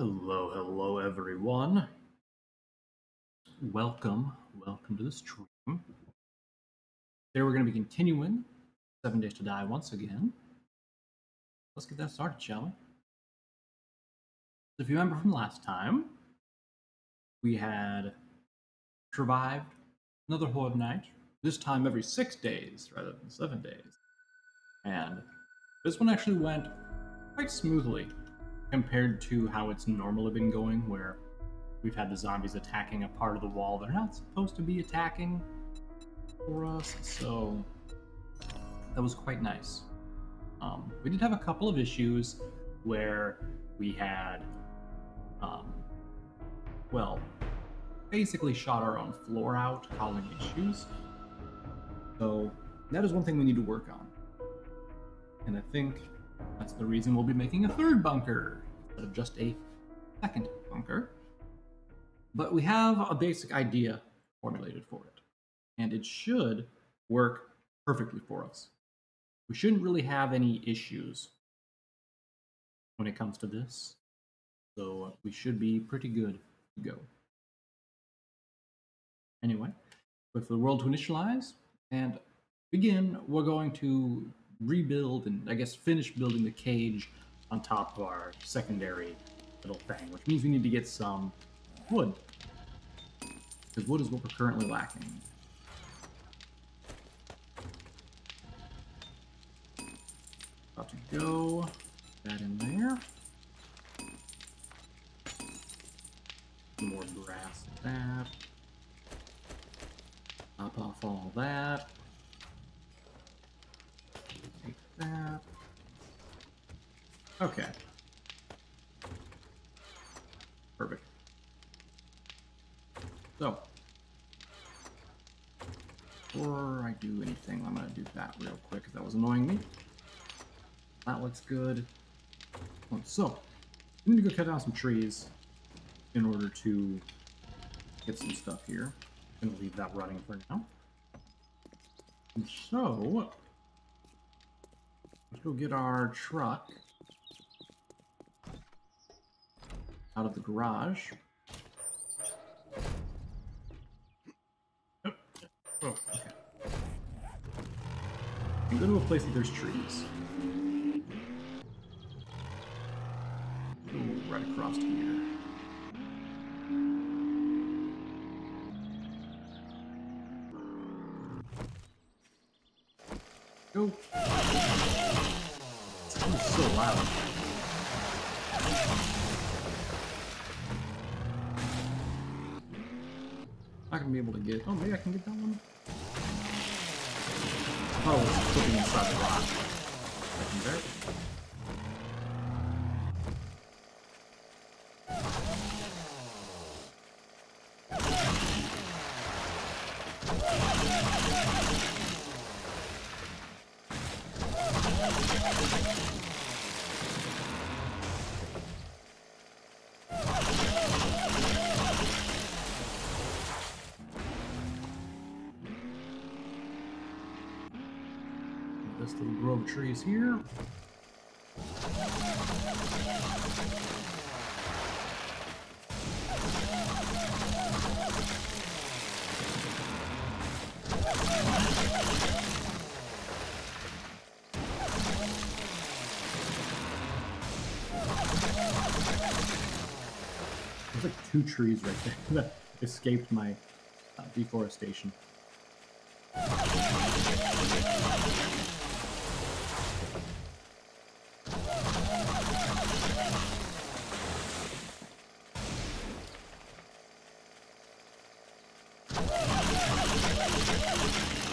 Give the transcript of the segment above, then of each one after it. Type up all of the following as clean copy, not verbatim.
Hello, hello everyone. Welcome to the stream. Today we're going to be continuing 7 Days to Die once again. Let's get that started, shall we? If you remember from last time, we had survived another horde night, this time every 6 days rather than 7 days. And this one actually went quite smoothly compared to how it's normally been going, where we've had the zombies attacking a part of the wall they're not supposed to be attacking for us, so that was quite nice. We did have a couple of issues where we had, basically shot our own floor out, causing issues. So that is one thing we need to work on. And I think that's the reason we'll be making a third bunker instead of just a second bunker. But we have a basic idea formulated for it, and it should work perfectly for us. We shouldn't really have any issues when it comes to this, so we should be pretty good to go. Anyway, wait for the world to initialize and begin. We're going to rebuild and I guess finish building the cage on top of our secondary little thing, which means we need to get some wood, because wood is what we're currently lacking. About to go that in there. More grass than that. Pop off all that. That. Okay. Perfect. So, before I do anything, I'm going to do that real quick, because that was annoying me. That looks good. So, I need to go cut down some trees in order to get some stuff here. I'm going to leave that running for now. And so, let's go get our truck out of the garage. Oh, okay. And go to a place where there's trees. Go right across here. Go. It's so loud. Not gonna be able to get. Oh, maybe I can get that one. Oh, it's clipping inside the rock. I can bear this little grove of trees here. There's like two trees right there that escaped my deforestation.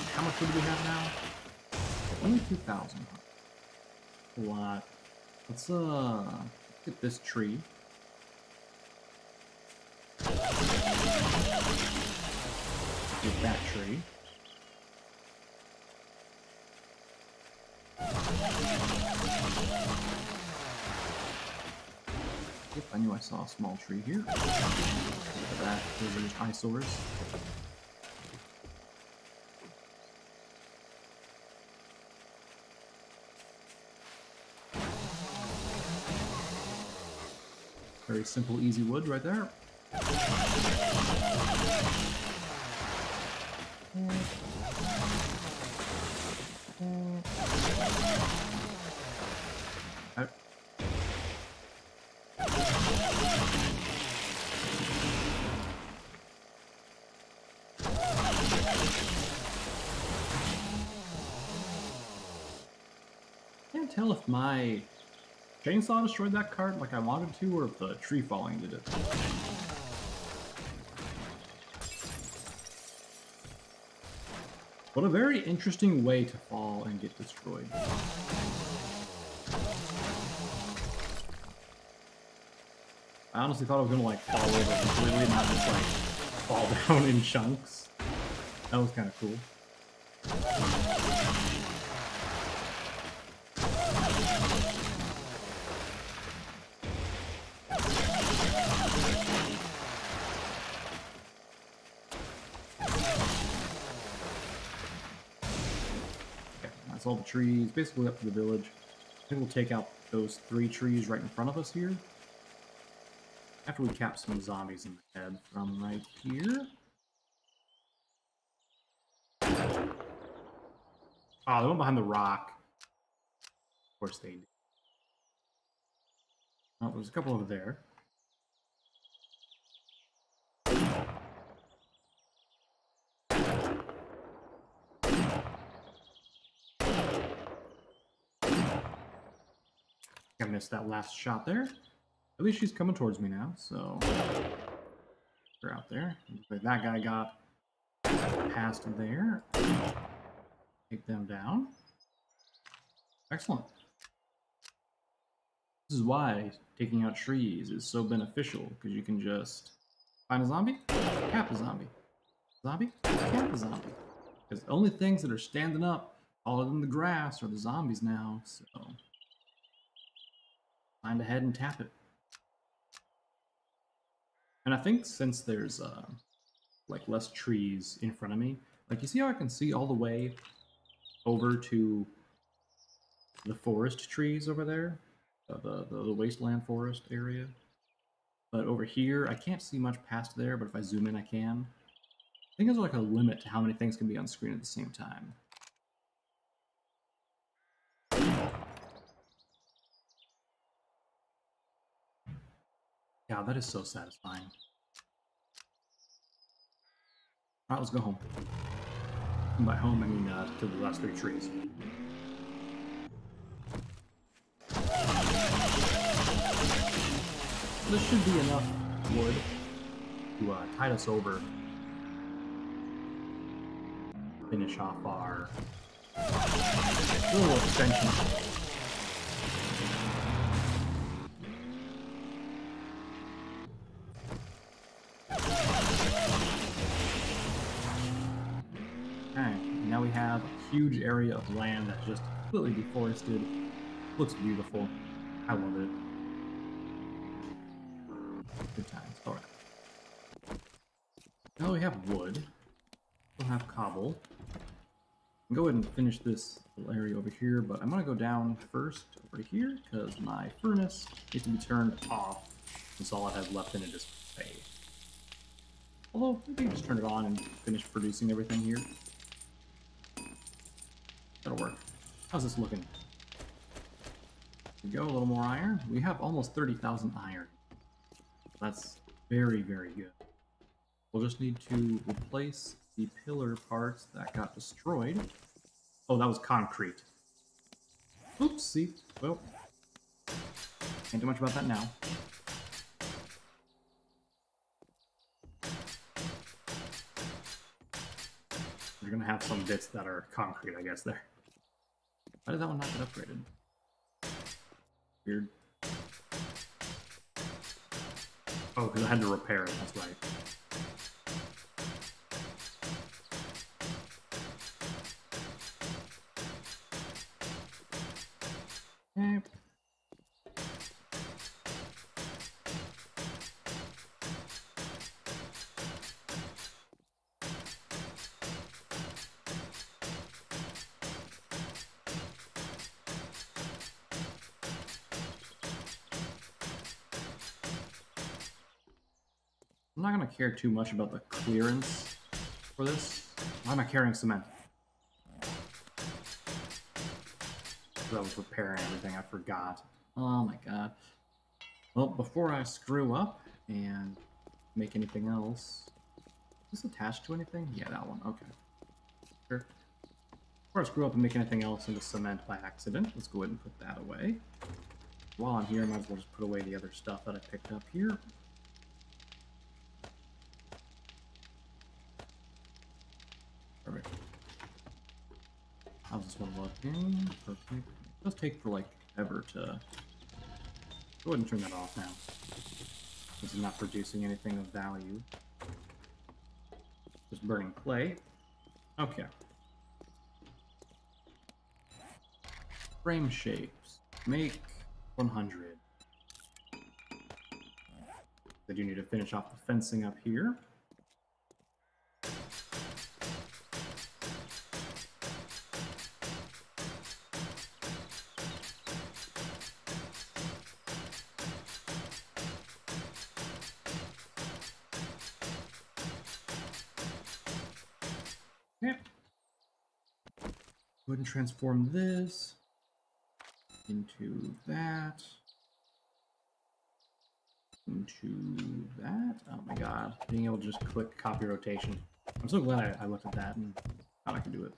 How much wood do we have now? Only 2,000. A lot. Let's get this tree. Get that tree. Yep, I knew I saw a small tree here. Look at that. Those are just eyesores. Very simple, easy wood right there. Right. Can't tell if my chainsaw destroyed that cart like I wanted to, or if the tree falling did it. What a very interesting way to fall and get destroyed. I honestly thought I was gonna like fall over completely, not just like fall down in chunks. That was kind of cool. Okay, that's all the trees, basically up to the village. I think we'll take out those three trees right in front of us here. After we cap some zombies in the head from right here. Ah, oh, they went behind the rock. Of course they did. Oh, there's a couple over there. I missed that last shot there. At least she's coming towards me now, so we're out there. That guy got past there. Take them down. Excellent. This is why taking out trees is so beneficial, because you can just find a zombie, cap a zombie. Zombie, cap a zombie. Because the only things that are standing up all in the grass are the zombies now, so find a head and tap it. And I think since there's like less trees in front of me, like you see how I can see all the way over to the forest trees over there, the wasteland forest area. But over here, I can't see much past there, but if I zoom in, I can. I think there's like a limit to how many things can be on screen at the same time. God, that is so satisfying. Alright, let's go home. And by home, I mean to the last three trees. This should be enough wood to tide us over. Finish off our little extension. Have a huge area of land that's just completely deforested. Looks beautiful. I love it. Good times. Alright. Now we have wood. We'll have cobble. I'll go ahead and finish this little area over here, but I'm going to go down first over here because my furnace needs to be turned off since all it has left in it is hay. Although, we can just turn it on and finish producing everything here. That'll work. How's this looking? Here we go, a little more iron. We have almost 30,000 iron. That's very, very good. We'll just need to replace the pillar parts that got destroyed. Oh, that was concrete. Oopsie. Well, can't do much about that now. You're gonna have some bits that are concrete, I guess, there. Why did that one not get upgraded? Weird. Oh, because I had to repair it, that's right. Okay. I'm not going to care too much about the clearance for this. Why am I carrying cement? I was repairing everything. I forgot. Oh my god. Well, before I screw up and make anything else... Is this attached to anything? Yeah, that one. Okay. Sure. Before I screw up and make anything else into cement by accident, let's go ahead and put that away. While I'm here, I might as well just put away the other stuff that I picked up here. Perfect. How's this one looking? Perfect. It does take for, like, ever to... Go ahead and turn that off now. This is not producing anything of value. Just burning clay. Okay. Frame shapes. Make 100. I do need to finish off the fencing up here. Go ahead and transform this into that. Into that. Oh my god. Being able to just click copy rotation. I'm so glad I looked at that and thought I could do it.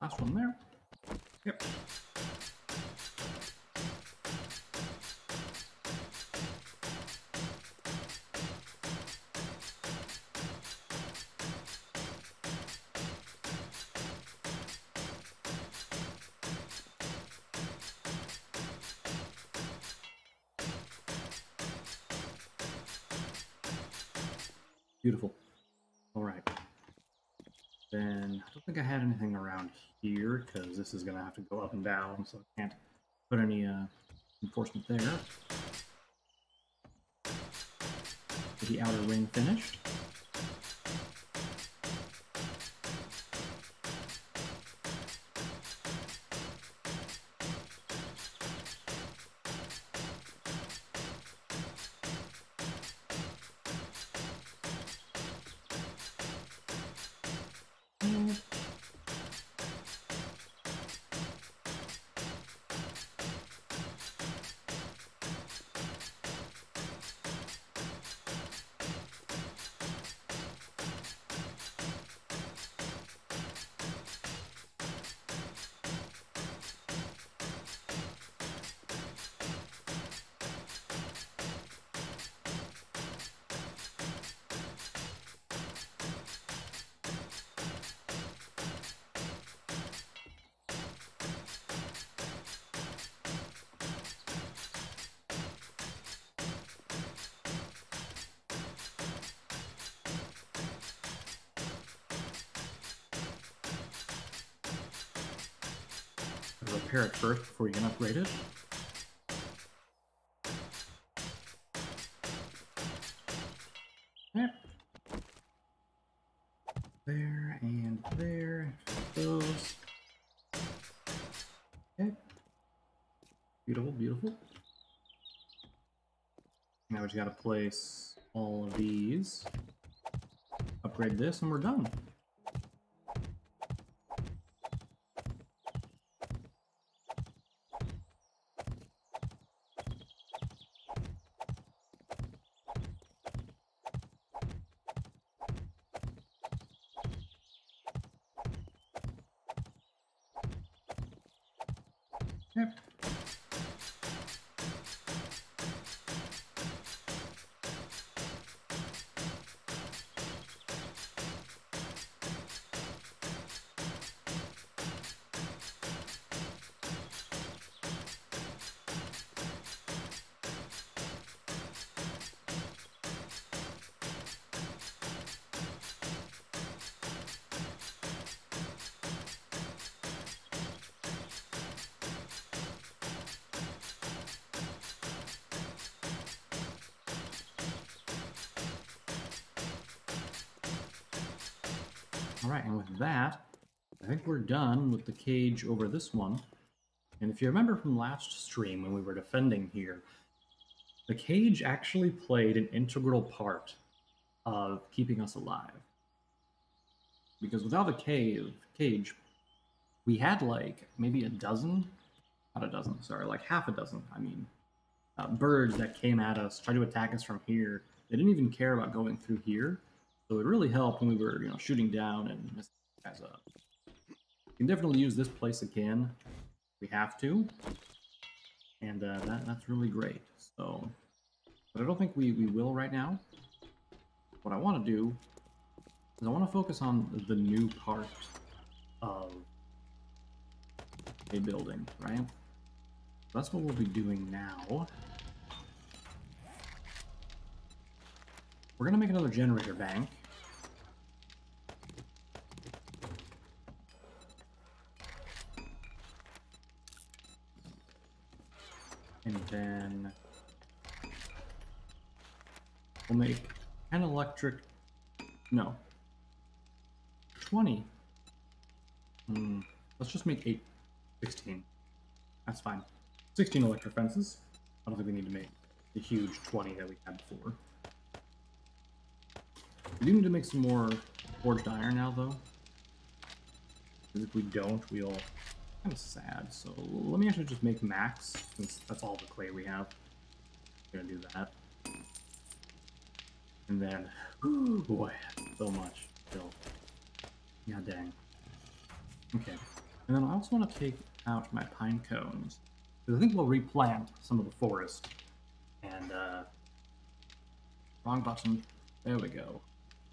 Last one there. Yep. Beautiful. All right. Then I don't think I had anything around here because this is going to have to go up and down, so I can't put any enforcement there. Get the outer ring finished. Repair it first before you can upgrade it. Yep. There and there. Those. Okay. Beautiful, beautiful. Now we just gotta place all of these. Upgrade this and we're done. Yep. All right, and with that, I think we're done with the cage over this one. And if you remember from last stream when we were defending here, the cage actually played an integral part of keeping us alive. Because without the cage, we had like maybe half a dozen birds that came at us, tried to attack us from here. They didn't even care about going through here. So it really helped when we were, you know, shooting down and messing guys up. You can definitely use this place again if we have to. And that's really great. So, but I don't think we will right now. What I want to do is I want to focus on the new part of a building, right? That's what we'll be doing now. We're gonna make another generator bank. And then we'll make 20. Let's just make 16. That's fine. 16 electric fences. I don't think we need to make the huge 20 that we had before. We do need to make some more forged iron now, though. Because if we don't, we'll... kind of sad. So let me actually just make max, since that's all the clay we have. I'm gonna do that. And then... oh boy, so much still. Yeah, dang. Okay. And then I also want to take out my pine cones, because I think we'll replant some of the forest. And, wrong button. There we go.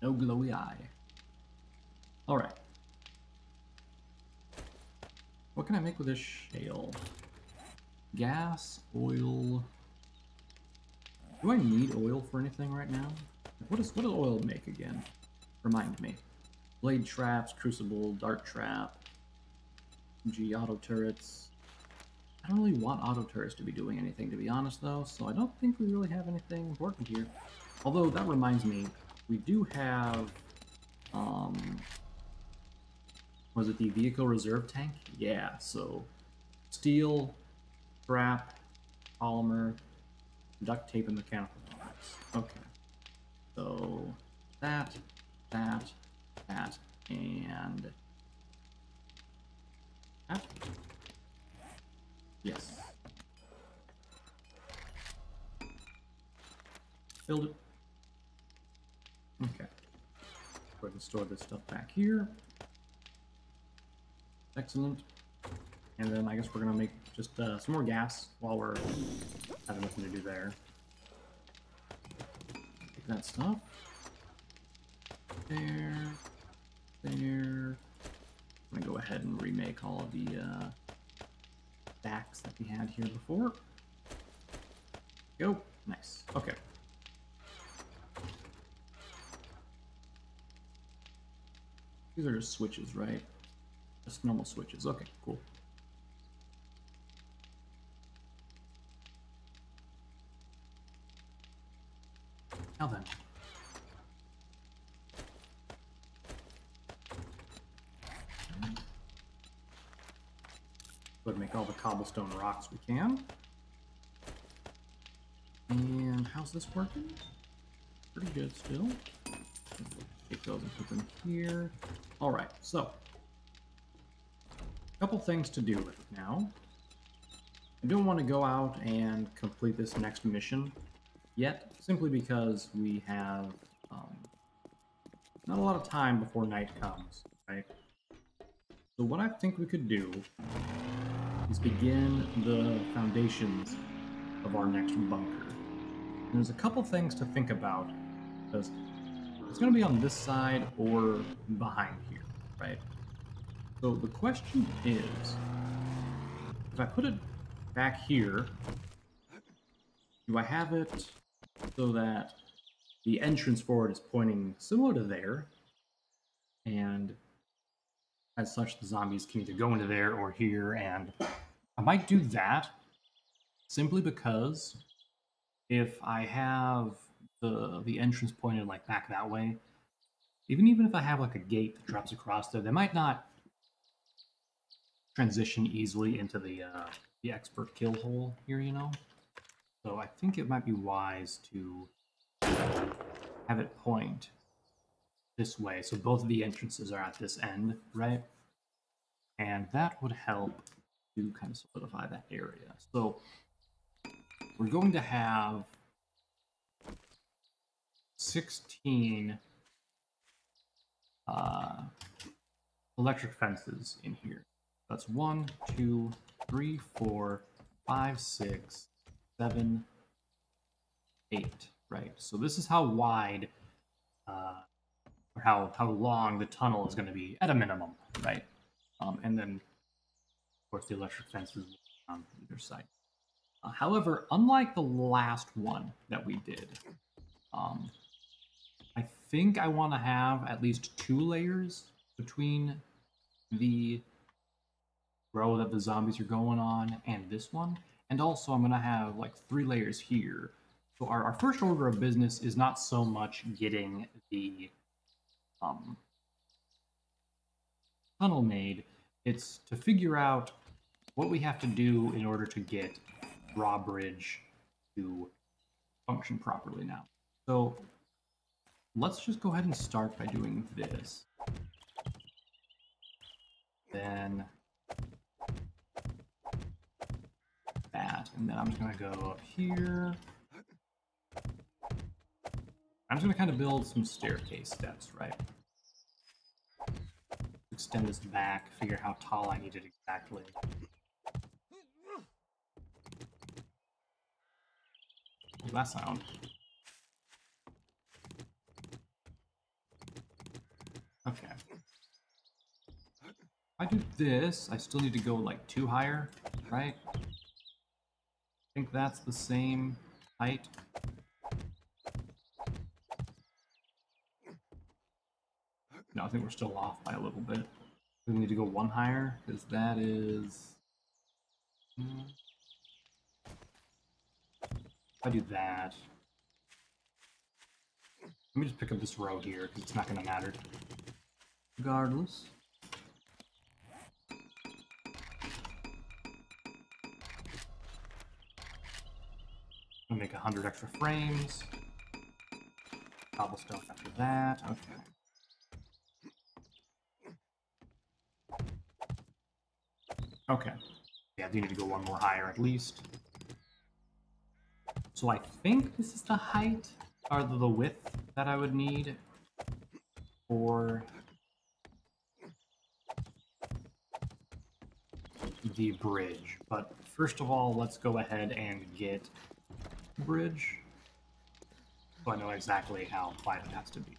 No glowy eye. Alright. What can I make with this shale? Gas, oil... do I need oil for anything right now? What does oil make again? Remind me. Blade traps, crucible, dart trap... G auto turrets. I don't really want auto turrets to be doing anything, to be honest, though, so I don't think we really have anything important here. Although, that reminds me, we do have, was it the vehicle reserve tank? Yeah, so steel, scrap, polymer, duct tape, and mechanical parts. Okay, so that, and that. Yes. Build it. Okay. Go ahead and store this stuff back here. Excellent. And then I guess we're going to make just some more gas while we're having nothing to do there. Take that stuff. There. There. I'm going to go ahead and remake all of the stacks that we had here before. Go. Nice. Okay. These are just switches, right? Just normal switches. Okay, cool. Now then. Let's make all the cobblestone rocks we can. And how's this working? Pretty good still. Take those and put them here. All right, so a couple things to do right now. I don't want to go out and complete this next mission yet, simply because we have not a lot of time before night comes, right? So what I think we could do is begin the foundations of our next bunker. And there's a couple things to think about, because it's going to be on this side or behind here, right? So the question is, if I put it back here, do I have it so that the entrance for it is pointing similar to there? And as such, the zombies can either go into there or here, and I might do that simply because if I have the entrance pointed like back that way, even if I have like a gate that drops across there, they might not transition easily into the expert kill hole here, you know? So I think it might be wise to have it point this way. So both of the entrances are at this end, right? And that would help to kind of solidify that area. So we're going to have 16 electric fences in here. That's 1, 2, 3, 4, 5, 6, 7, 8, right? So this is how wide or how long the tunnel is going to be at a minimum, right? And then, of course, the electric fences on either side. However, unlike the last one that we did, I think I want to have at least 2 layers between the row that the zombies are going on and this one. And also, I'm going to have like 3 layers here. So our first order of business is not so much getting the tunnel made. It's to figure out what we have to do in order to get Drawbridge to function properly now. So let's just go ahead and start by doing this. Then that, and then I'm just going to go up here. I'm just going to kind of build some staircase steps, right? Extend this back, figure how tall I need it exactly. What's that sound? Okay. If I do this, I still need to go like 2 higher, right? I think that's the same height. No, I think we're still off by a little bit. We need to go 1 higher, because that is... I do that. Let me just pick up this row here, because it's not going to matter. Regardless. I'm going to make 100 extra frames. Cobblestone after that. Okay. Okay. Yeah, I do need to go 1 more higher at least. So I think this is the height, or the width, that I would need for the bridge. But first of all, let's go ahead and get the bridge, so I know exactly how wide it has to be.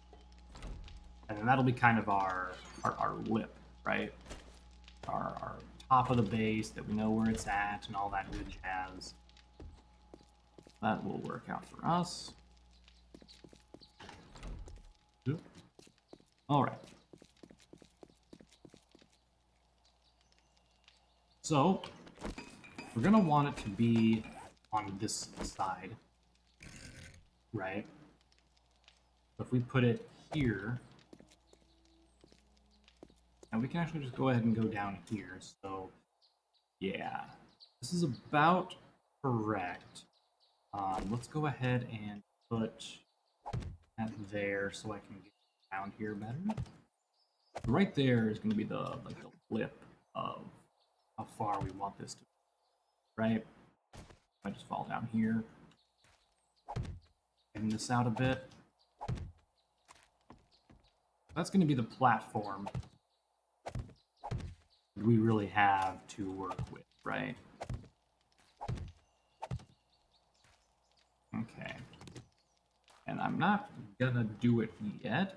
And then that'll be kind of our lip, right? Our top of the base that we know where it's at and all that good jazz. That will work out for us. Yep. All right. So we're gonna want it to be on this side, right? So if we put it here, and we can actually just go ahead and go down here. So yeah, this is about correct. Let's go ahead and put that there so I can get down here better. Right there is going to be the lip of how far we want this to be, right? I just fall down here, even this out a bit. That's going to be the platform that we really have to work with, right? Okay, and I'm not gonna do it yet,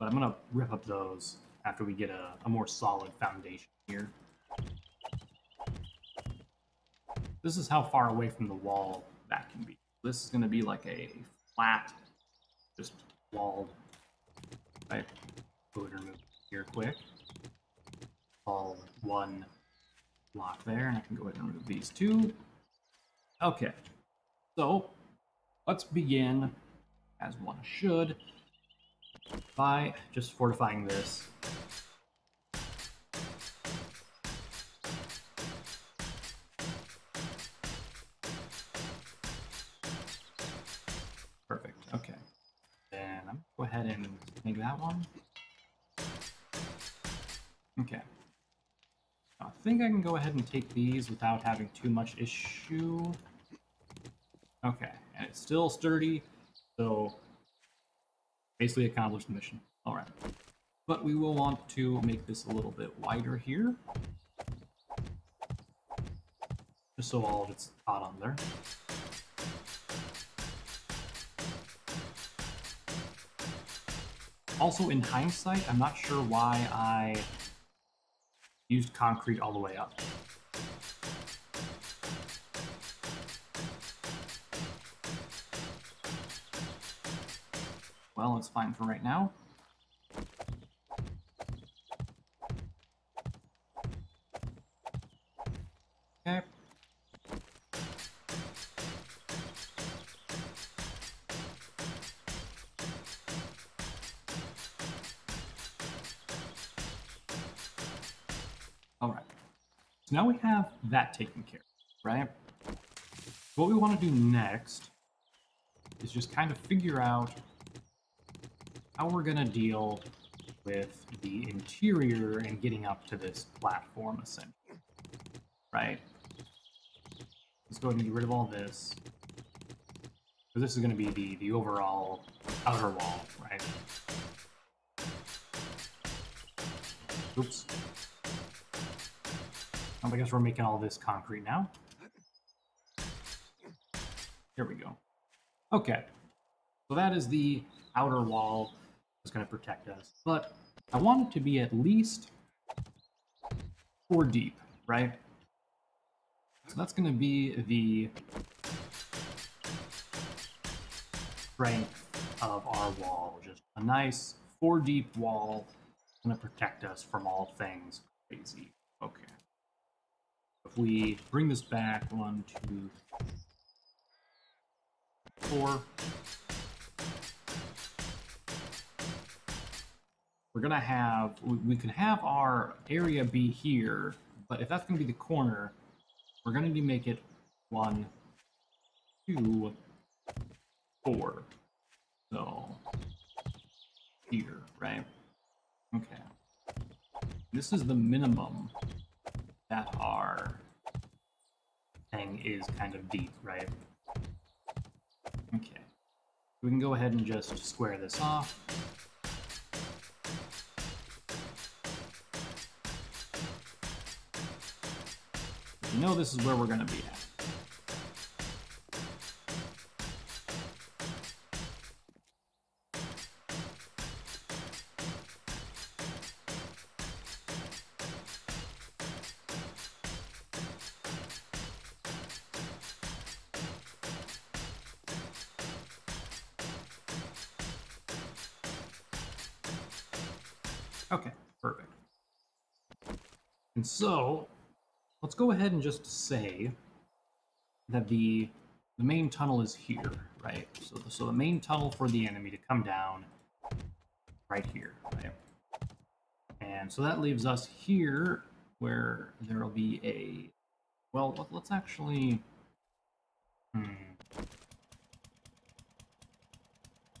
but I'm gonna rip up those after we get a more solid foundation here. This is how far away from the wall that can be. This is gonna be like a flat, just walled, right? Go ahead and remove here quick. All 1 block there, and I can go ahead and remove these 2. Okay, so let's begin, as one should, by just fortifying this. ahead and make that one. Okay. I think I can go ahead and take these without having too much issue. Okay, and it's still sturdy, so basically accomplished the mission. All right. But we will want to make this a little bit wider here. Just so all of it's caught on there. Also, in hindsight, I'm not sure why I used concrete all the way up. Well, it's fine for right now. Okay. All right. So now we have that taken care of, right? What we want to do next is just kind of figure out how we're going to deal with the interior and getting up to this platform, essentially. Right? Let's go ahead and get rid of all this. So this is going to be the overall outer wall, right? Oops. I guess we're making all this concrete now. Here we go. Okay. So that is the outer wall that's going to protect us. But I want it to be at least 4 deep, right? So that's going to be the strength of our wall. Just a nice 4 deep wall that's going to protect us from all things crazy. Okay. If we bring this back, 1, 2, 3, 4. We're gonna have, we could have our area be here, but if that's gonna be the corner, we're gonna make it 1, 2, 4. So here, right? Okay. This is the minimum that our thing is kind of deep, right? Okay. We can go ahead and just square this off. You know this is where we're going to be at. Okay, perfect. And so, let's go ahead and just say that the main tunnel is here, right? So the main tunnel for the enemy to come down right here, right? And so that leaves us here where there will be a... Well, let's actually...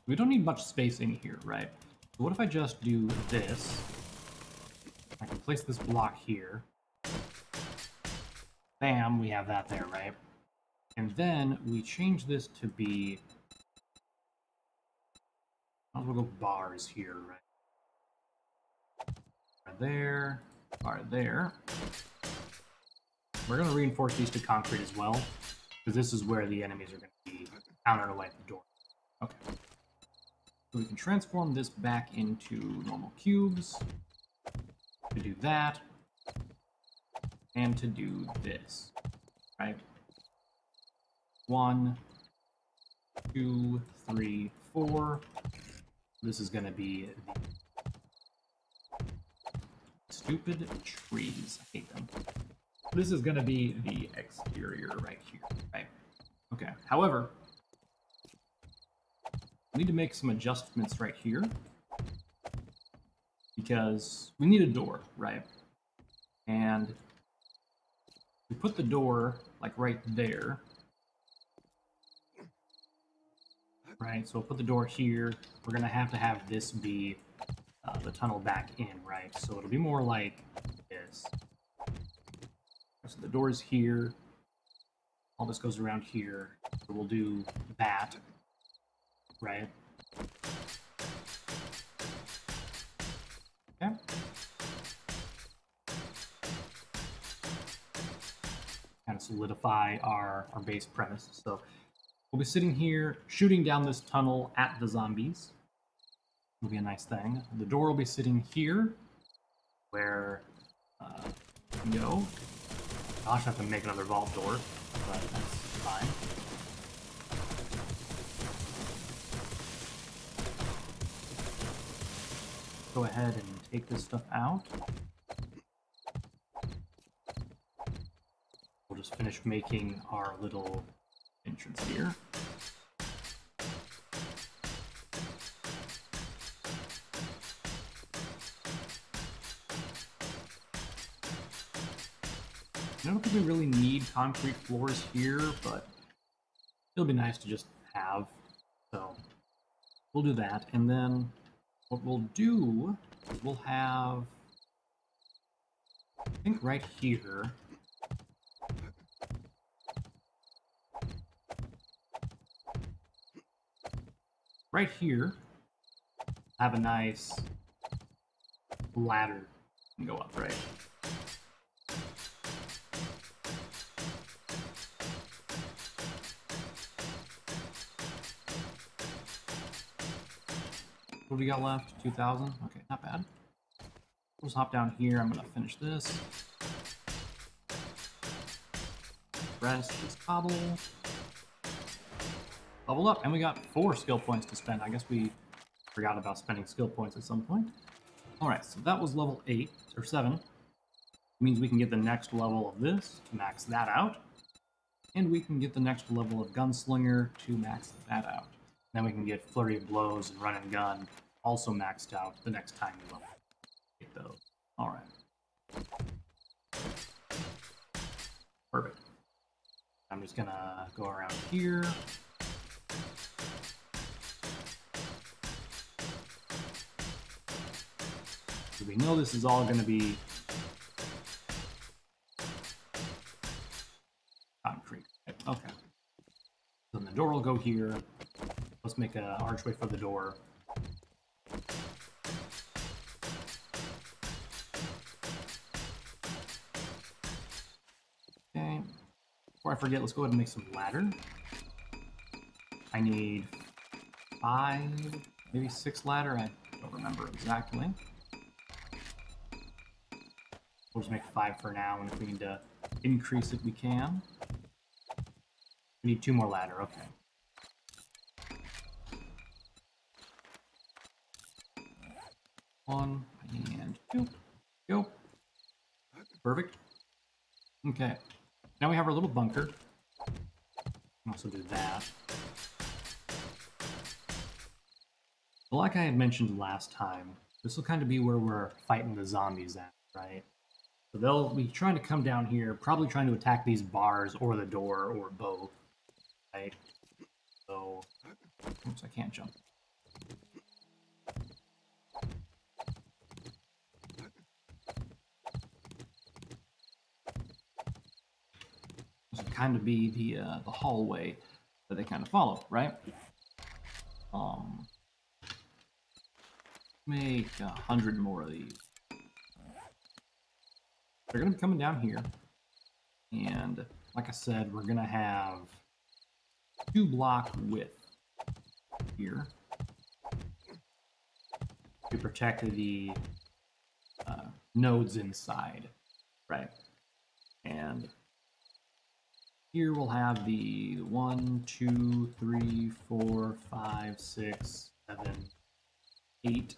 We don't need much space in here, right? So what if I just do this? I can place this block here. Bam, we have that there, right? And then we change this to be... Might as well go bars here, right? Bar there, bar there. We're going to reinforce these to concrete as well, because this is where the enemies are going to be countered away at the door. Okay. So we can transform this back into normal cubes, to do that, and to do this, right? 1, 2, 3, 4. This is going to be the stupid trees. I hate them. This is going to be the exterior right here, right? Okay, however... need to make some adjustments right here because we need a door, right? And we put the door like right there. right? So we'll put the door here. We're going to have this be the tunnel back in, right? So it'll be more like this. So the door is here. All this goes around here. So we'll do that, right? Okay. Kind of solidify our base premise. So we'll be sitting here, shooting down this tunnel at the zombies. It'll be a nice thing. The door will be sitting here, where we can go. Gosh, I have to make another vault door, but that's fine. Go ahead and take this stuff out. We'll just finish making our little entrance here. I don't think we really need concrete floors here, but it'll be nice to just have. So we'll do that, and then what we'll do is we'll have, I think right here, have a nice ladder and go up, right? What do we got left? 2,000? Okay, not bad. We'll just hop down here. I'm going to finish this. Rest is cobble. Leveled up, and we got 4 skill points to spend. I guess we forgot about spending skill points at some point. Alright, so that was level 8, or 7. It means we can get the next level of this to max that out. And we can get the next level of Gunslinger to max that out. Then we can get Flurry of Blows and Run and Gun also maxed out the next time we level. Get those. Alright. Perfect. I'm just gonna go around here. So we know this is all gonna be concrete. Okay. Then the door will go here. Let's make an archway for the door. Okay. Before I forget, let's go ahead and make some ladder. I need 5, maybe 6 ladder. I don't remember exactly. We'll just make 5 for now, and if we need to increase it, we can. We need 2 more ladder. Okay. One and two. Go. Perfect. Okay. Now we have our little bunker. We can also do that. Like I had mentioned last time, this will kind of be where we're fighting the zombies at, right? So they'll be trying to come down here, probably trying to attack these bars or the door or both, right? So, oops, I can't jump. Kind of be the hallway that they kind of follow, right? Make 100 more of these. They're gonna be coming down here, and like I said, we're gonna have 2 block width here to protect the nodes inside, right? And here we'll have the 1, 2, 3, 4, 5, 6, 7, 8.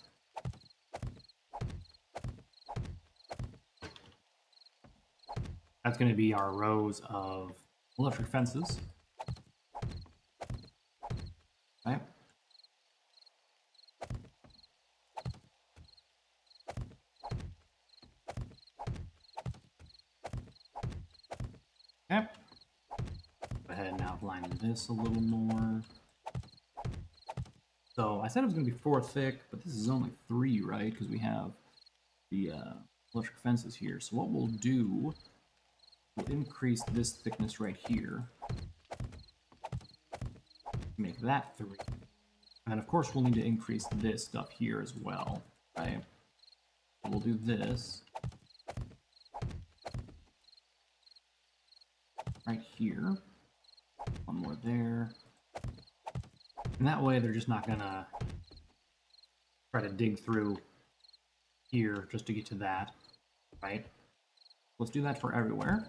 That's going to be our rows of electric fences. Right? Okay. Ahead and outline this a little more. So I said it was going to be 4 thick, but this is only 3, right? Because we have the electric fences here. So what we'll do, we'll increase this thickness right here. Make that 3. And of course we'll need to increase this stuff here as well, right? So we'll do this right here. One more there. And that way they're just not gonna try to dig through here just to get to that, right? Let's do that for everywhere.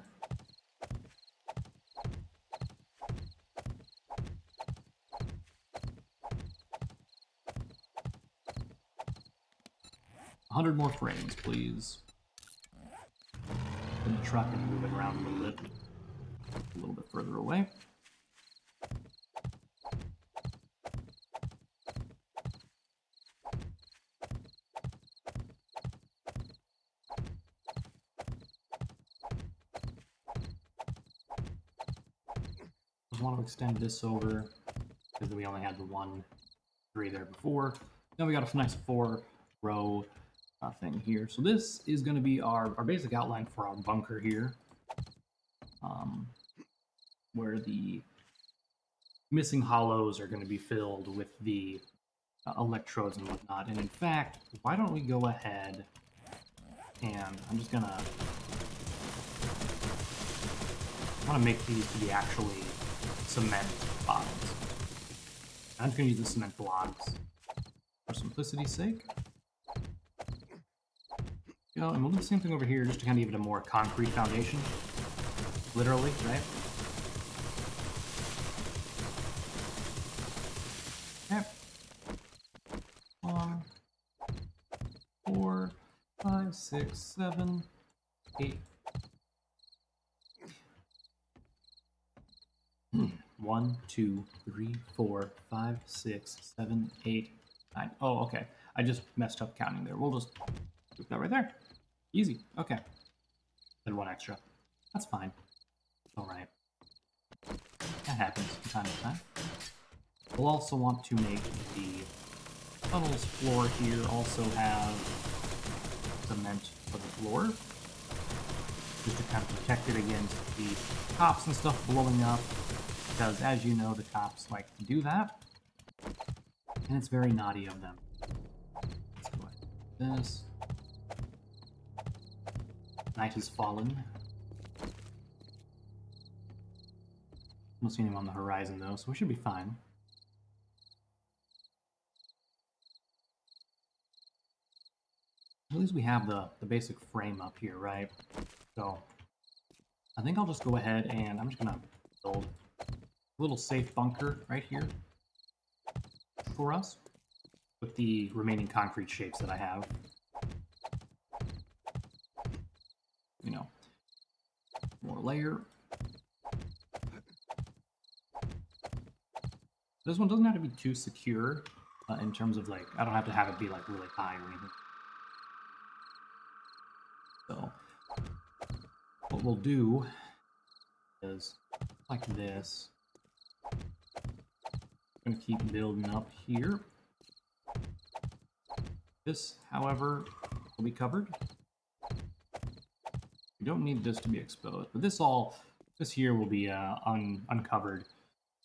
A 100 more frames, please. And the truck is moving around a little bit further away. Want to extend this over because we only had the 1, 3 there before. Now we got a nice 4-row thing here. So this is going to be our basic outline for our bunker here, where the missing hollows are going to be filled with the electrodes and whatnot. And in fact, why don't we go ahead and I want to make these to be actually cement blocks. I'm just going to use the cement blocks for simplicity's sake. Go, and we'll do the same thing over here just to kind of give it a more concrete foundation. Literally, right? Okay. 1, 4, 5, 6, 7, 8. 1, 2, 3, 4, 5, 6, 7, 8, 9. Oh, okay. I just messed up counting there. We'll just put that right there. Easy. Okay. Then 1 extra. That's fine. All right. That happens from time to time. We'll also want to make the tunnels floor here also have cement for the floor, just to kind of protect it against the tops and stuff blowing up. Because, as you know, the cops like to do that, and it's very naughty of them. Let's go ahead. This night has fallen. Don't see anyone on the horizon though, so we should be fine. At least we have the basic frame up here, right? So I think I'll just go ahead and I'm just gonna build a little safe bunker right here for us with the remaining concrete shapes that I have. You know, more layer. This one doesn't have to be too secure in terms of like, I don't have to have it be like really high or anything. So what we'll do is like this. I'm gonna keep building up here. This, however, will be covered. We don't need this to be exposed, but this here will be uncovered,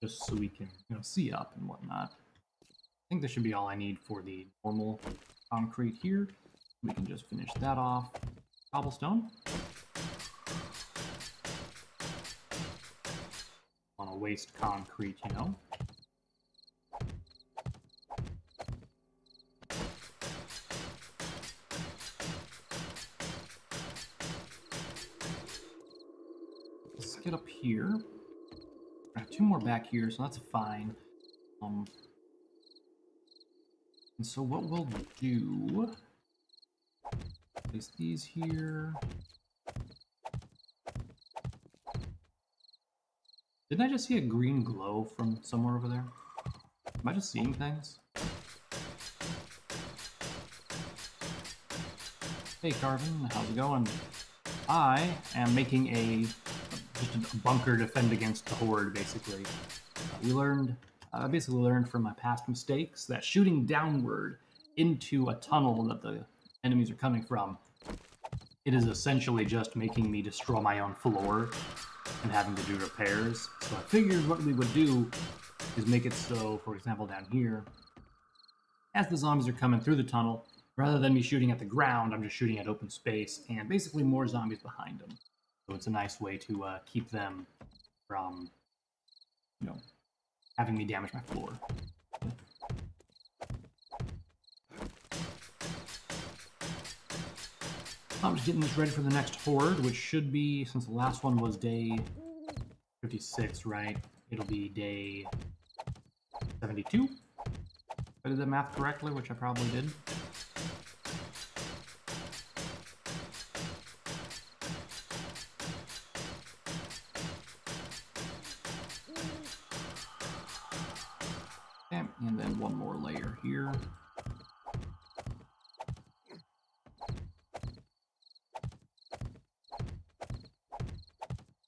just so we can, you know, see up and whatnot. I think this should be all I need for the normal concrete here. We can just finish that off. Cobblestone. Want to waste concrete, you know. Get up here. I have 2 more back here, so that's fine. And so what we'll do, place these here. Didn't I just see a green glow from somewhere over there? Am I just seeing things? Hey Carvin, how's it going? I am making a bunker to defend against the horde, basically. We learned I basically learned from my past mistakes that shooting downward into a tunnel that the enemies are coming from, it is essentially just making me destroy my own floor and having to do repairs. So I figured what we would do is make it so, for example, down here, as the zombies are coming through the tunnel, rather than me shooting at the ground, I'm just shooting at open space and basically more zombies behind them. So it's a nice way to keep them from, you know, having me damage my floor. I'm just getting this ready for the next horde, which should be, since the last one was day 56, right? It'll be day 72. If I did the math correctly, which I probably did. Okay, and then one more layer here.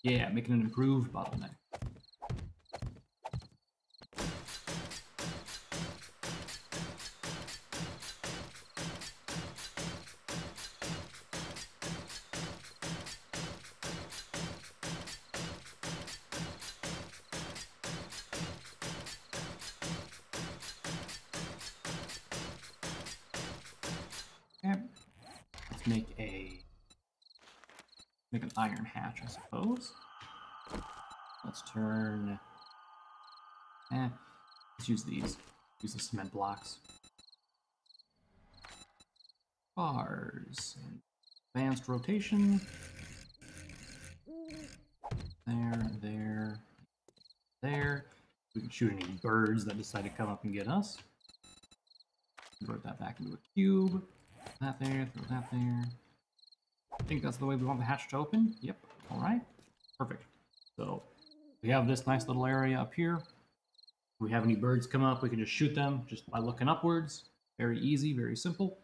Yeah, making an improved bottleneck. Okay. Let's make a... make an iron hatch, I suppose. Let's turn... let's use these. Use the cement blocks. Bars. Advanced rotation. There, there, there. We can shoot any birds that decide to come up and get us. Convert that back into a cube. Throw that there, throw that there. I think that's the way we want the hatch to open. Yep. All right. Perfect. So we have this nice little area up here. If we have any birds come up, we can just shoot them just by looking upwards. Very easy, very simple.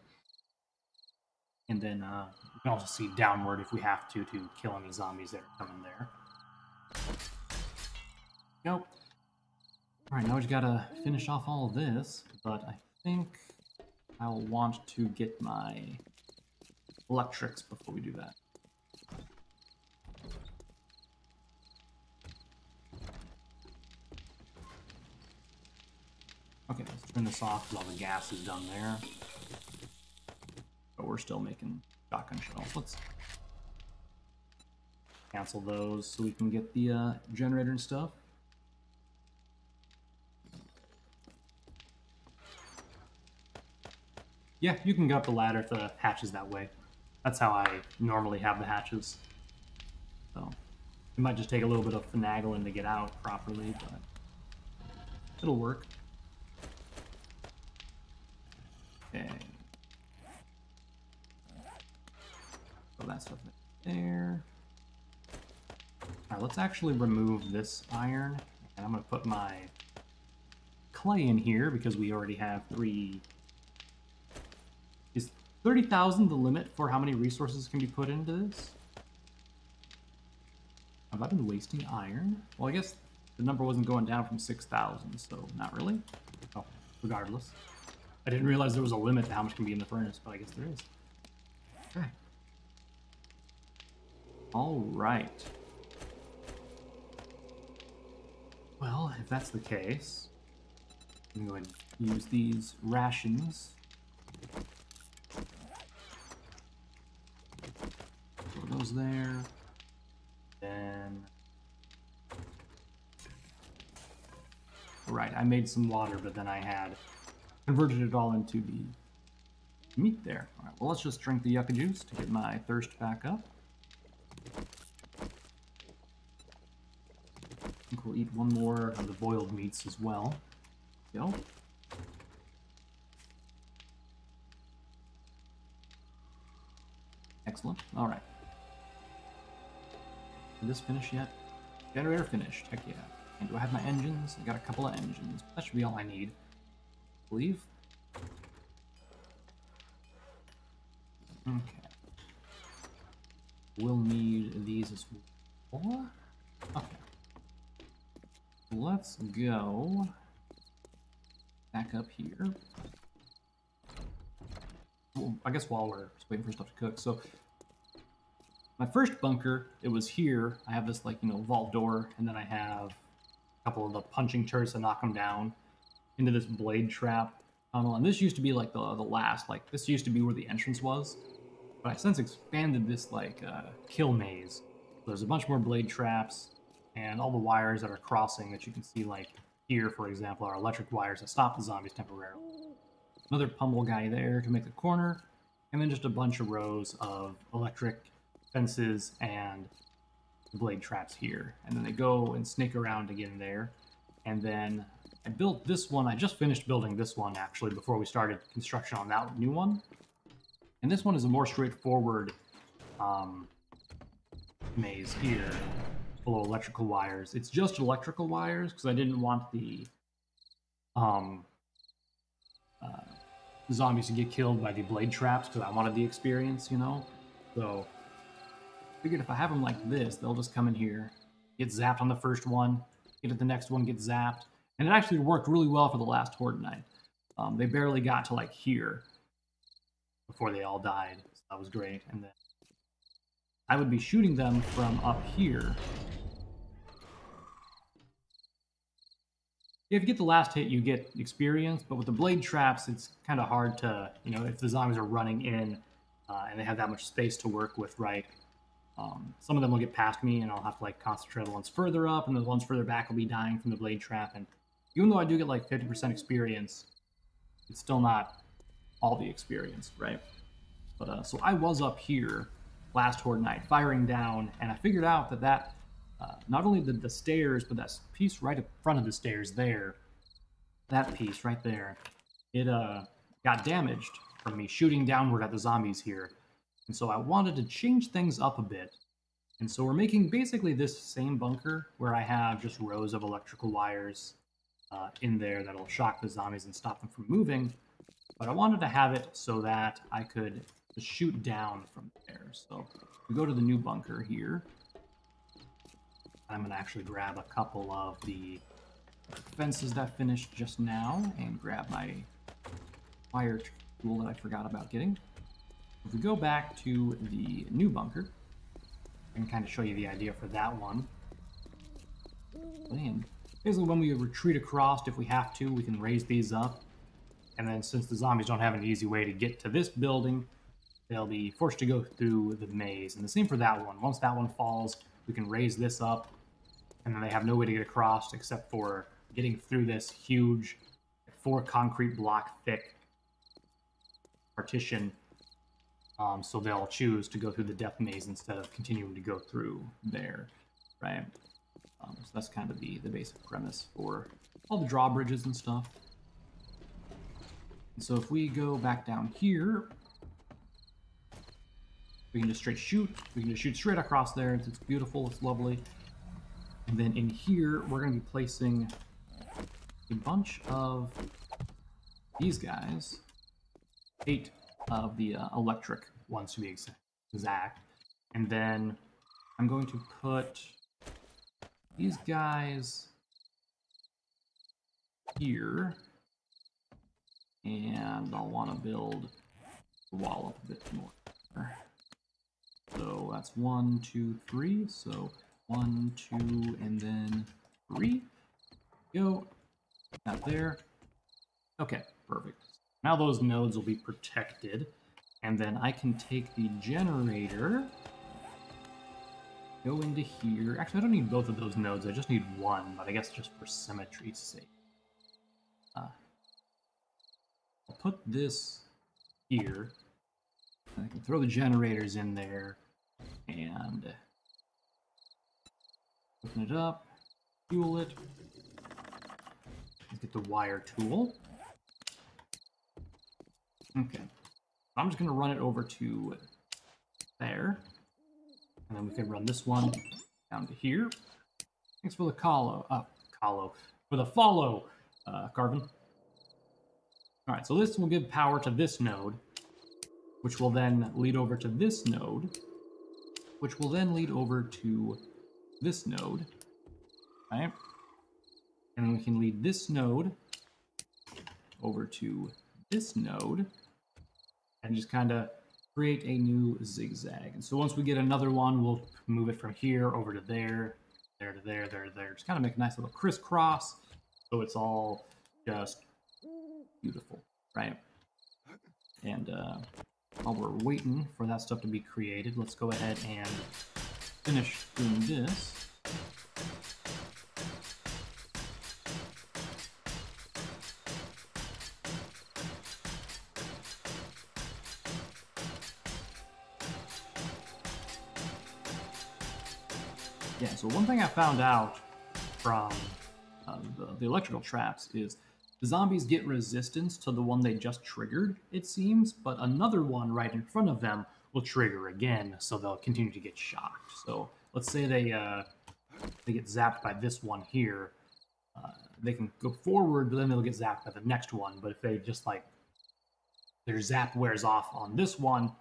And then we can also see downward if we have to kill any zombies that are coming there. Nope. All right, now we just gotta finish off all of this, but I think I'll want to get my electrics before we do that. Okay, let's turn this off because all the gas is done there. But we're still making shotgun shells. Let's cancel those so we can get the generator and stuff. Yeah, you can go up the ladder if the hatch is that way. That's how I normally have the hatches. So it might just take a little bit of finagling to get out properly, but it'll work. Okay. So that's up there. Alright, let's actually remove this iron. And I'm gonna put my clay in here because we already have 3. Is 30,000 the limit for how many resources can be put into this? Have I been wasting iron? Well, I guess the number wasn't going down from 6,000, so not really. Oh, regardless. I didn't realize there was a limit to how much can be in the furnace, but I guess there is. Okay. All right. Well, if that's the case, I'm going to use these rations. Throw those there. Then... right, I made some water, but then I had converted it all into the meat there. All right, well, let's just drink the yucca juice to get my thirst back up. I think we'll eat one more of the boiled meats as well. There we go. Excellent. All right. Did this finish yet? Generator finished. Heck yeah. And do I have my engines? I got a couple of engines. That should be all I need. Believe. Okay. We'll need these as well. Okay. Let's go back up here. Well, I guess while we're just waiting for stuff to cook. So my first bunker, it was here. I have this, like, you know, vault door, and then I have a couple of the punching turrets to knock them down into this blade trap tunnel. And this used to be like the last, like, this used to be where the entrance was. But I since expanded this, like, kill maze. So there's a bunch more blade traps, and all the wires that are crossing that you can see, like, here, for example, are electric wires that stop the zombies temporarily. Another pummel guy there to make the corner, and then just a bunch of rows of electric fences and blade traps here. And then they go and snake around again there. And then I built this one. I just finished building this one, actually, before we started construction on that new one. And this one is a more straightforward maze here, full of electrical wires. It's just electrical wires, because I didn't want the zombies to get killed by the blade traps, because I wanted the experience, you know? So I figured if I have them like this, they'll just come in here, get zapped on the first one, get at the next one, get zapped. And it actually worked really well for the last Horde Night. They barely got to, like, here before they all died. So that was great. And then I would be shooting them from up here. If you get the last hit, you get experience, but with the blade traps, it's kind of hard to, you know, if the zombies are running in and they have that much space to work with, right? Some of them will get past me, and I'll have to, like, concentrate on the ones further up, and the ones further back will be dying from the blade trap. And even though I do get, like, 50% experience, it's still not all the experience, right? But so I was up here last Horde Night, firing down, and I figured out that not only the stairs, but that piece right up front of the stairs there, that piece right there, it got damaged from me shooting downward at the zombies here. And so I wanted to change things up a bit. And so we're making basically this same bunker where I have just rows of electrical wires in there that'll shock the zombies and stop them from moving. But I wanted to have it so that I could just shoot down from there. So we go to the new bunker here. I'm going to actually grab a couple of the fences that finished just now and grab my fire tool that I forgot about getting. If we go back to the new bunker, I can kind of show you the idea for that one. And basically when we retreat across, if we have to, we can raise these up. And then since the zombies don't have an easy way to get to this building, they'll be forced to go through the maze. And the same for that one. Once that one falls, we can raise this up. And then they have no way to get across except for getting through this huge 4 concrete block thick partition. So they'll choose to go through the death maze instead of continuing to go through there, right? So that's kind of the basic premise for all the drawbridges and stuff. And so if we go back down here, we can just straight shoot. We can just shoot straight across there. It's beautiful. It's lovely. And then in here, we're going to be placing a bunch of these guys. 8 of the electric ones, to be exact. And then I'm going to put these guys here, and I'll want to build the wall up a bit more. So that's 1, 2, 3. So 1, 2, and then 3. Go out there. Okay, perfect. Now those nodes will be protected, and then I can take the generator, go into here. Actually, I don't need both of those nodes. I just need one, but I guess just for symmetry's sake. I'll put this here. I can throw the generators in there, and open it up, fuel it. Let's get the wire tool. Okay, I'm just going to run it over to there, and then we can run this one down to here. Thanks for the follow, Carvin. All right, so this will give power to this node, which will then lead over to this node, which will then lead over to this node, right? And then we can lead this node over to this node and just kind of create a new zigzag. And so once we get another one, we'll move it from here over to there, there to there, there to there. Just kind of make a nice little crisscross so it's all just beautiful, right? And while we're waiting for that stuff to be created, let's go ahead and finish doing this. Yeah, so one thing I found out from the electrical traps is the zombies get resistance to the one they just triggered, it seems, but another one right in front of them will trigger again, so they'll continue to get shocked. So let's say they get zapped by this one here. They can go forward, but then they'll get zapped by the next one. But if they just, like, their zap wears off on this one,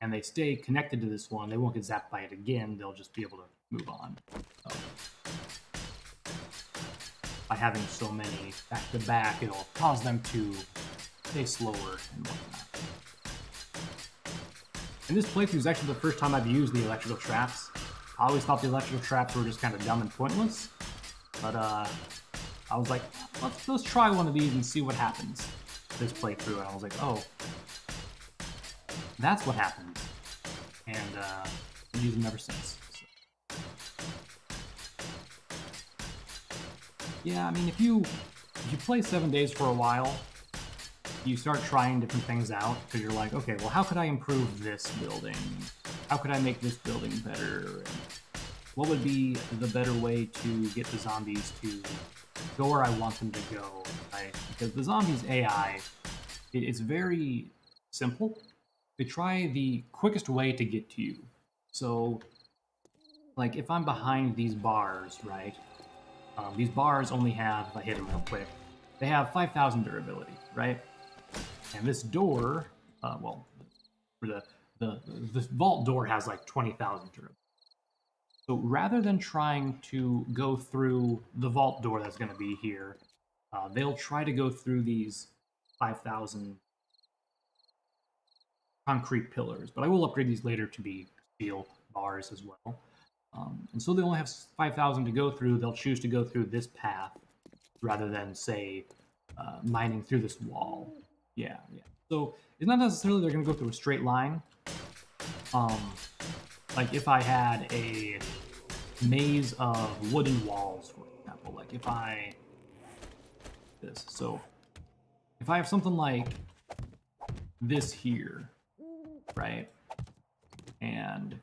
and they stay connected to this one, they won't get zapped by it again. They'll just be able to move on. So, by having so many back-to-back, it'll cause them to stay slower and whatnot. And this playthrough is actually the first time I've used the electrical traps. I always thought the electrical traps were just kind of dumb and pointless, but I was like, let's try one of these and see what happens this playthrough. And I was like, oh, that's what happened. And I've been using them ever since. Yeah, I mean, if you play 7 days for a while, you start trying different things out because you're like, okay, well, how could I improve this building? How could I make this building better? And what would be the better way to get the zombies to go where I want them to go? Right? Because the zombies' AI, it's very simple. They try the quickest way to get to you. So, like, if I'm behind these bars, right? These bars only have, if I hit them real quick, they have 5,000 durability, right? And this door, well, for the vault door has like 20,000 durability. So rather than trying to go through the vault door that's going to be here, they'll try to go through these 5,000 concrete pillars. But I will upgrade these later to be steel bars as well. And so they only have 5,000 to go through. They'll choose to go through this path rather than, say, mining through this wall. Yeah, yeah. So it's not necessarily they're going to go through a straight line. Like if I had a maze of wooden walls, for example. Like if I... this. So if I have something like this here, right? And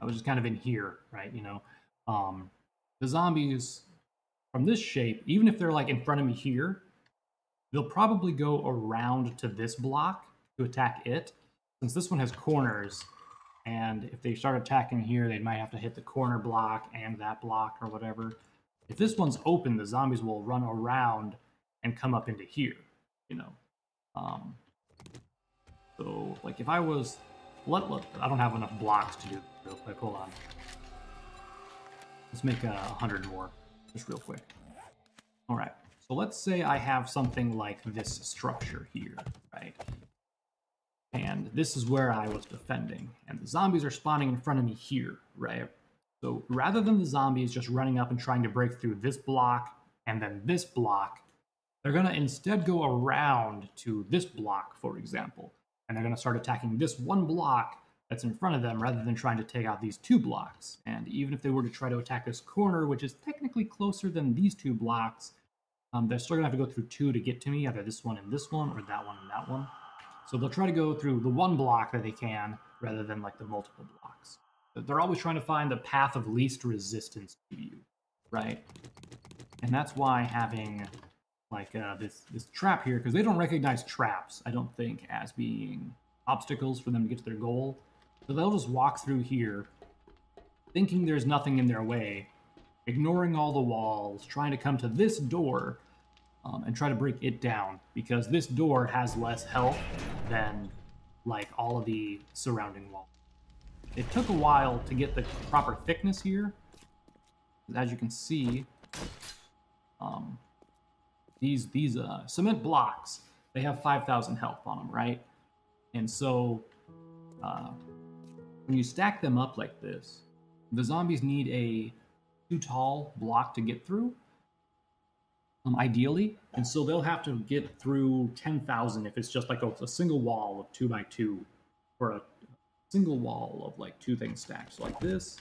I was just kind of in here, right? You know, the zombies from this shape, even if they're like in front of me here, they'll probably go around to this block to attack it, since this one has corners. And if they start attacking here, they might have to hit the corner block and that block or whatever. If this one's open, the zombies will run around and come up into here, you know. So like if I was, I don't have enough blocks to do this real quick, hold on. Let's make 100 more, just real quick. All right, so let's say I have something like this structure here, right? And this is where I was defending, and the zombies are spawning in front of me here, right? So rather than the zombies just running up and trying to break through this block and then this block, they're gonna instead go around to this block, for example, and they're gonna start attacking this one block that's in front of them rather than trying to take out these two blocks. And even if they were to try to attack this corner, which is technically closer than these two blocks, they're still gonna have to go through two to get to me, either this one and this one, or that one and that one. So they'll try to go through the one block that they can rather than like the multiple blocks. But they're always trying to find the path of least resistance to you, right? And that's why having like this trap here, because they don't recognize traps, I don't think, as being obstacles for them to get to their goal. So they'll just walk through here, thinking there's nothing in their way, ignoring all the walls, trying to come to this door and try to break it down, because this door has less health than like all of the surrounding walls. It took a while to get the proper thickness here. As you can see, These cement blocks, they have 5,000 health on them, right? And so when you stack them up like this, the zombies need a too tall block to get through, ideally. And so they'll have to get through 10,000 if it's just like a single wall of 2x2, or a single wall of like two things stacked. So like this,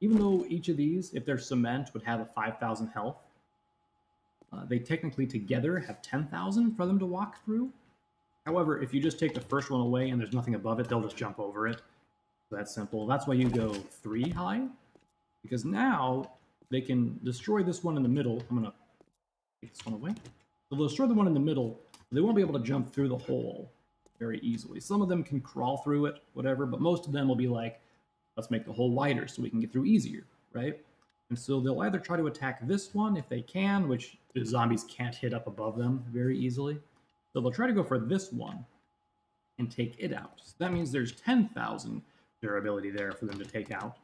even though each of these, if they're cement, would have a 5,000 health, they technically together have 10,000 for them to walk through. However, if you just take the first one away and there's nothing above it, they'll just jump over it. So that's simple. That's why you go 3 high, because now they can destroy this one in the middle. I'm going to take this one away. So they'll destroy the one in the middle. They won't be able to jump through the hole very easily. Some of them can crawl through it, whatever, but most of them will be like, let's make the hole wider so we can get through easier, right? And so they'll either try to attack this one if they can, which the zombies can't hit up above them very easily. So they'll try to go for this one and take it out. So that means there's 10,000 durability there for them to take out.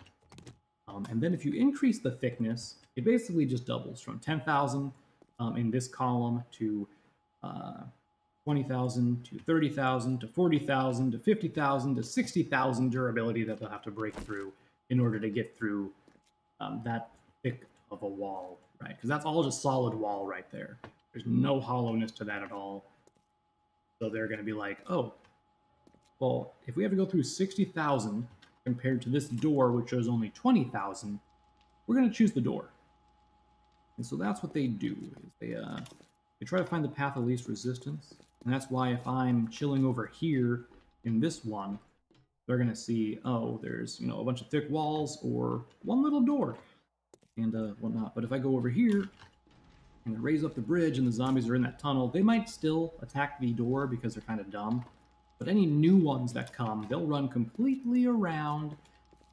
And then if you increase the thickness, it basically just doubles from 10,000 in this column to 20,000 to 30,000 to 40,000 to 50,000 to 60,000 durability that they'll have to break through in order to get through that thick of a wall, right? Because that's all just solid wall right there. There's no hollowness to that at all. So they're going to be like, oh, well, if we have to go through 60,000 compared to this door, which shows only 20,000, we're going to choose the door. And so that's what they do, is they try to find the path of least resistance. And that's why if I'm chilling over here in this one, they're going to see, oh, there's, you know, a bunch of thick walls or one little door and whatnot. But if I go over here and I raise up the bridge and the zombies are in that tunnel, they might still attack the door because they're kind of dumb. But any new ones that come, they'll run completely around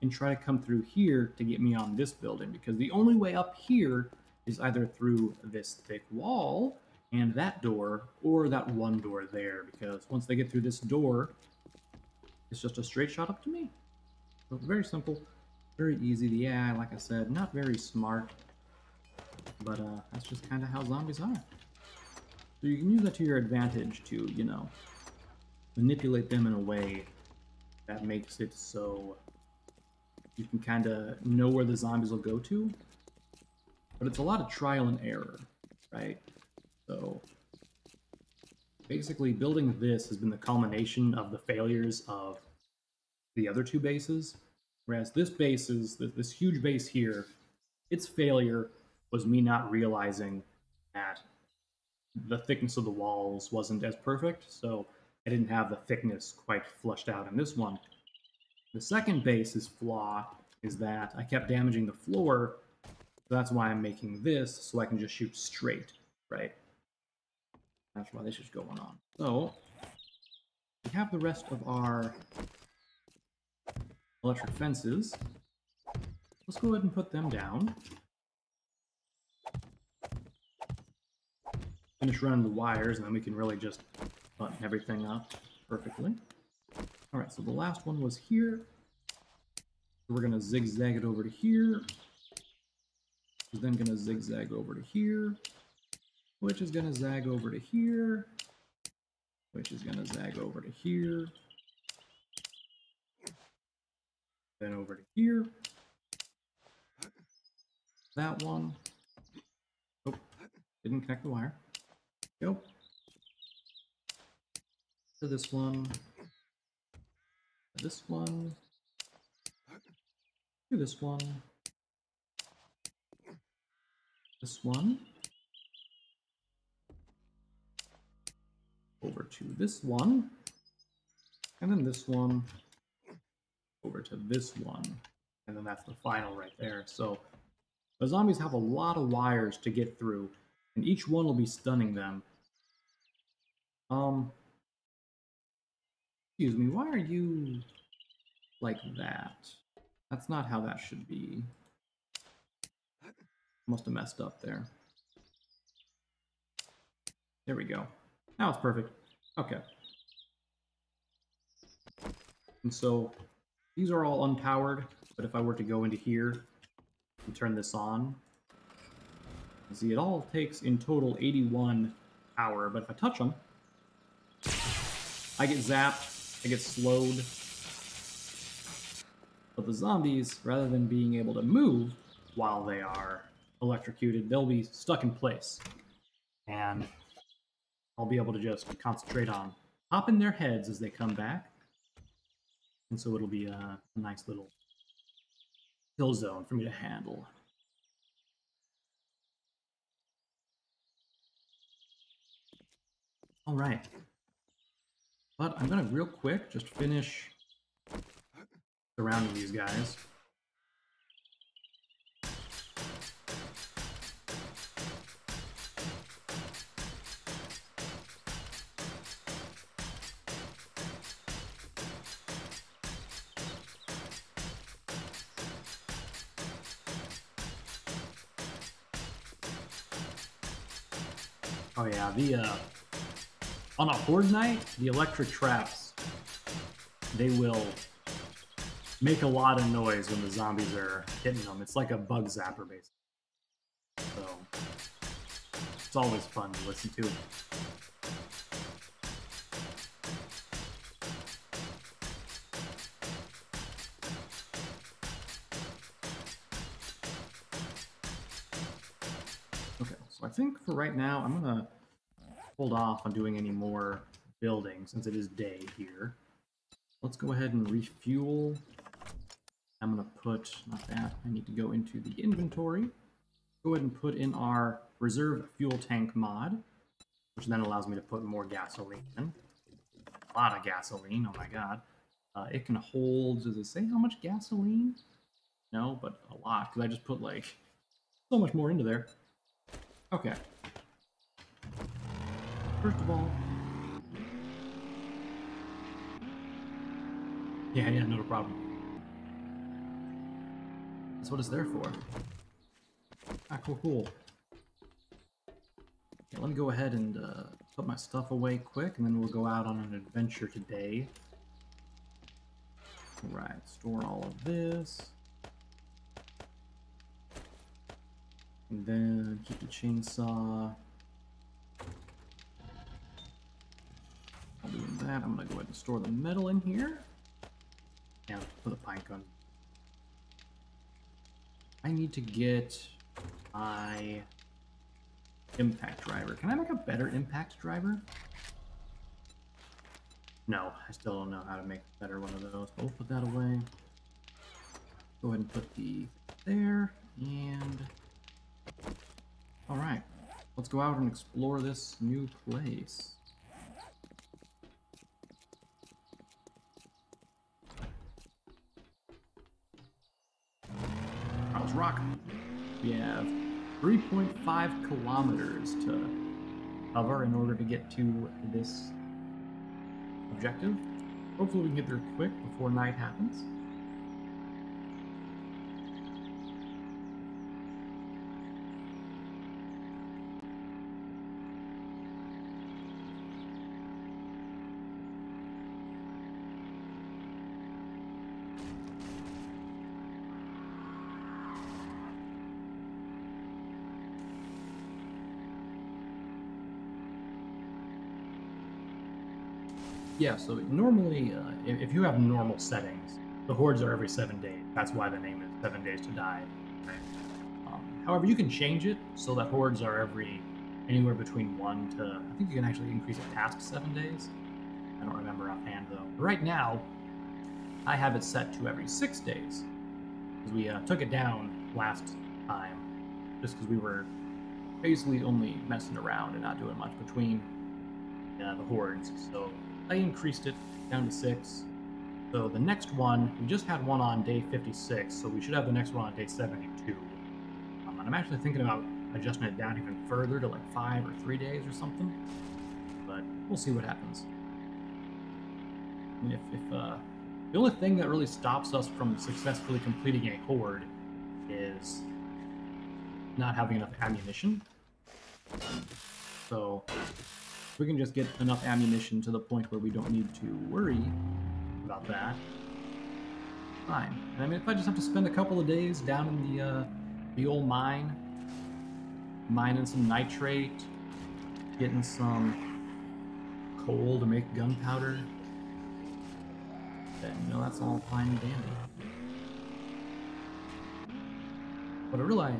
and try to come through here to get me on this building, because the only way up here is either through this thick wall and that door, or that one door there, because once they get through this door, it's just a straight shot up to me. So very simple, very easy. Yeah, like I said, not very smart, but that's just kind of how zombies are. So you can use that to your advantage to, you know, manipulate them in a way that makes it so you can kind of know where the zombies will go to. But it's a lot of trial and error, right? So basically building this has been the culmination of the failures of the other two bases. Whereas this base is, this huge base here, its failure was me not realizing that the thickness of the walls wasn't as perfect. So I didn't have the thickness quite flushed out in this one. The second base's flaw is that I kept damaging the floor. So that's why I'm making this, so I can just shoot straight, right? That's why this is going on. So we have the rest of our electric fences. Let's go ahead and put them down. Finish running the wires, and then we can really just button everything up perfectly. All right, so the last one was here. We're gonna zigzag it over to here. We're then gonna zigzag over to here, which is going to zag over to here, which is going to zag over to here, then over to here, that one, oh, didn't connect the wire, go to this one, to this one, to this one, this one, over to this one, and then this one, over to this one, and then that's the final right there. So the zombies have a lot of wires to get through, and each one will be stunning them. Excuse me, why are you like that? That's not how that should be. Must have messed up there. There we go. Now it's perfect. Okay. And so these are all unpowered, but if I were to go into here and turn this on, You see, it all takes in total 81 power, but if I touch them, I get zapped, I get slowed. But the zombies, rather than being able to move while they are electrocuted, they'll be stuck in place. And I'll be able to just concentrate on popping their heads as they come back. And so it'll be a nice little kill zone for me to handle. All right. But I'm going to real quick just finish surrounding these guys. Oh yeah, on a horde night, the electric traps, they will make a lot of noise when the zombies are hitting them. It's like a bug zapper, basically. So, it's always fun to listen to. Okay, so I think for right now, I'm gonna hold off on doing any more building since it is day here. Let's go ahead and refuel. I'm going to put, not that, I need to go into the inventory. Go ahead and put in our reserve fuel tank mod, which then allows me to put more gasoline in. A lot of gasoline, oh my god. It can hold, does it say how much gasoline? No, but a lot, because I just put like so much more into there. Okay. First of all, yeah, no problem. That's what it's there for. Ah, cool. Okay, let me go ahead and put my stuff away quick, and then we'll go out on an adventure today. All right, store all of this. And then keep the chainsaw. I'll do that. I'm going to go ahead and store the metal in here. And put the pine cone. I need to get my impact driver. Can I make a better impact driver? No, I still don't know how to make a better one of those, but we'll put that away. Go ahead and put the there, and all right. Let's go out and explore this new place. Rock. We have 3.5 kilometers to cover in order to get to this objective. Hopefully we can get there quick before night happens. Yeah, so normally, if you have normal settings, the hordes are every 7 days. That's why the name is 7 Days to Die. However, you can change it so that hordes are every anywhere between 1 to... I think you can actually increase it past 7 days. I don't remember offhand, though. But right now, I have it set to every 6 days. Because we took it down last time, just because we were basically only messing around and not doing much between the hordes, so... I increased it down to 6. So the next one, we just had one on day 56, so we should have the next one on day 72. And I'm actually thinking about adjusting it down even further to like 5 or 3 days or something. But we'll see what happens. I mean, if the only thing that really stops us from successfully completing a horde is not having enough ammunition. So... we can just get enough ammunition to the point where we don't need to worry about that. Fine. I mean, if I just have to spend a couple of days down in the old mine, mining some nitrate, getting some coal to make gunpowder. Then, you know, that's all fine and dandy. But I realize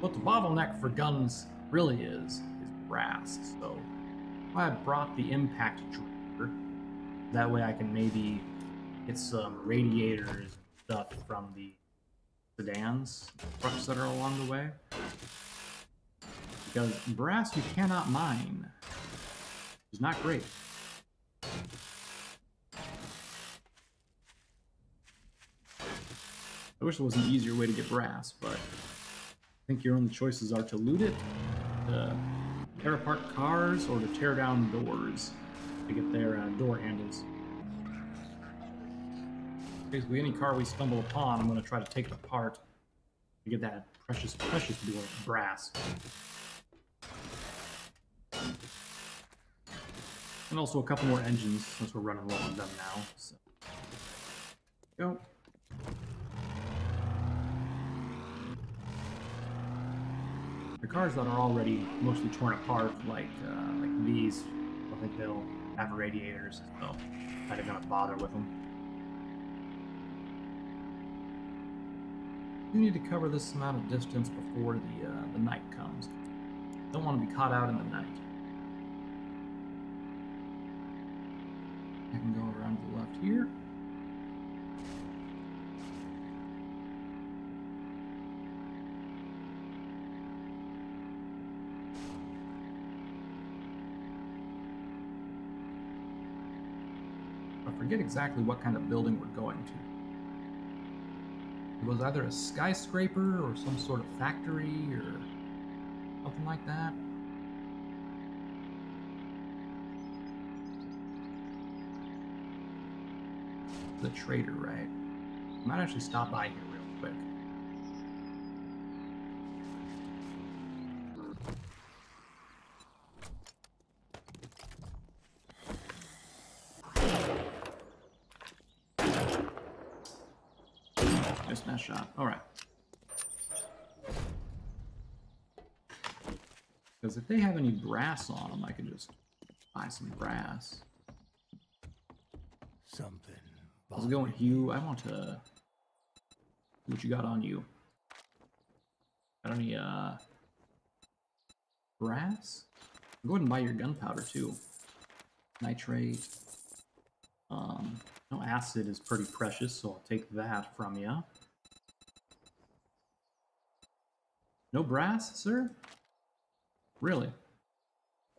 what the bottleneck for guns really is brass. So I brought the impact driller. That way I can maybe get some radiators and stuff from the sedans, trucks that are along the way. Because brass you cannot mine, which is not great. I wish there was an easier way to get brass, but I think your only choices are to loot it, to tear apart cars, or to tear down doors to get their door handles. Basically, any car we stumble upon, I'm going to try to take it apart to get that precious, precious door of brass. And also a couple more engines, since we're running low on them now. So. Go. The cars that are already mostly torn apart, like these, I think they'll have radiators, so I'm not even gonna bother with them. You need to cover this amount of distance before the night comes. Don't want to be caught out in the night. I can go around to the left here. I forget exactly what kind of building we're going to. It was either a skyscraper or some sort of factory or something like that. The trader, right? I might actually stop by here real quick. Shot. All right. Because if they have any brass on them, I could just buy some brass. Something. How's it going, Hugh? I want to. What you got on you? Got any brass? Go ahead and buy your gunpowder too. Nitrate. No, acid is pretty precious, so I'll take that from you. No brass, sir? Really?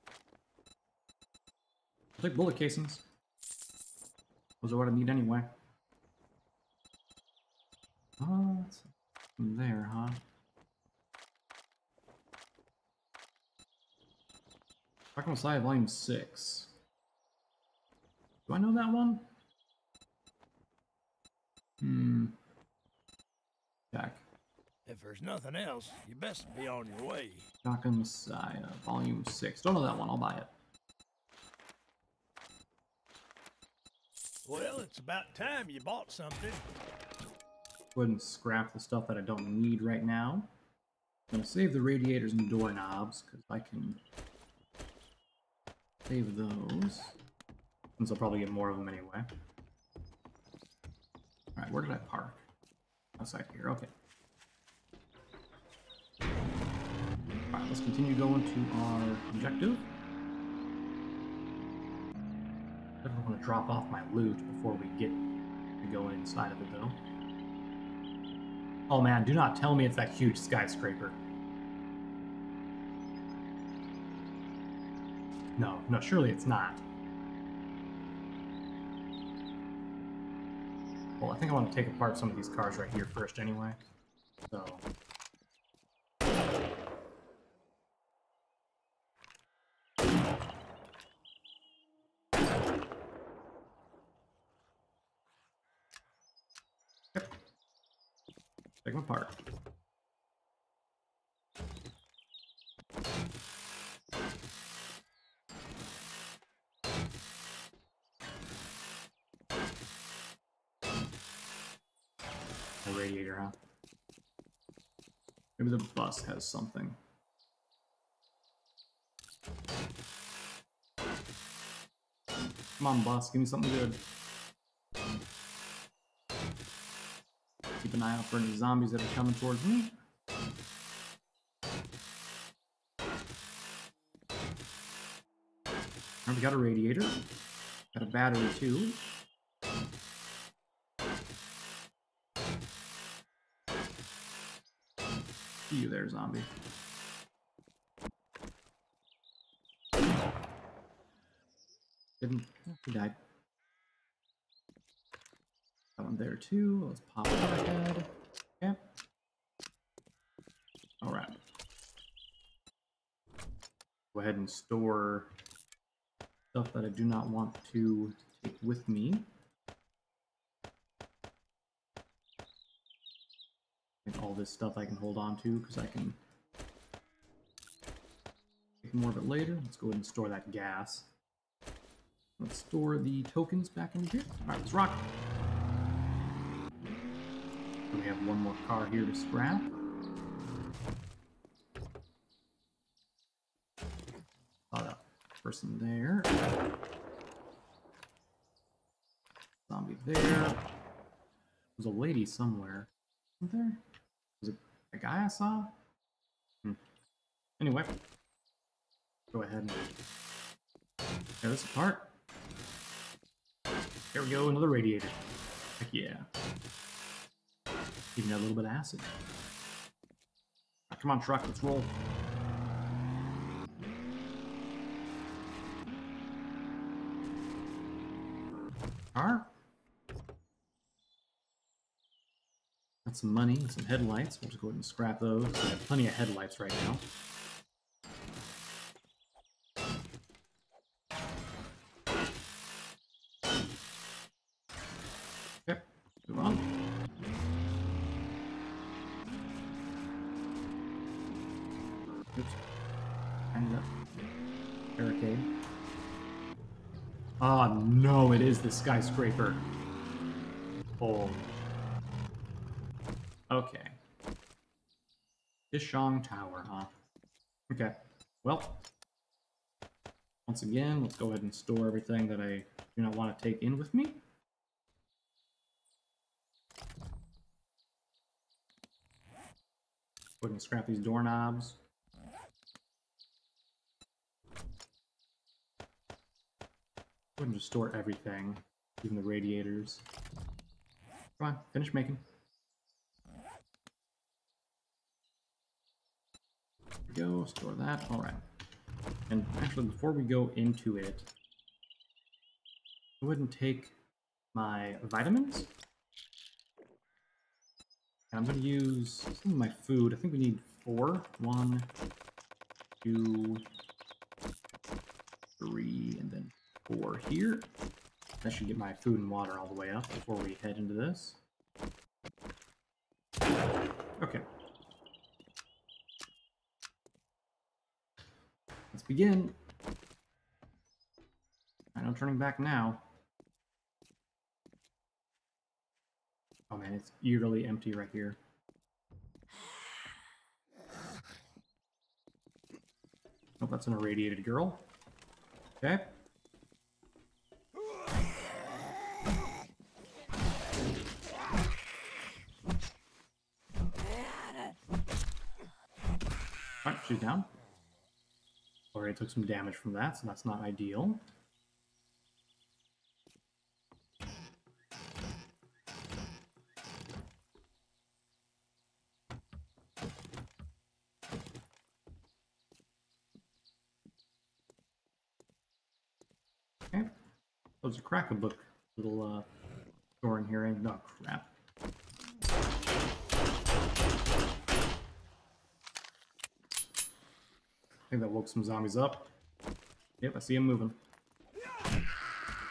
I'll take bullet casings. Those are what I need anyway. Oh, that's from there, huh? Talking about Messiah Volume 6. Do I know that one? Check. If there's nothing else, you best be on your way. Shotgun Messiah, Volume 6. Don't know that one, I'll buy it. Well, it's about time you bought something. Go ahead and scrap the stuff that I don't need right now. I'm going to save the radiators and doorknobs, because I can save those. Since I'll probably get more of them anyway. Alright, where did I park? Outside here, okay. Alright, let's continue going to our objective. I don't want to drop off my loot before we get to go inside of it, though. Oh man, do not tell me it's that huge skyscraper. No, no, surely it's not. Well, I think I want to take apart some of these cars right here first anyway, so... Take them apart. A radiator, huh? Maybe the bus has something. Come on, boss. Give me something good. Keep an eye out for any zombies that are coming towards me. Now we got a radiator. Got a battery, too. See you there, zombie. Didn't. He died. That one there, too. Let's pop it back out. Okay. Alright. Go ahead and store stuff that I do not want to take with me. And all this stuff I can hold on to because I can take more of it later. Let's go ahead and store that gas. Let's store the tokens back in here. Alright, let's rock. So we have one more car here to scrap. Saw that person there. Zombie there. There's a lady somewhere. Isn't there? Was it a guy I saw? Anyway. Go ahead and tear this apart. There we go, another radiator. Heck yeah. Even got a little bit of acid. Right, come on, truck, let's roll. Car. Got some money and some headlights. We'll just go ahead and scrap those. We have plenty of headlights right now. The skyscraper. Oh. Okay. Dishong Tower, huh? Okay. Well, once again, let's go ahead and store everything that I do not want to take in with me. Go ahead and scrap these doorknobs. I'm going to store everything, even the radiators. Come on, finish making. There we go, store that. All right. And actually, before we go into it, I wouldn't take my vitamins. And I'm going to use some of my food. I think we need 4. 1, 2, 3, and then 4 here. That should get my food and water all the way up before we head into this. Okay. Let's begin. I'm not turning back now. Oh man, it's eerily empty right here. Hope that's an irradiated girl. Okay. She's down. Already took some damage from that, so that's not ideal. Okay. Oh, there's a crack-a-book little door in here. Oh, crap. I think that woke some zombies up. Yep, I see him moving.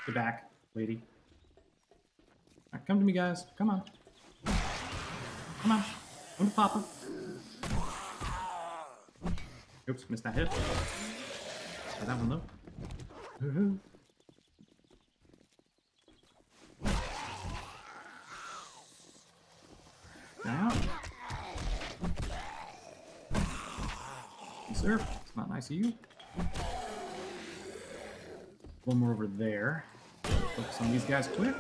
Get back, lady. All right, come to me, guys. Come on. Come on. I'm the popper. Oops, missed that hit. Got that one, though. Sir, it's not nice of you. One more over there. Focus on these guys quick.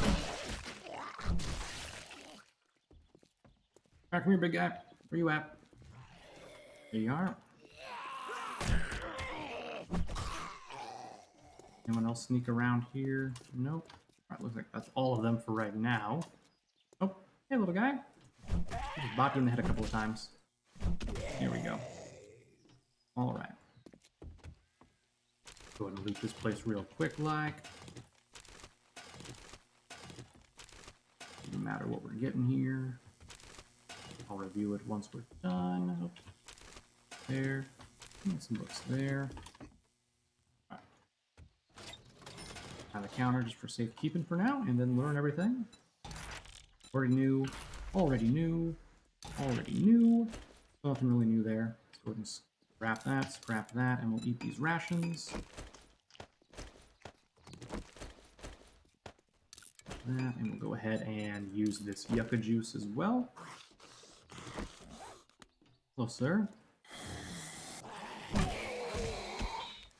Alright, come here, big guy. Where you at? There you are. Anyone else sneak around here? Nope. Alright, looks like that's all of them for right now. Oh, hey, little guy. Just bopped you in the head a couple of times. Here we go. Alright. Go ahead and loot this place real quick, like. Doesn't matter what we're getting here. I'll review it once we're done. There. Some books there. All right. On the counter just for safekeeping for now, and then learn everything. Already new. Already new. Already new. Nothing really new there. Let's go ahead and scrap that, and we'll eat these rations. That, and we'll go ahead and use this yucca juice as well. Hello, sir.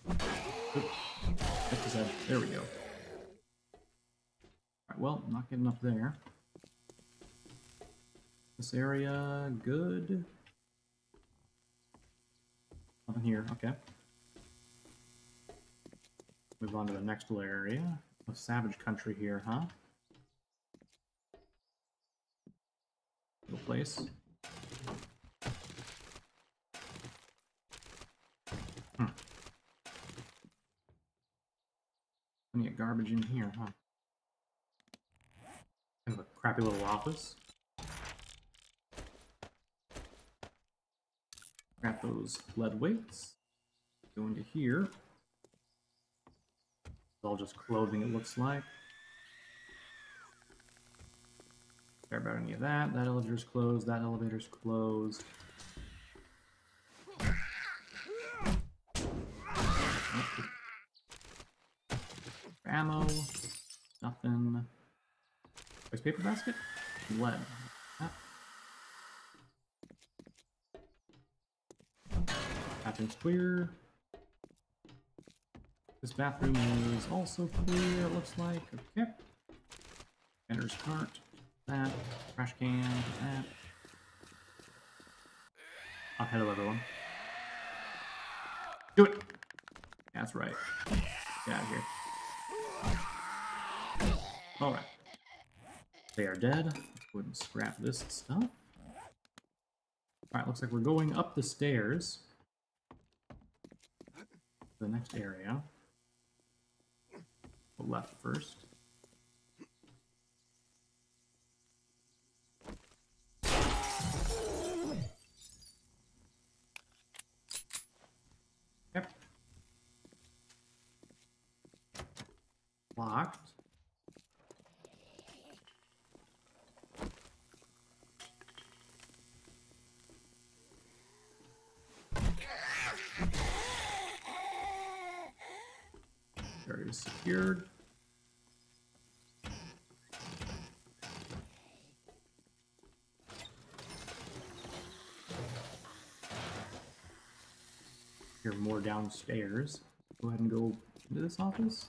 Oops. There we go. All right, well, not getting up there. This area, good. Nothing here, okay. Move on to the next little area. A savage country here, huh? Little place. Plenty of garbage in here, huh? Kind of a crappy little office. Grab those lead weights. Go into here. It's all just clothing, it looks like. Don't care about any of that. That elevator's closed. That elevator's closed. Ammo. Nothing. There's paper basket. Lead. Bathroom's clear. This bathroom is also clear, it looks like. Okay. Vendor's cart. That. Trash can. That. Oh, hello, everyone. Do it! That's right. Get out of here. Alright. They are dead. Let's go ahead and scrap this stuff. Alright, looks like we're going up the stairs. The next area. The left first. Yep. Locked. Area is secured. Hear more downstairs. Go ahead and go into this office.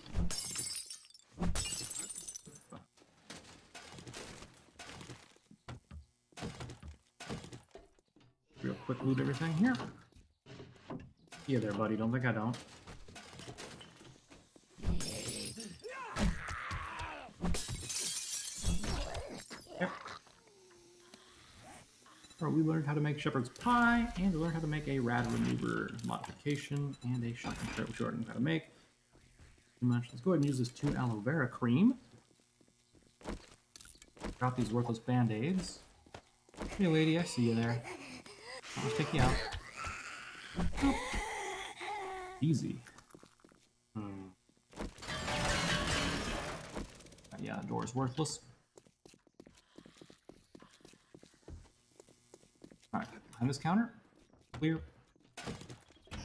Real quick, loot everything here. Yeah, there, buddy. Don't think I don't. We learned how to make shepherd's pie, and we learned how to make a rad remover modification, and a shotgun turret, which we already know how to make. Pretty much. Let's go ahead and use this 2 aloe vera cream. Drop these worthless band-aids. Hey lady, I see you there. I'll just take you out. Oh. Easy. Yeah, the door is worthless. On this counter, clear. Oh,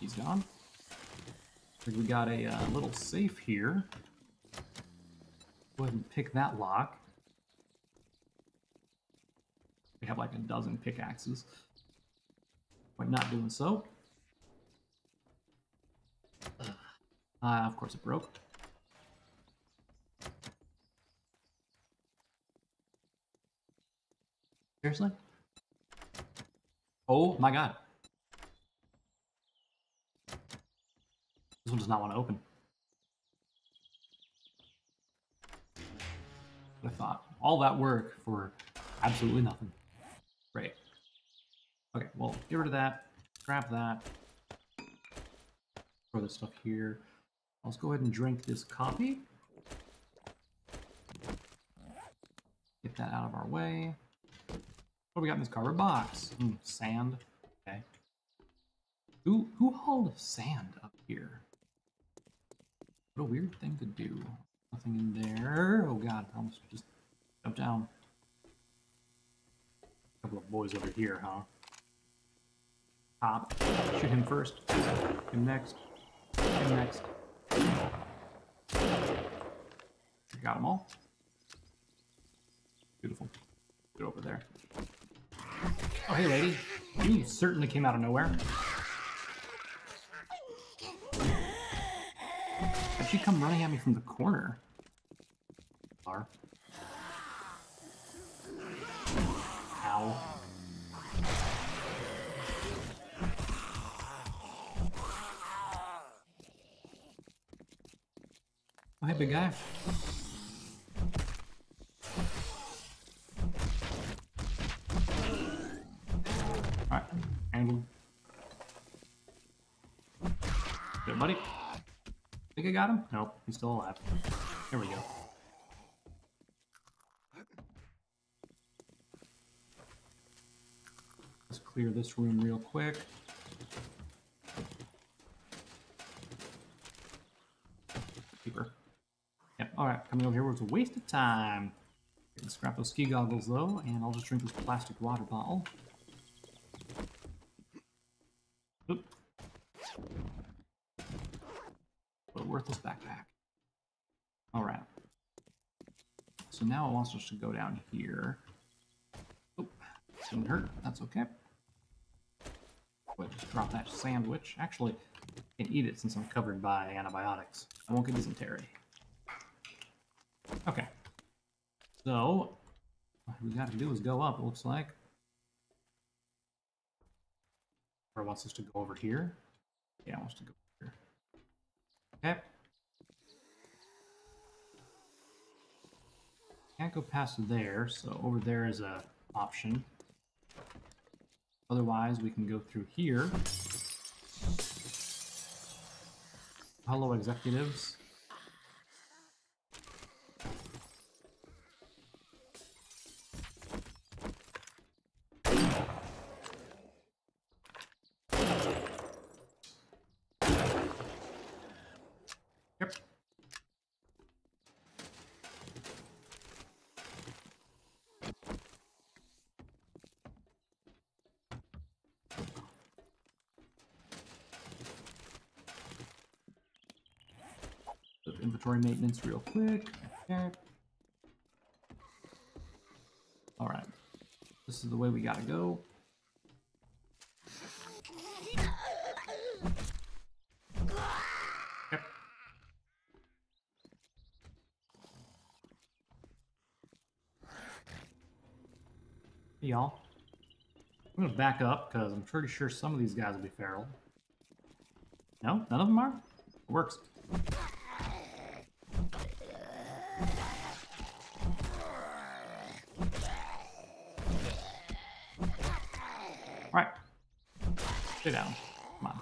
he's gone. I think we got a little safe here. Go ahead and pick that lock. We have like a dozen pickaxes. But not doing so. Of course it broke. Seriously? Oh my god. This one does not want to open. I thought. All that work for absolutely nothing. Great. Okay, well, get rid of that. Grab that. Throw this stuff here. Let's go ahead and drink this coffee. Get that out of our way. What do we got in this cardboard box? Sand. Okay. Who hauled sand up here? What a weird thing to do. Nothing in there. Oh god, I almost just jumped down. A couple of boys over here, huh? Pop. Shoot him first. Him next. Him next. Got them all. Beautiful. Get over there. Oh, hey, lady. You certainly came out of nowhere. How'd she come running at me from the corner? Lar. Ow. Oh, hey, big guy. Alright, angle. Good, buddy. Think I got him? Nope, he's still alive. There we go. Let's clear this room real quick. Keeper. Yep, alright, coming over here was a waste of time. Let's scrap those ski goggles though, and I'll just drink this plastic water bottle. Worthless backpack. All right. So now it wants us to go down here. Oh, didn't hurt. That's okay. But just drop that sandwich. Actually, I can eat it since I'm covered by antibiotics. I won't get dysentery. Okay. So what we got to do is go up. It looks like. Or it wants us to go over here. Yeah, it wants to go. Okay. Can't go past there, so over there is an option. Otherwise, we can go through here. Hello, executives. Inventory maintenance real quick. Okay. All right. This is the way we gotta go. Yep. Hey, y'all. I'm gonna back up because I'm pretty sure some of these guys will be feral. No, none of them are? It works. Stay down. Come on.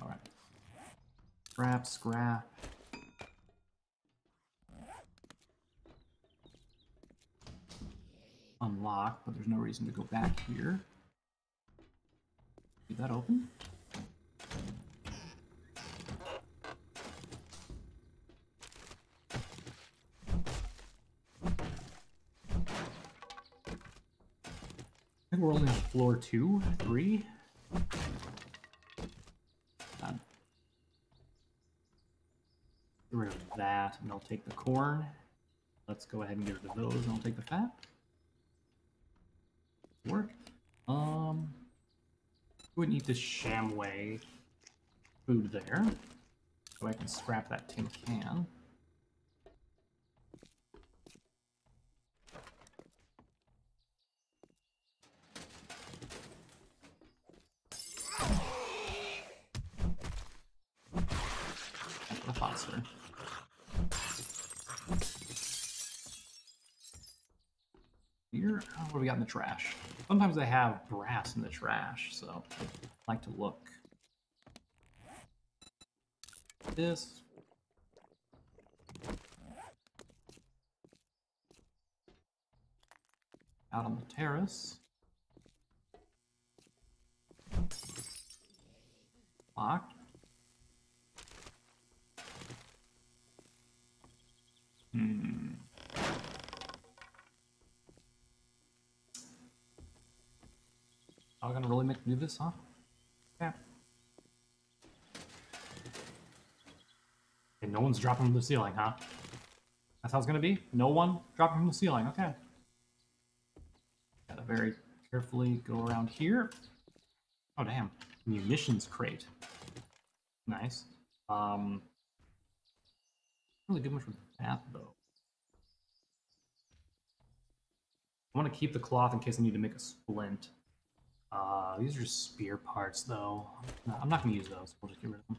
All right. Scrap, scrap. Unlock, but there's no reason to go back here. Leave that open. We're only on floor 2, 3. Done. that, and I'll take the corn. Let's go ahead and get rid of those, and I'll take the fat. Work. I wouldn't eat this Shamway food there, so I can scrap that tin can. Here, what do we got in the trash? Sometimes they have brass in the trash, so I like to look. This. Out on the terrace. Locked. I'm gonna really make me do this, huh? Yeah. And no one's dropping from the ceiling, huh? That's how it's gonna be? No one dropping from the ceiling, okay. Gotta very carefully go around here. Oh damn. Munitions crate. Nice. Really do much with that though. I want to keep the cloth in case I need to make a splint. These are just spear parts though. No, I'm not going to use those. We'll just get rid of them.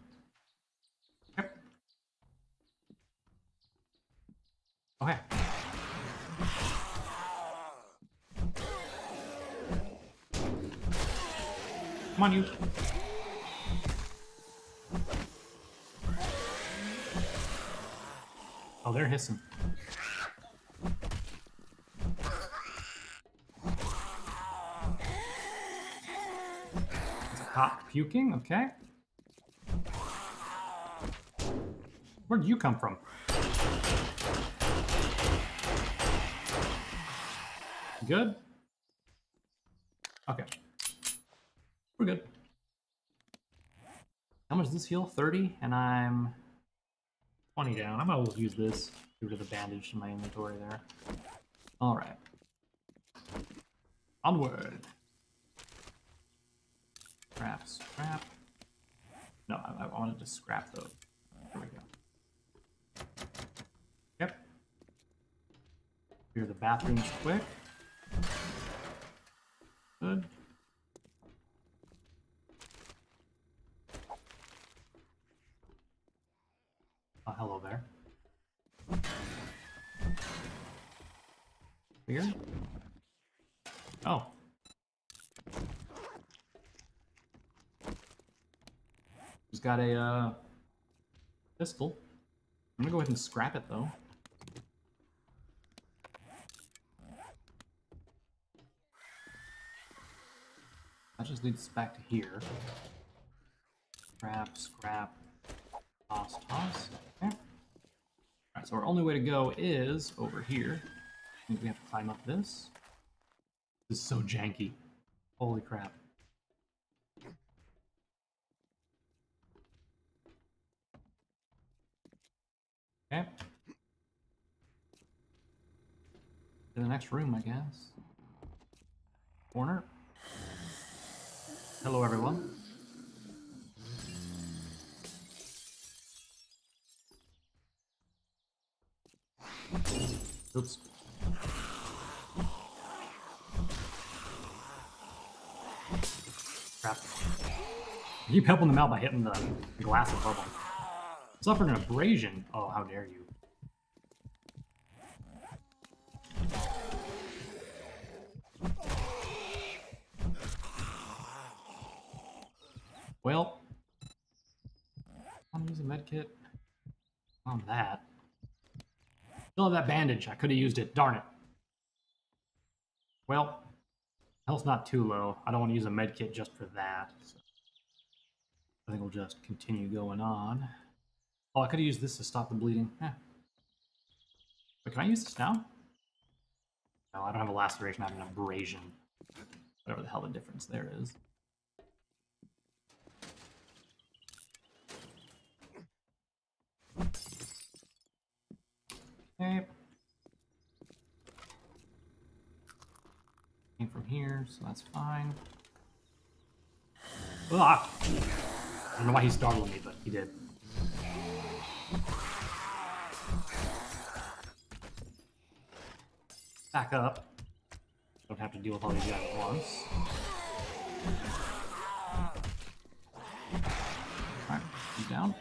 Yep. Okay. Come on, you. Oh, they're hissing. Hot puking, okay. Where did you come from? Good? Okay. We're good. How much does this heal? 30, and I'm 20 down. I might as well use this. Get rid of the bandage in my inventory there. Alright. Onward. Scrap, scrap. No, I wanted to scrap those. There we go. Yep. Clear the bathrooms quick. Good. Oh, hello there. Clear. Oh. Got a pistol. I'm gonna go ahead and scrap it though. That just leads us back to here. Scrap, scrap, toss, toss. Okay. Alright, so our only way to go is over here. I think we have to climb up this. This is so janky. Holy crap. Okay. To the next room, I guess. Corner. Hello, everyone. Oops. Crap. I keep helping them out by hitting the glass above them. Suffered an abrasion. Oh, how dare you. Well, I'm using a medkit on that. Still have that bandage. I could have used it. Darn it. Well, health's not too low. I don't want to use a medkit just for that. So I think we'll just continue going on. Oh, I could have used this to stop the bleeding. Eh. Wait, can I use this now? No, I don't have a laceration, I have an abrasion. Whatever the hell the difference there is. Okay. Came from here, so that's fine. Ah! I don't know why he's startling me, but he did. Back up. Don't have to deal with all these guys at once. Alright, he's down.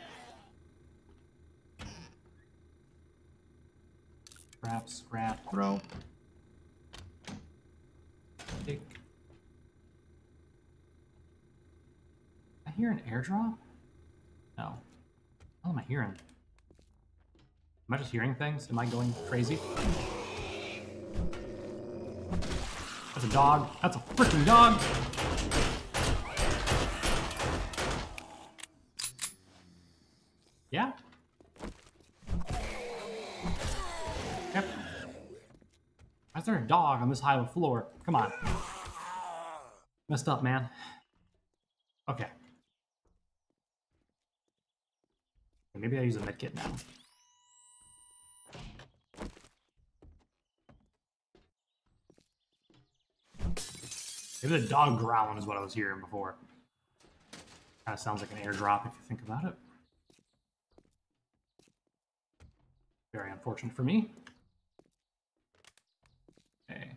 Scrap, scrap, throw. Pick. I hear an airdrop? No. What am I hearing? Am I just hearing things? Am I going crazy? That's a dog. That's a freaking dog! Yeah? Yep. Why is there a dog on this high of a floor? Come on. Messed up, man. Okay. Maybe I use a medkit now. Maybe the dog growling is what I was hearing before. Kind of sounds like an airdrop if you think about it. Very unfortunate for me. Okay.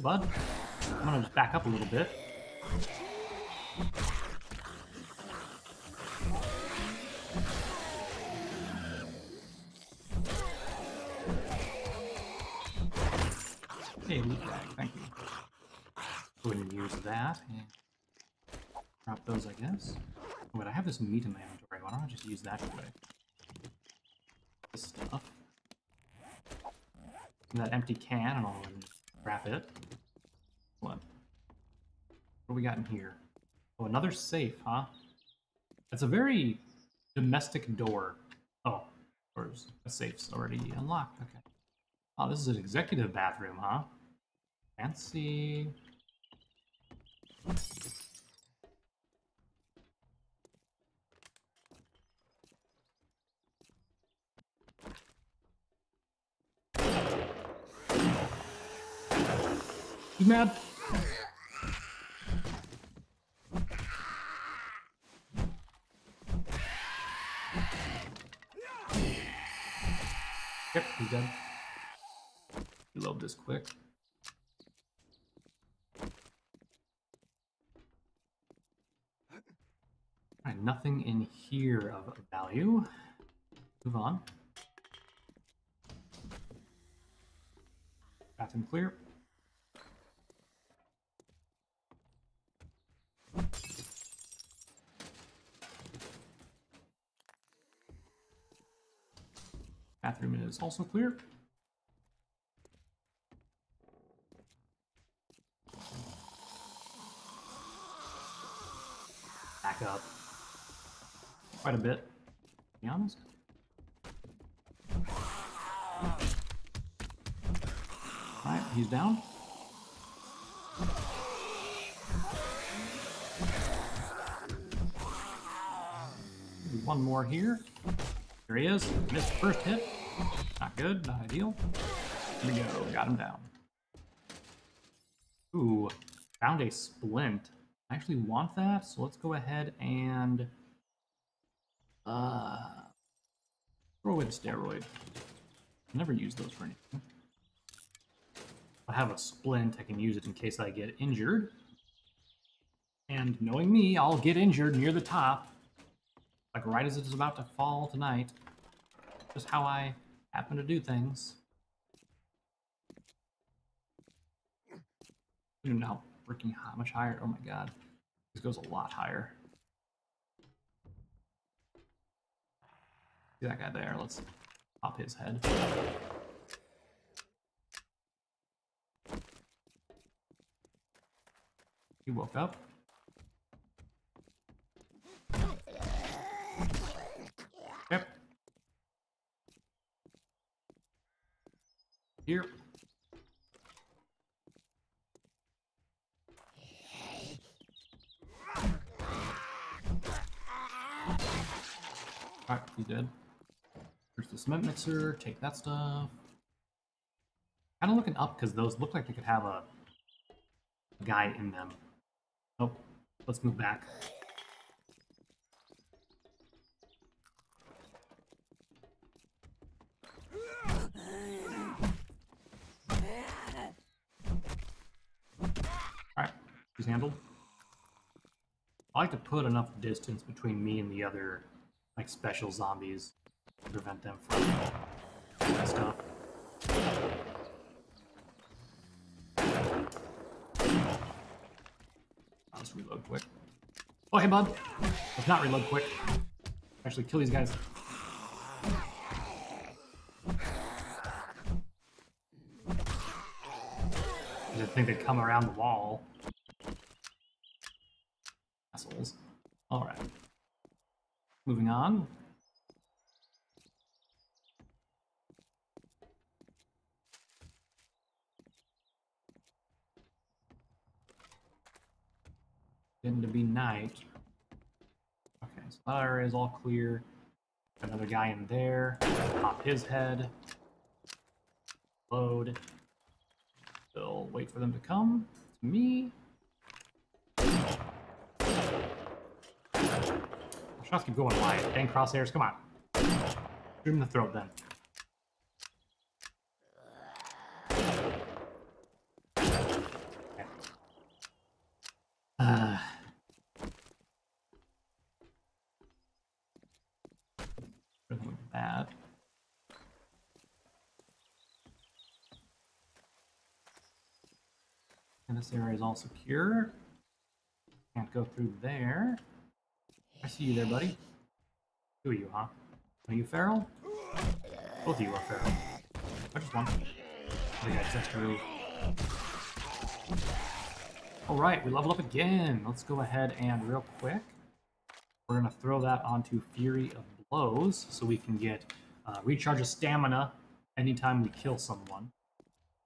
Bud. I'm gonna just back up a little bit. Hey, loot bag, thank you. Go ahead and use that. And drop those, I guess. Oh, wait, I have this meat in my inventory. Why don't I just use that away? This stuff. And that empty can, and I'll wrap it. What do we got in here? Oh, another safe, huh? That's a very domestic door. Oh, or a safe's already unlocked. Okay. Oh, this is an executive bathroom, huh? Fancy. He's mad. Yep, he's dead. Reload this quick. Alright, nothing in here of value. Move on. Bathroom clear. Bathroom is also clear. Back up quite a bit, to be honest. Alright, he's down. Maybe one more here. Here he is. Missed the first hit. Not good, not ideal. Here we go, got him down. Ooh, found a splint. I actually want that, so let's go ahead and throw away the steroid. I never use those for anything. I have a splint, I can use it in case I get injured. And knowing me, I'll get injured near the top. Like right as it is about to fall tonight. Just how I happen to do things. I don't know how freaking hot, much higher. Oh my god. This goes a lot higher. See that guy there. Let's pop his head. He woke up. Yep. Here. Alright, he's dead. There's the cement mixer, take that stuff. Kind of looking up because those look like they could have a guy in them. Oh, let's move back. Alright, she's handled. I like to put enough distance between me and the other like special zombies to prevent them from messed up. I'll just reload quick. Oh, hey, bud. Let's not reload quick. Actually, kill these guys. I didn't think they'd come around the wall. Assholes. All right. Moving on. Getting to be night. Okay, so that area is all clear. Got another guy in there. Pop his head. Load. Still wait for them to come to me. Shots keep going wide. Dang crosshairs, come on. Shoot him in the throat then. Okay. Bad. And this area is all secure. Can't go through there. I see you there, buddy. Who are you, huh? Are you feral? Both of you are feral. I just want to. I think I just have to move. Alright, we leveled up again. Let's go ahead and real quick, we're going to throw that onto Fury of Blows so we can get recharge of stamina anytime we kill someone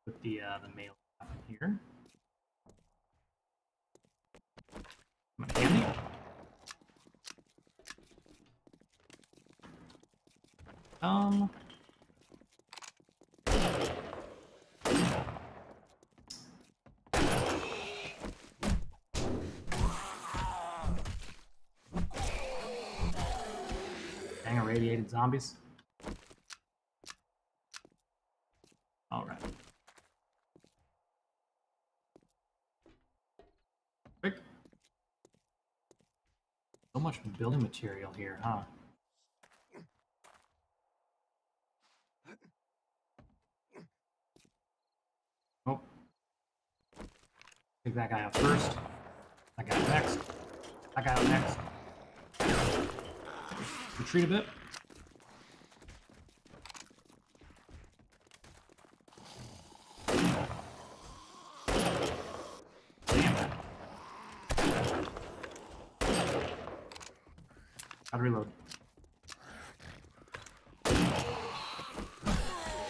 with the melee weapon here. Come on, Andy. Dang, irradiated zombies. All right. Quick. So much building material here, huh? Take that guy out first. That guy out next. That guy out next. Retreat a bit. Damn it. Gotta reload.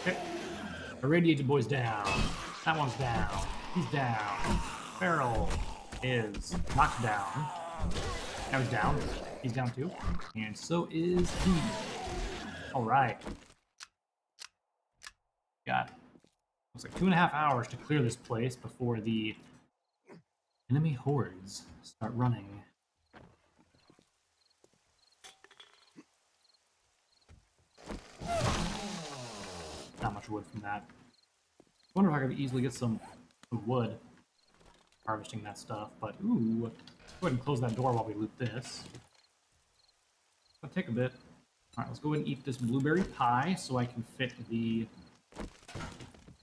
Okay. Irradiated boy's down. That one's down. He's down. Feral is knocked down. Now he's down. He's down too. And so is he. Alright. Got it. Looks like 2.5 hours to clear this place before the enemy hordes start running. Not much wood from that. I wonder if I could easily get some wood. Harvesting that stuff, but ooh, go ahead and close that door while we loot this. That'll take a bit. All right, let's go ahead and eat this blueberry pie so I can fit the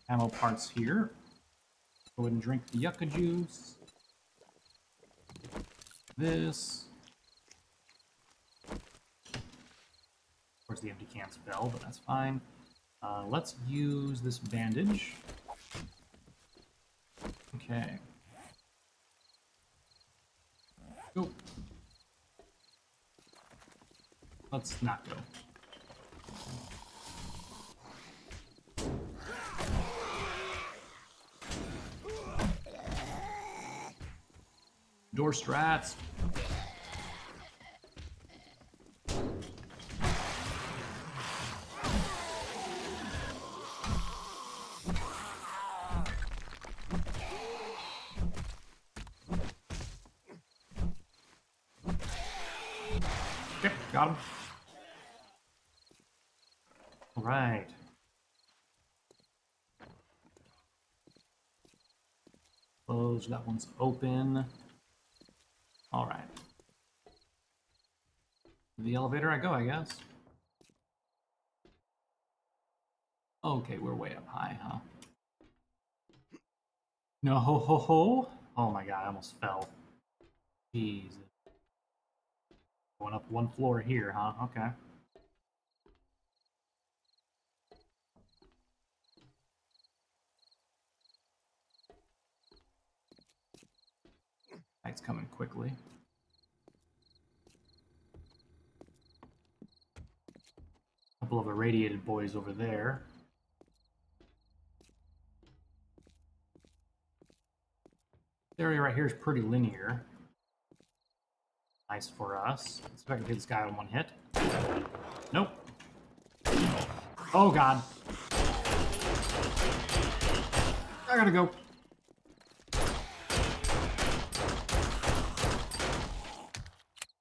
ammo parts here. Go ahead and drink the yucca juice. This. Of course, the empty cans fell, but that's fine. Let's use this bandage. Okay. Go. Let's not go. Door strats. Yep, got him. All right. Closed, that one's open. All right. The elevator I go, I guess. Okay, we're way up high, huh? No, ho, ho, ho. Oh my God, I almost fell. Jesus. Going up one floor here, huh? Okay. Night's coming quickly. A couple of irradiated boys over there. This area right here is pretty linear. Nice for us. Let's see if I can hit this guy on one hit. Nope. Oh God. I gotta go.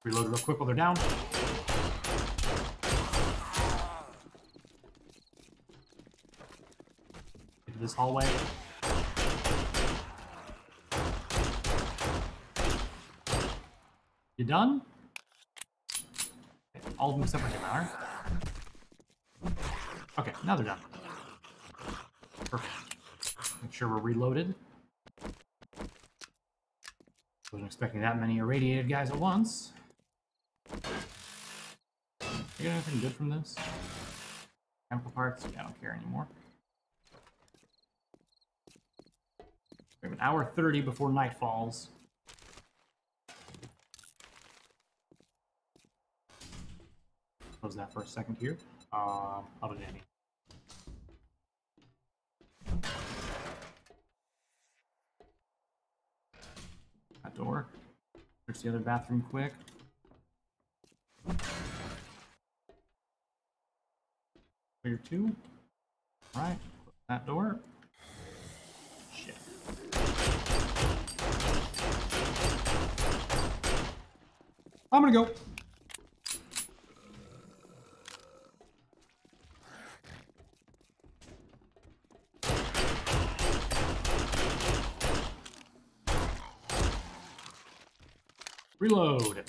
Reload real quick while they're down. Into this hallway. You done? Okay, all of them except for him are. Okay, now they're done. Perfect. Make sure we're reloaded. Wasn't expecting that many irradiated guys at once. You got anything good from this? Chemical parts? Yeah, I don't care anymore. We have an hour 30 before night falls. Close that for a second here. How did Andy? That door. Search the other bathroom quick. Clear two. All right. Close that door. Shit. I'm gonna go. Reload.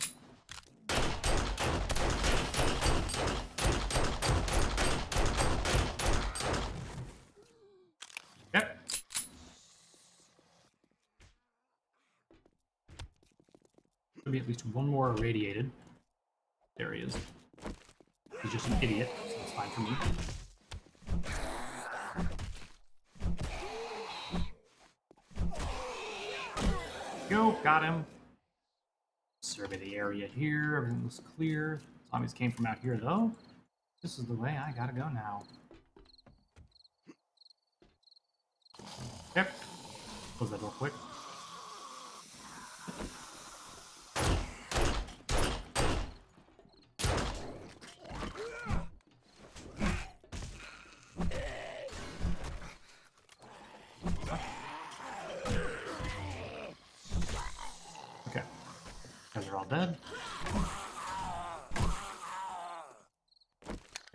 Yep. Should be at least one more irradiated. There he is. He's just an idiot, so it's fine for me. Go, got him. Survey the area here. Everything looks clear. Zombies came from out here, though. This is the way I gotta go now. Yep. Close that door quick. Dead.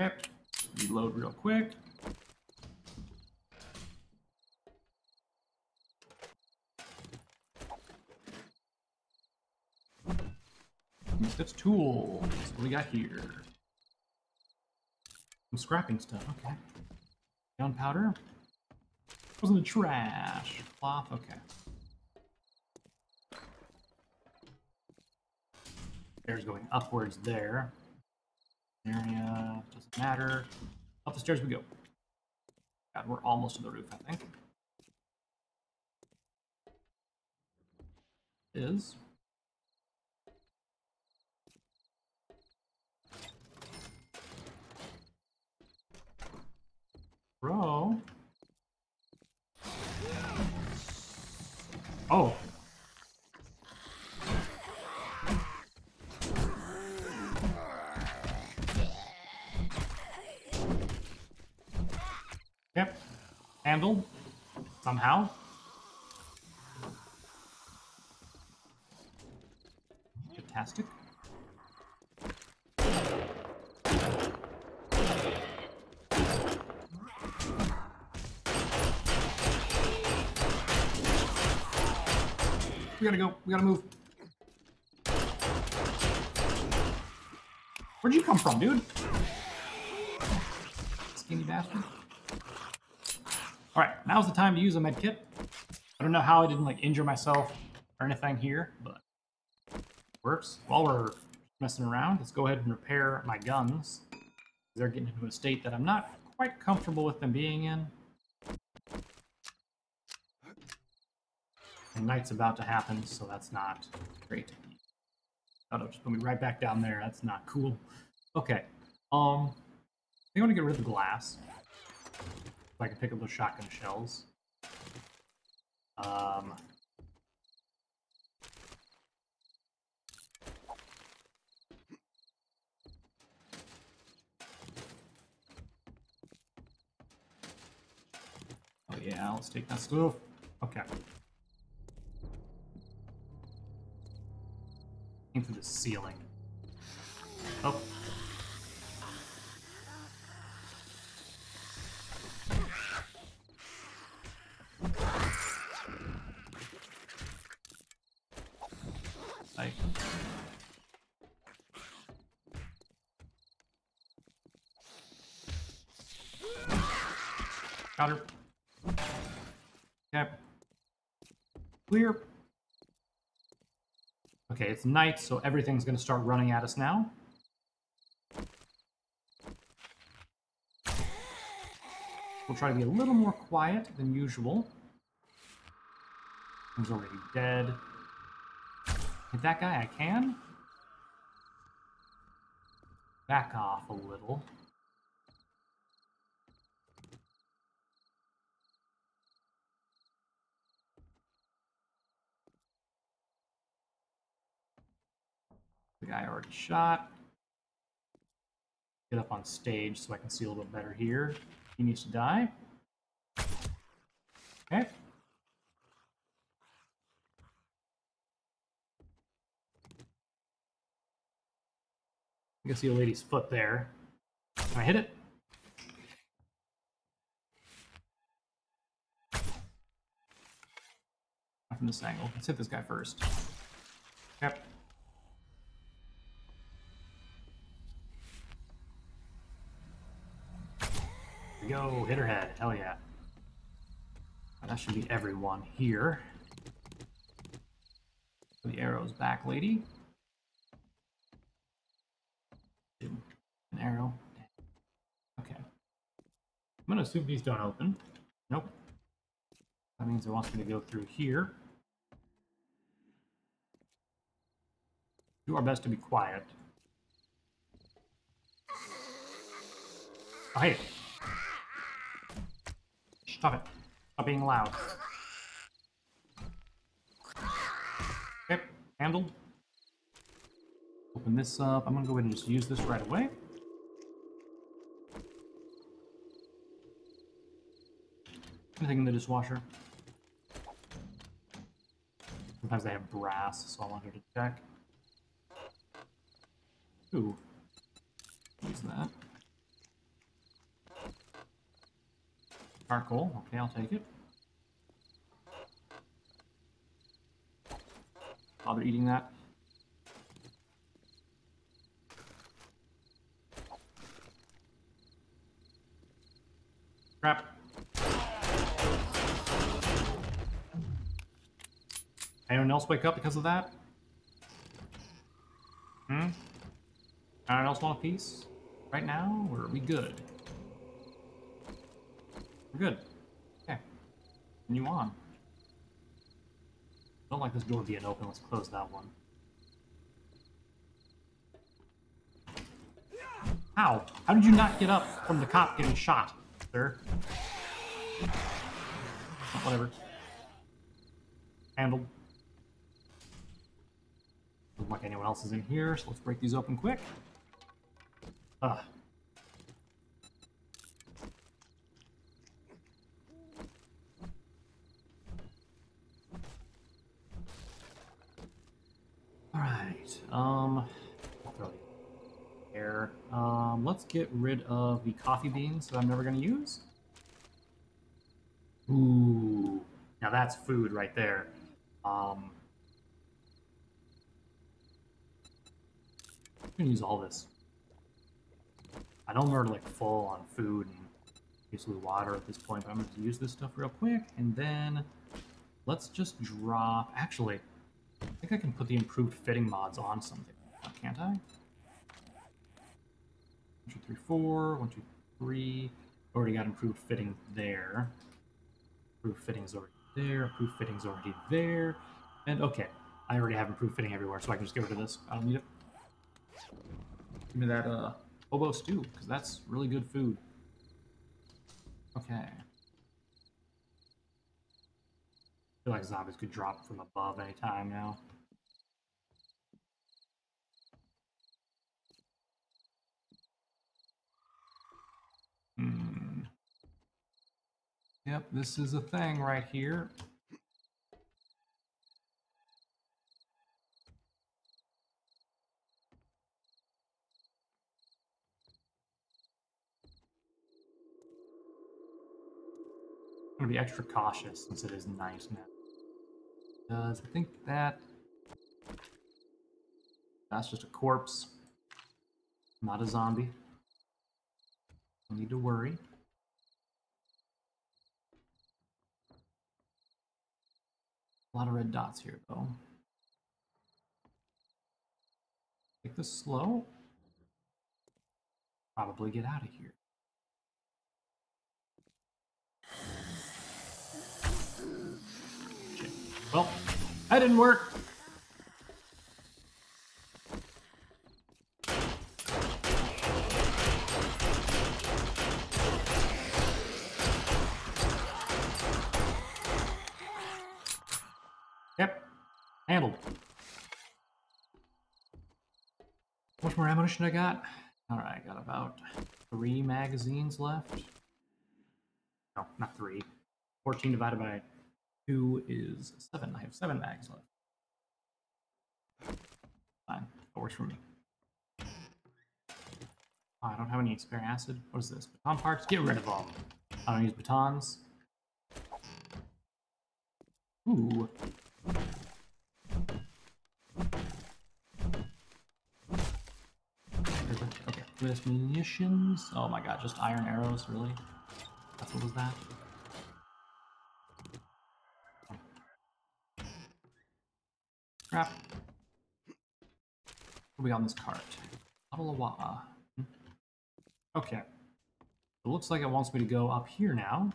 Yep. Reload real quick. That's tools. What do we got here? Some scrapping stuff. Okay. Gunpowder. Goes in the trash. Cloth. Okay. Stairs going upwards there. Area doesn't matter. Up the stairs we go. God, we're almost to the roof, I think. Is. Bro. Oh. Yep. Handled. Somehow. Fantastic. We gotta go. We gotta move. Where'd you come from, dude? Skinny bastard. Alright, now's the time to use a med kit. I don't know how I didn't like injure myself or anything here, but it works. While we're messing around, let's go ahead and repair my guns. They're getting into a state that I'm not quite comfortable with them being in. And night's about to happen, so that's not great. That'll just put me right back down there. That's not cool. Okay. I think I want to get rid of the glass. If I can pick up those shotgun shells. Oh yeah, let's take that stuff. Okay. Into the ceiling. Oh. Like. Got her. Yep. Clear. Okay, it's night, so everything's going to start running at us now. We'll try to be a little more quiet than usual. He's already dead. Hit that guy, I can. Back off a little. The guy I already shot. Get up on stage so I can see a little bit better here. He needs to die. Okay. I can see a lady's foot there. Can I hit it? Not from this angle. Let's hit this guy first. Yep. Go, hit her head. Hell yeah. That should be everyone here. The arrow's back, lady. An arrow. Okay. I'm gonna assume these don't open. Nope. That means it wants me to go through here. Do our best to be quiet. Oh, hey. Stop it. Stop being loud. Yep, handled. Open this up. I'm gonna go ahead and just use this right away. Anything in the dishwasher? Sometimes they have brass, so I wanted to check. Ooh. Use that. Charcoal. Okay, I'll take it. Bother eating that. Crap. Anyone else wake up because of that? Hmm? Anyone else want a piece? Right now? Or are we good? We're good. Okay. Continue on. Don't like this door being open. Let's close that one. How? How did you not get up from the cop getting shot, sir? Whatever. Handled. Doesn't look like anyone else is in here, so let's break these open quick. Ugh. right. I'll throw the air. Let's get rid of the coffee beans that I'm never going to use. Ooh. Now that's food right there. I'm going to use all this. I know we're like full on food and basically water at this point, but I'm going to use this stuff real quick. And then let's just drop... Actually, I think I can put the improved fitting mods on something. Can't I? 1, 2, 3, 4. 1, 2, 3. Already got improved fitting there. Improved fittings already there. Improved fittings already there. And okay, I already have improved fitting everywhere, so I can just get rid of this. I don't need it. Give me that hobo stew, because that's really good food. Okay. I feel like zombies could drop from above anytime now. Yep, this is a thing right here. I'm gonna be extra cautious since it is night now. I think that's just a corpse, not a zombie. Don't need to worry. A lot of red dots here, though. Take this slow. Probably get out of here. Well, that didn't work. Yep, handled. How much more ammunition I got? All right, I got about 3 magazines left. No, not 3. 14 divided by 2 is 7. I have 7 mags left. Fine, that works for me. Oh, I don't have any spare acid. What is this? Baton parts? Get rid of all. I don't use batons. Ooh. Okay, list munitions. Oh my god, just iron arrows, really? That's what was that? Crap. What do we got on this cart? Bottle of water. Okay. It looks like it wants me to go up here now.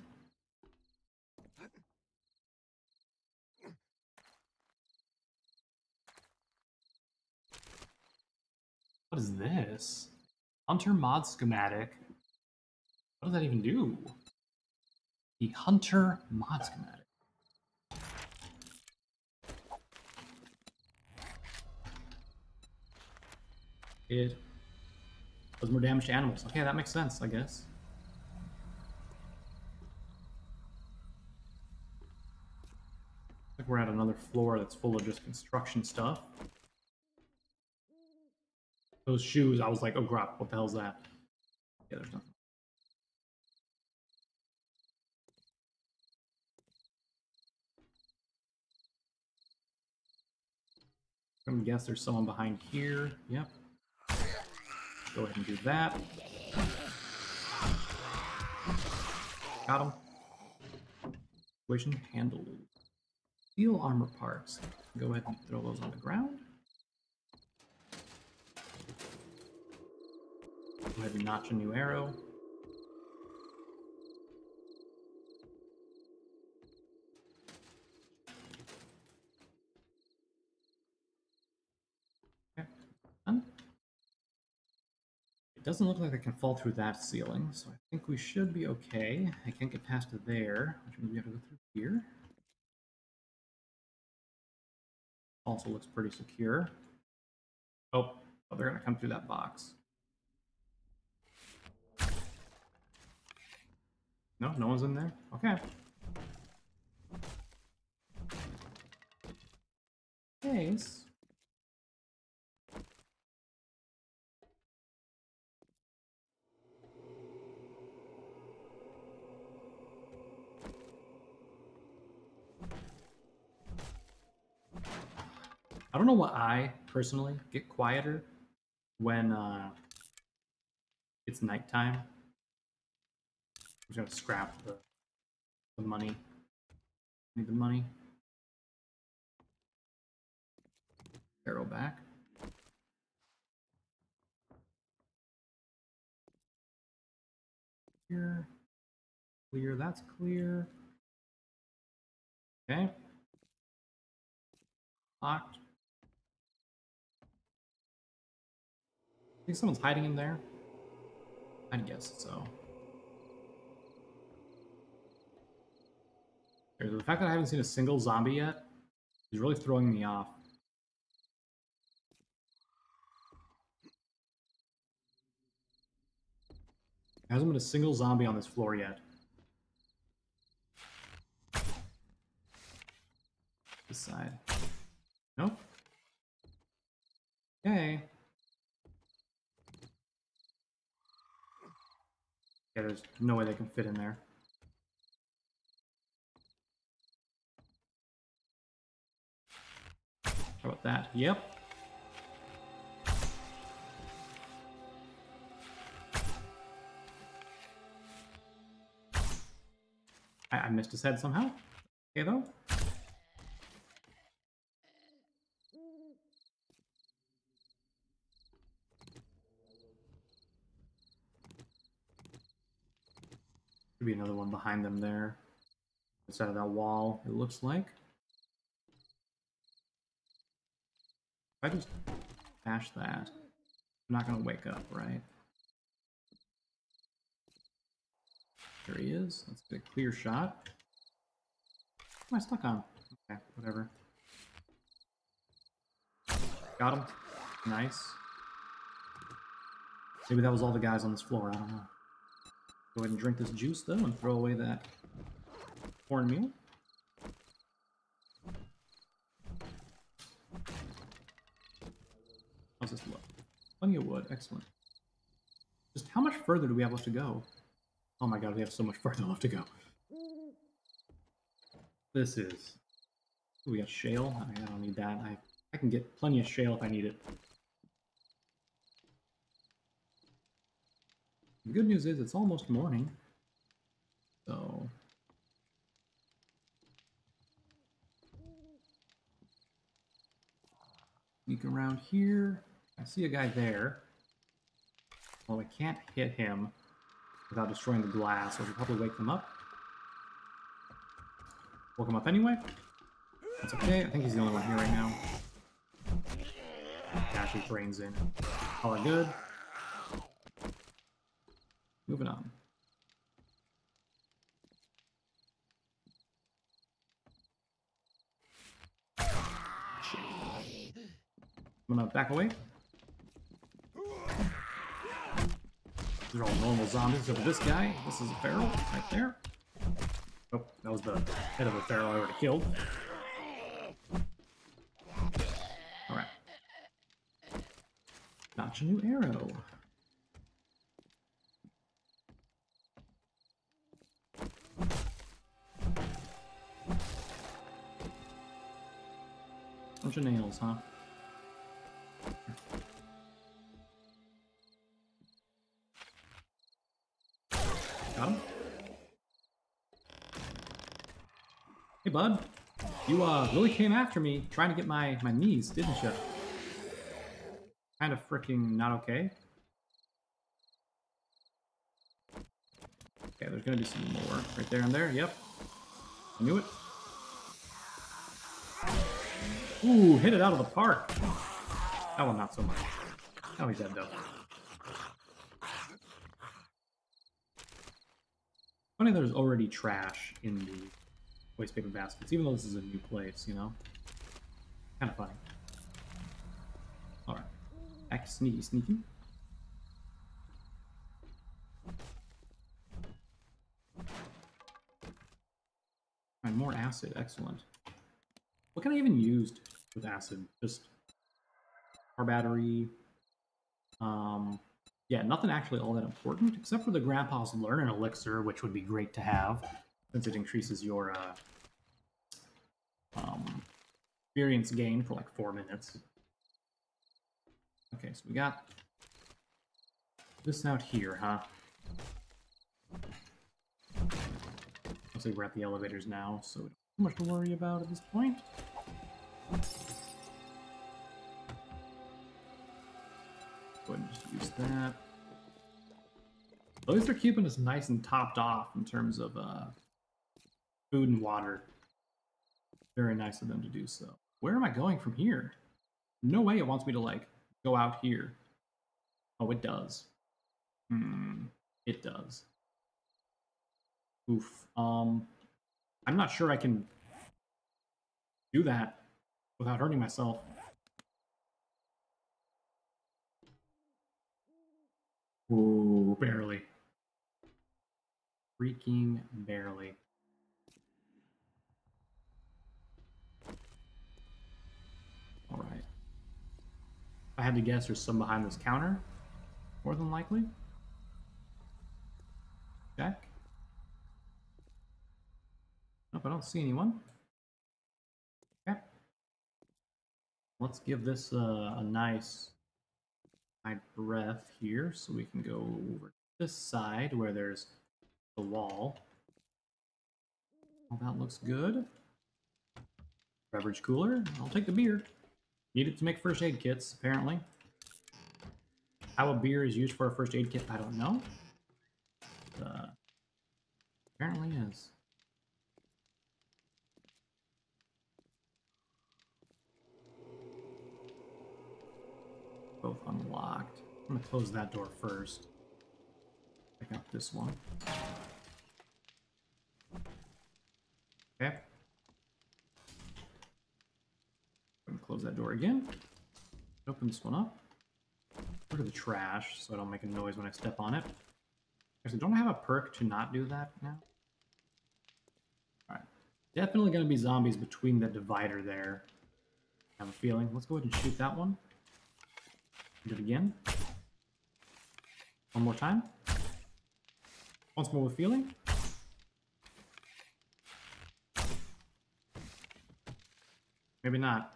What is this? Hunter mod schematic. What does that even do? The hunter mod schematic. It does more damage to animals. Okay, that makes sense, I guess. I think we're at another floor that's full of just construction stuff. Those shoes, I was like, oh crap, what the hell's that? Yeah, there's nothing. I'm gonna guess there's someone behind here. Yep. Go ahead and do that. Got him. Situation handled. Steel armor parts. Go ahead and throw those on the ground. Go ahead and notch a new arrow. It doesn't look like I can fall through that ceiling, so I think we should be okay. I can't get past there, which means we have to go through here. Also looks pretty secure. Oh, they're gonna come through that box. No, no one's in there? Okay. Nice. I don't know why I personally get quieter when it's nighttime. I'm just gonna scrap the money. Need the money. Arrow back. Here. Clear, that's clear. Okay. Locked. I think someone's hiding in there. I guess so. The fact that I haven't seen a single zombie yet is really throwing me off. There hasn't been a single zombie on this floor yet. This side. Nope. Okay. Yeah, there's no way they can fit in there. How about that? Yep. I missed his head somehow. Okay, though. Could be another one behind them there. Inside of that wall, it looks like. If I just bash that, I'm not gonna wake up, right? There he is. Let's get a clear shot. What am I stuck on? Okay, whatever. Got him. Nice. Maybe that was all the guys on this floor, I don't know. Go ahead and drink this juice, though, and throw away that cornmeal. How's this look? Plenty of wood. Excellent. Just how much further do we have left to go? Oh my god, we have so much further left to go. This is... We got shale. I don't need that. I can get plenty of shale if I need it. The good news is it's almost morning, so sneak around here. I see a guy there. Well, I can't hit him without destroying the glass, which will probably wake them up. Woke him up anyway. That's okay. I think he's the only one here right now. Actually, brains in. All are good. Moving on. I'm gonna back away. These are all normal zombies except for this guy. This is a feral right there. Oh, that was the head of a feral I already killed. Alright. Notch a new arrow. Bunch of nails, huh? Got him. Hey, bud. You really came after me trying to get my knees, didn't you? Kind of freaking not okay. Okay, there's gonna be some more right there and there. Yep. I knew it. Ooh, hit it out of the park. That one not so much. Now he's dead, though. Funny there's already trash in the waste paper baskets, even though this is a new place, you know? Kind of funny. Alright. Back to sneaky sneaky. Alright, more acid. Excellent. What can I even use with acid? Just our battery. Yeah, nothing actually all that important, except for the Grandpa's Learn an Elixir, which would be great to have, since it increases your experience gain for like 4 minutes. Okay, so we got this out here, huh? Looks like we're at the elevators now, so we don't have too much to worry about at this point. Go ahead and just use that. At least they're keeping us nice and topped off in terms of food and water. Very nice of them to do so. Where am I going from here? No way it wants me to, like, go out here. Oh, it does. It does. Oof. I'm not sure I can do that without hurting myself. Ooh, barely. Freaking barely. Alright. I had to guess there's some behind this counter, more than likely. Check. Nope, I don't see anyone. Okay. Let's give this a nice high breath here, so we can go over this side where there's the wall. Well, that looks good. Beverage cooler. I'll take the beer. Need it to make first aid kits, apparently. How a beer is used for a first aid kit, I don't know. But, apparently is. Both unlocked. I'm gonna close that door first. Check out this one. Okay. I'm gonna close that door again. Open this one up. Go to the trash so I don't make a noise when I step on it. Actually, don't I have a perk to not do that now? Alright. Definitely gonna be zombies between the divider there. I have a feeling. Let's go ahead and shoot that one. Do it again. One more time. Once more with feeling. Maybe not.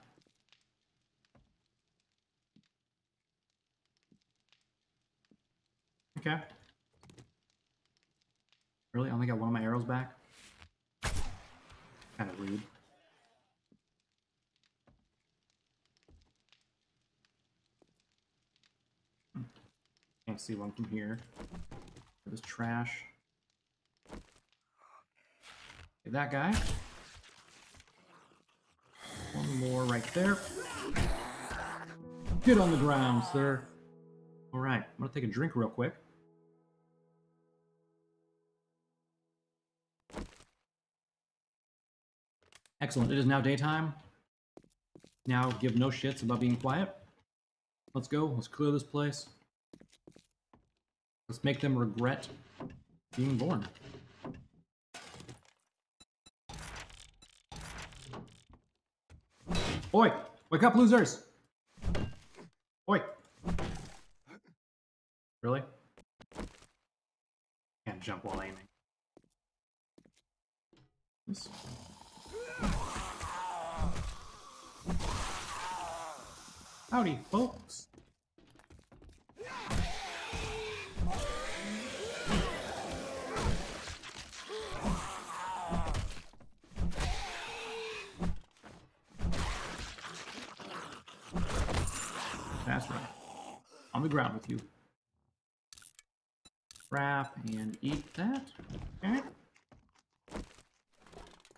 Okay. Really? I only got one of my arrows back? Kind of rude. Can't see one from here. This trash. Okay, that guy. One more right there. Get on the ground, sir. All right, I'm gonna take a drink real quick. Excellent. It is now daytime. Now give no shits about being quiet. Let's go. Let's clear this place. Let's make them regret being born. Oi! Wake up, losers! Oi! Really? Can't jump while aiming. This. Howdy, folks! That's right. On the ground with you. Wrap and eat that. Okay.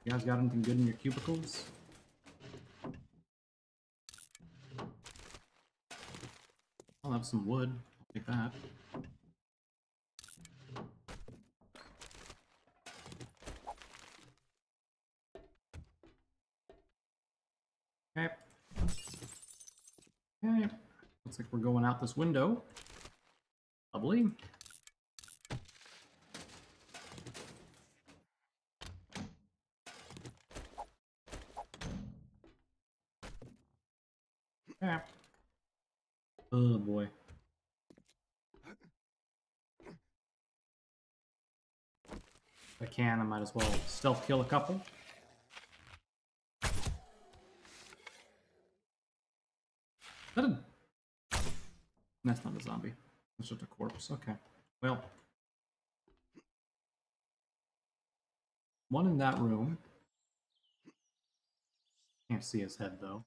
You guys got anything good in your cubicles? I'll have some wood. I'll take that. Okay. Okay. Looks like we're going out this window. Lovely. Yeah. Oh boy. If I can, I might as well stealth kill a couple. That a... That's not a zombie. That's just a corpse. Okay. Well. One in that room. Can't see his head, though.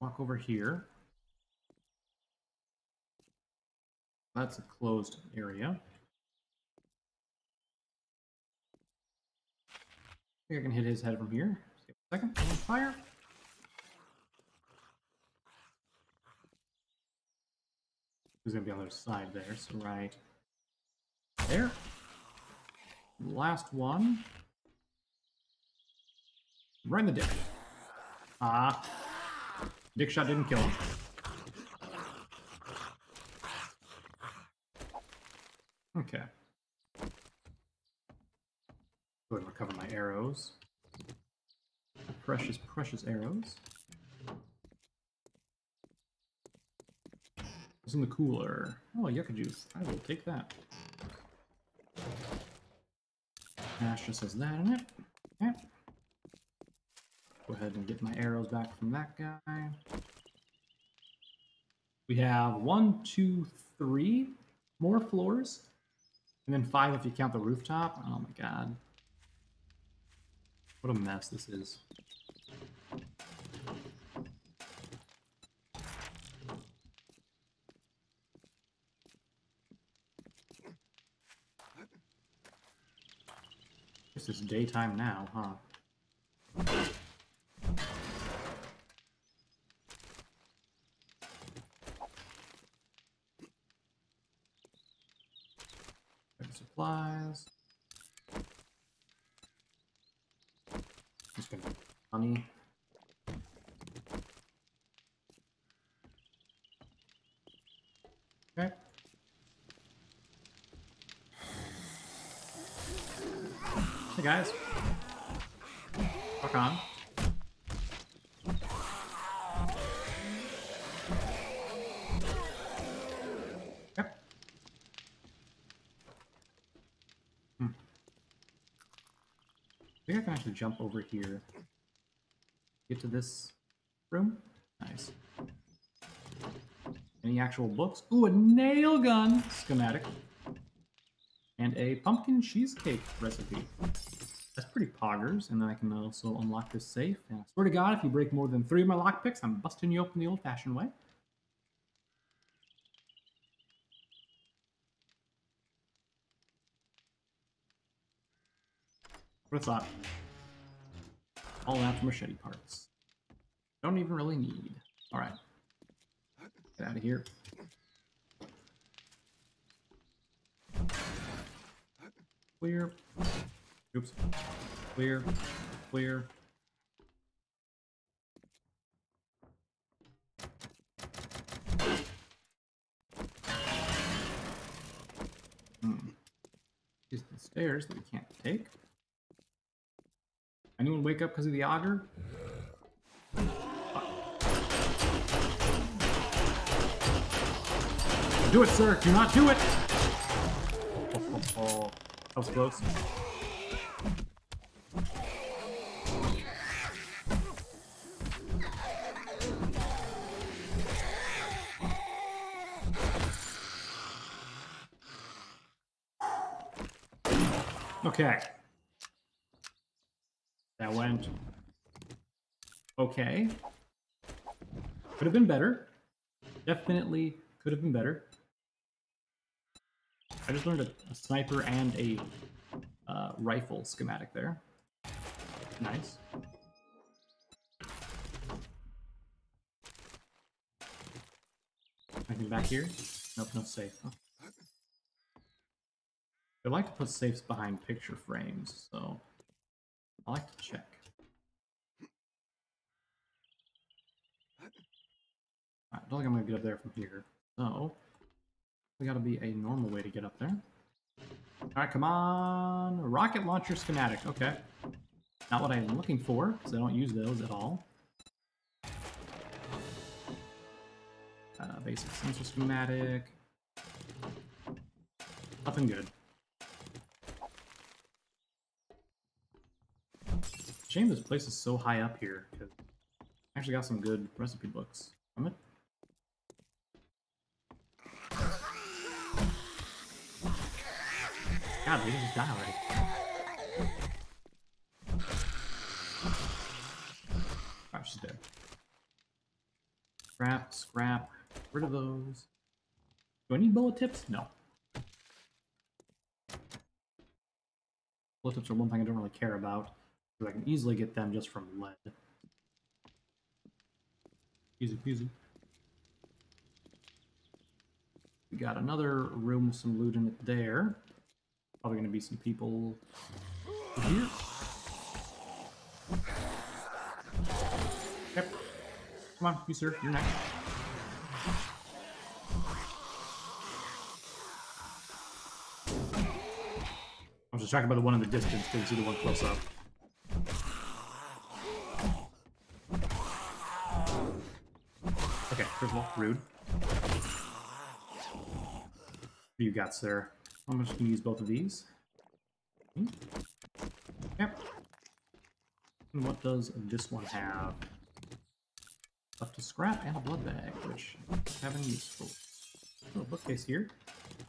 Walk over here. That's a closed area. I think I can hit his head from here. Just give it a second. And fire. He's going to be on the other side there, so right there. Last one. Right in the dick. Ah. Dick shot didn't kill him. Okay. Go ahead and recover my arrows. Precious, precious arrows. What's in the cooler? Oh, yucca juice. I will take that. Ash just has that in it. Okay. Go ahead and get my arrows back from that guy. We have 1, 2, 3 more floors. And then 5 if you count the rooftop. Oh my god. What a mess this is. This is daytime now, huh? Supplies. Just gonna get honey. Okay. Hey guys. Rock on. I think I can actually jump over here. Get to this room. Nice. Any actual books? Ooh, a nail gun schematic. And a pumpkin cheesecake recipe. That's pretty poggers. And then I can also unlock this safe. And I swear to God, if you break more than 3 of my lockpicks, I'm busting you open the old-fashioned way. What a thought. All that for machete parts. Don't even really need. Alright. Get out of here. Clear. Oops. Clear. Clear. These are the stairs that we can't take. Anyone wake up because of the auger? Fuck. Do it, sir! Do not do it! Oh. That was close. Okay. That went okay. Could have been better. Definitely could have been better. I just learned a sniper and a rifle schematic there. Nice. Anything back here? Nope, no safe. Huh? They like to put safes behind picture frames, so. I like to check. Alright, I don't think I'm gonna get up there from here. So, we gotta be a normal way to get up there. Alright, come on! Rocket launcher schematic, okay. Not what I'm looking for, because I don't use those at all. Basic sensor schematic. Nothing good. Shame this place is so high up here, because Actually got some good recipe books from it. God, they just die already. Oh, she's dead. Scrap, scrap. Rid of those. Do I need bullet tips? No. Bullet tips are one thing I don't really care about, because I can easily get them just from lead. Easy peasy. We got another room with some loot in it there. Probably gonna be some people here. Yep. Come on, you sir, you're next. I was distracted by the one in the distance, didn't see the one close up. Okay, first of all, rude. What do you got, sir? How much can you use both of these? Yep. And what does this one have? Up to scrap and a blood bag, which I haven't used for. Little bookcase here.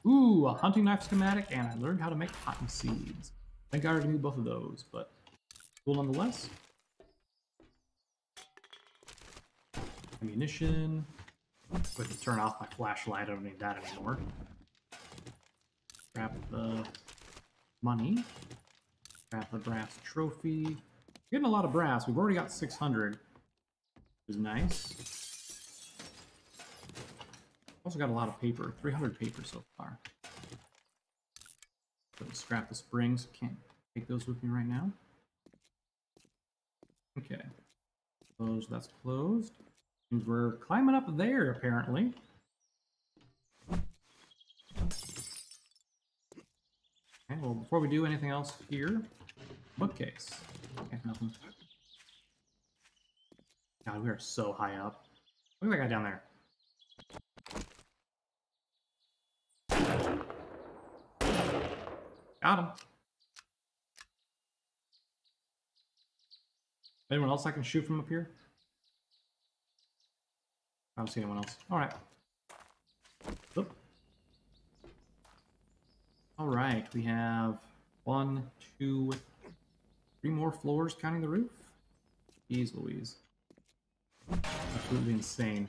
Ooh, a hunting knife schematic, and I learned how to make cotton seeds. I think I already knew both of those, but cool nonetheless. Ammunition. Quick to turn off my flashlight, I don't need that anymore. Grab the money. Grab the brass trophy. We're getting a lot of brass. We've already got 600, which is nice. Also got a lot of paper. 300 paper so far. Let's scrap the springs. Can't take those with me right now. Okay. Closed. That's closed. Means we're climbing up there apparently. Okay, well, before we do anything else here, bookcase. Okay, nothing. God, we are so high up. Look at that guy down there. Got him. Anyone else I can shoot from up here? I don't see anyone else. Alright. Oop. All right, we have 1, 2, 3 more floors, counting the roof. Jeez Louise. Absolutely insane.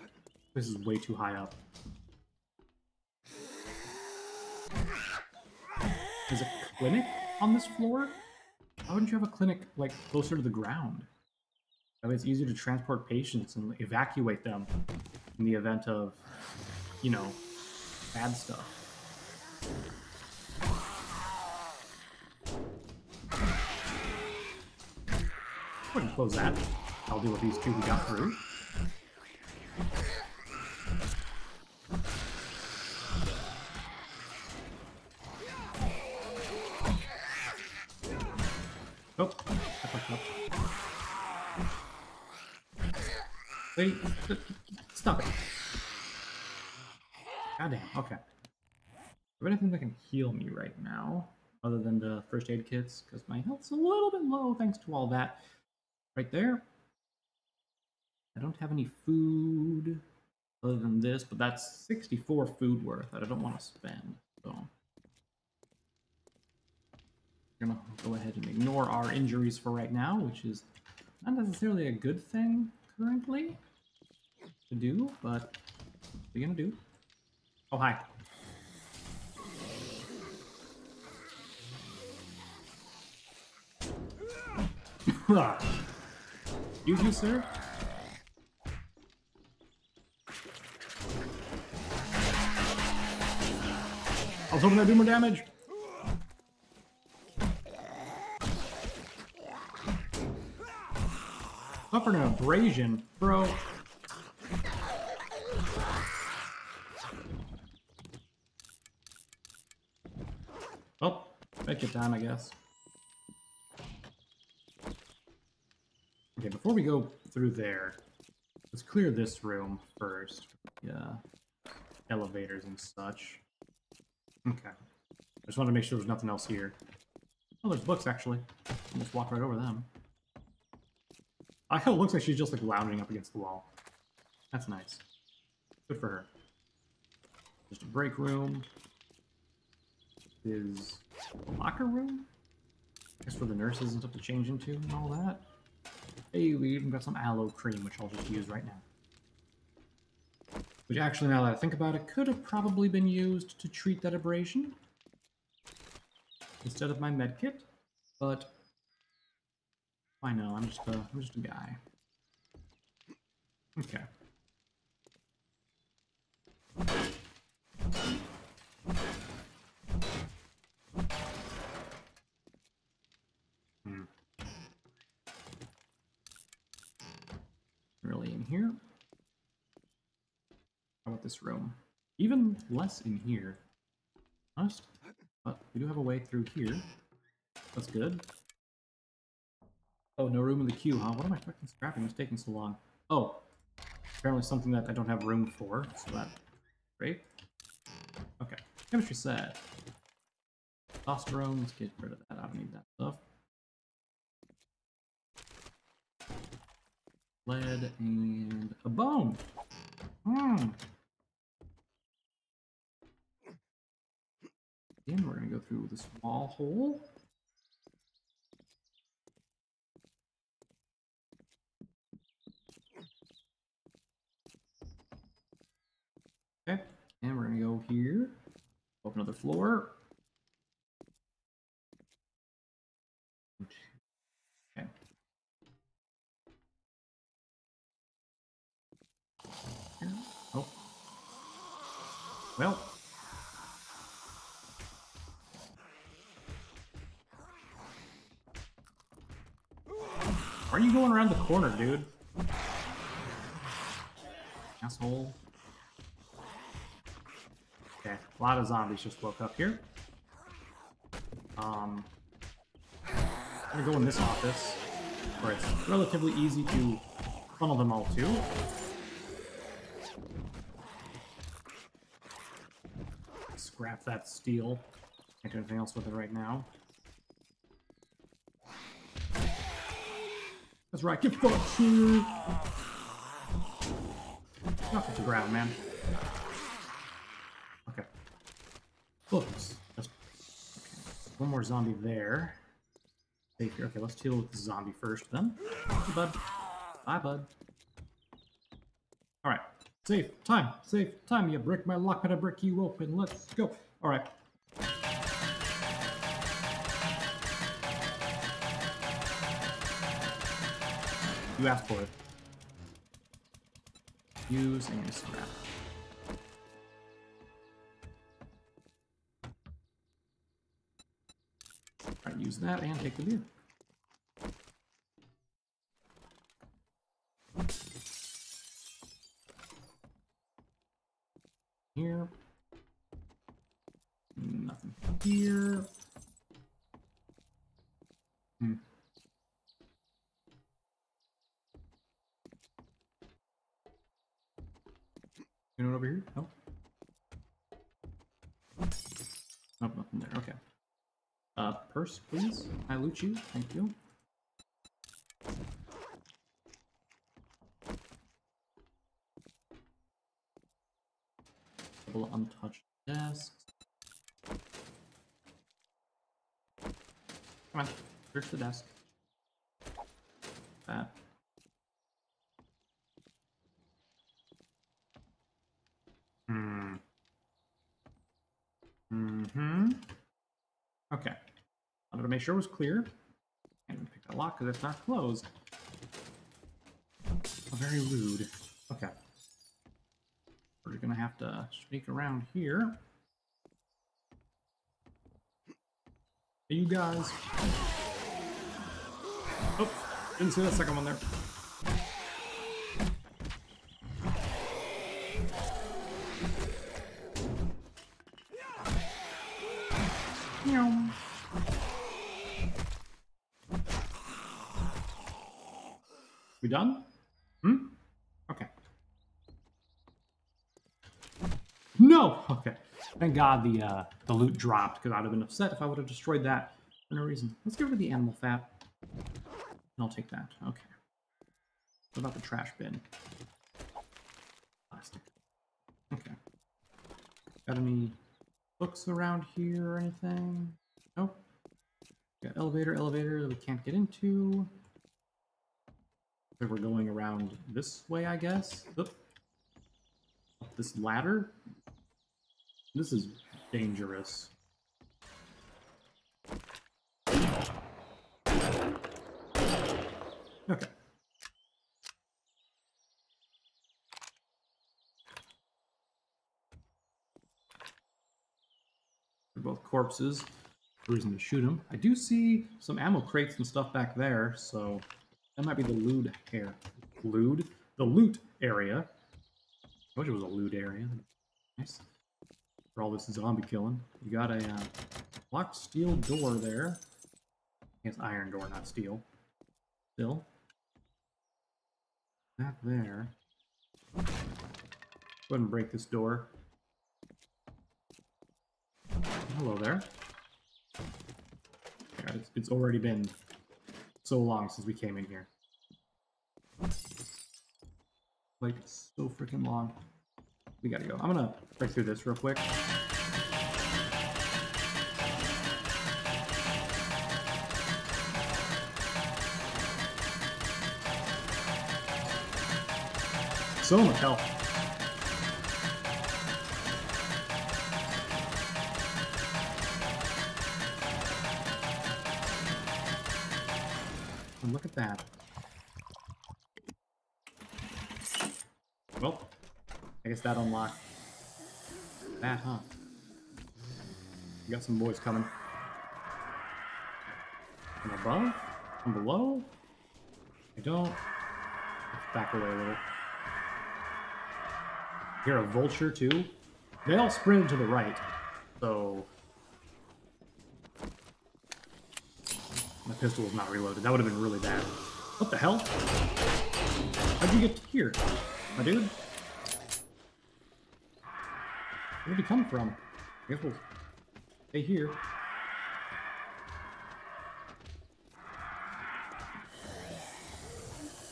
This is way too high up. There's a clinic on this floor? Why wouldn't you have a clinic, like, closer to the ground? That way it's easier to transport patients and evacuate them in the event of, you know, bad stuff. I wouldn't close that. I'll deal with these two we got through. Oh, I fucked up. Wait, stop it. Goddamn, okay. Is there anything that can heal me right now, other than the first aid kits? Because my health's a little bit low thanks to all that. Right there. I don't have any food other than this, but that's 64 food worth that I don't want to spend. So I'm gonna go ahead and ignore our injuries for right now, which is not necessarily a good thing currently to do, but what are you gonna do? Oh hi. Excuse you, sir. I was hoping I'd do more damage. Suffered an abrasion, bro. Oh, make it time, I guess. Okay, before we go through there, let's clear this room first. Yeah, elevators and such. Okay. I just wanted to make sure there's nothing else here. Oh, there's books, actually. I'll just walk right over them. I know it looks like she's just like lounging up against the wall. That's nice. Good for her. Just a break room. Is a locker room? I guess for the nurses and stuff to change into and all that. Hey, we even got some aloe cream, which I'll just use right now. Which actually, now that I think about it, could have probably been used to treat that abrasion instead of my med kit, but I know I'm just a guy. Okay. Really in here? How about this room? Even less in here. Honest. But we do have a way through here. That's good. Oh, no room in the queue, huh? What am I fucking scrapping? It's taking so long. Oh, apparently something that I don't have room for, so that's great. Okay, chemistry set. Testosterone, let's get rid of that. I don't need that stuff. Lead and a bone. Hmm. And we're gonna go through this wall hole. Okay, and we're gonna go here, up another floor. Okay. Oh. Well. Why are you going around the corner, dude? Asshole. Okay, a lot of zombies just woke up here. I'm gonna go in this office, where it's relatively easy to funnel them all to. Scrap that steel. Can't do anything else with it right now. That's right, get fucked you! Nothing to grab, man. Okay. Books. That's... Okay. One more zombie there. Okay, let's deal with the zombie first, then. Hey, bud. Bye, bud. Alright. Save time, you brick. My lock and I brick you open. Let's go. Alright. You asked for it. Use and scrap. Alright, use that and take the beer. Here. Nothing here. Hmm. Anyone over here? No? Nope, nothing there. Okay. Purse, please. I loot you. Thank you. Couple untouched desks. Come on. Search the desk. That. Okay. I wanted to make sure it was clear. And pick that lock because it's not closed. Oh, very rude. Okay. We're gonna have to sneak around here. Hey, you guys. Oh, didn't see that second one there. We done? Hmm? Okay. No! Okay. Thank God the loot dropped, because I would have been upset if I would have destroyed that for no reason. Let's get rid of the animal fat. And I'll take that. Okay. What about the trash bin? Plastic. Okay. Got any books around here or anything? Nope. Got elevator that we can't get into. So we're going around this way, I guess. Oop. Up this ladder. This is dangerous. Okay. They're both corpses. No reason to shoot them. I do see some ammo crates and stuff back there, so that might be the loot area. The loot area. I wish it was a loot area. Nice. For all this zombie killing. You got a locked steel door there. It's iron door, not steel. Still. Back there. Go ahead and break this door. Hello there. Yeah, it's already been so long since we came in here. Like, so freaking long. We gotta go. I'm gonna break through this real quick. So much health. And look at that. Well, I guess that unlocked that, huh? We got some boys coming. From above? From below? I don't. Let's back away a little. Hear a vulture too. They all sprint to the right, so my pistol was not reloaded. That would have been really bad. What the hell? How'd you get here, my dude? Where'd you come from? I guess we'll stay here.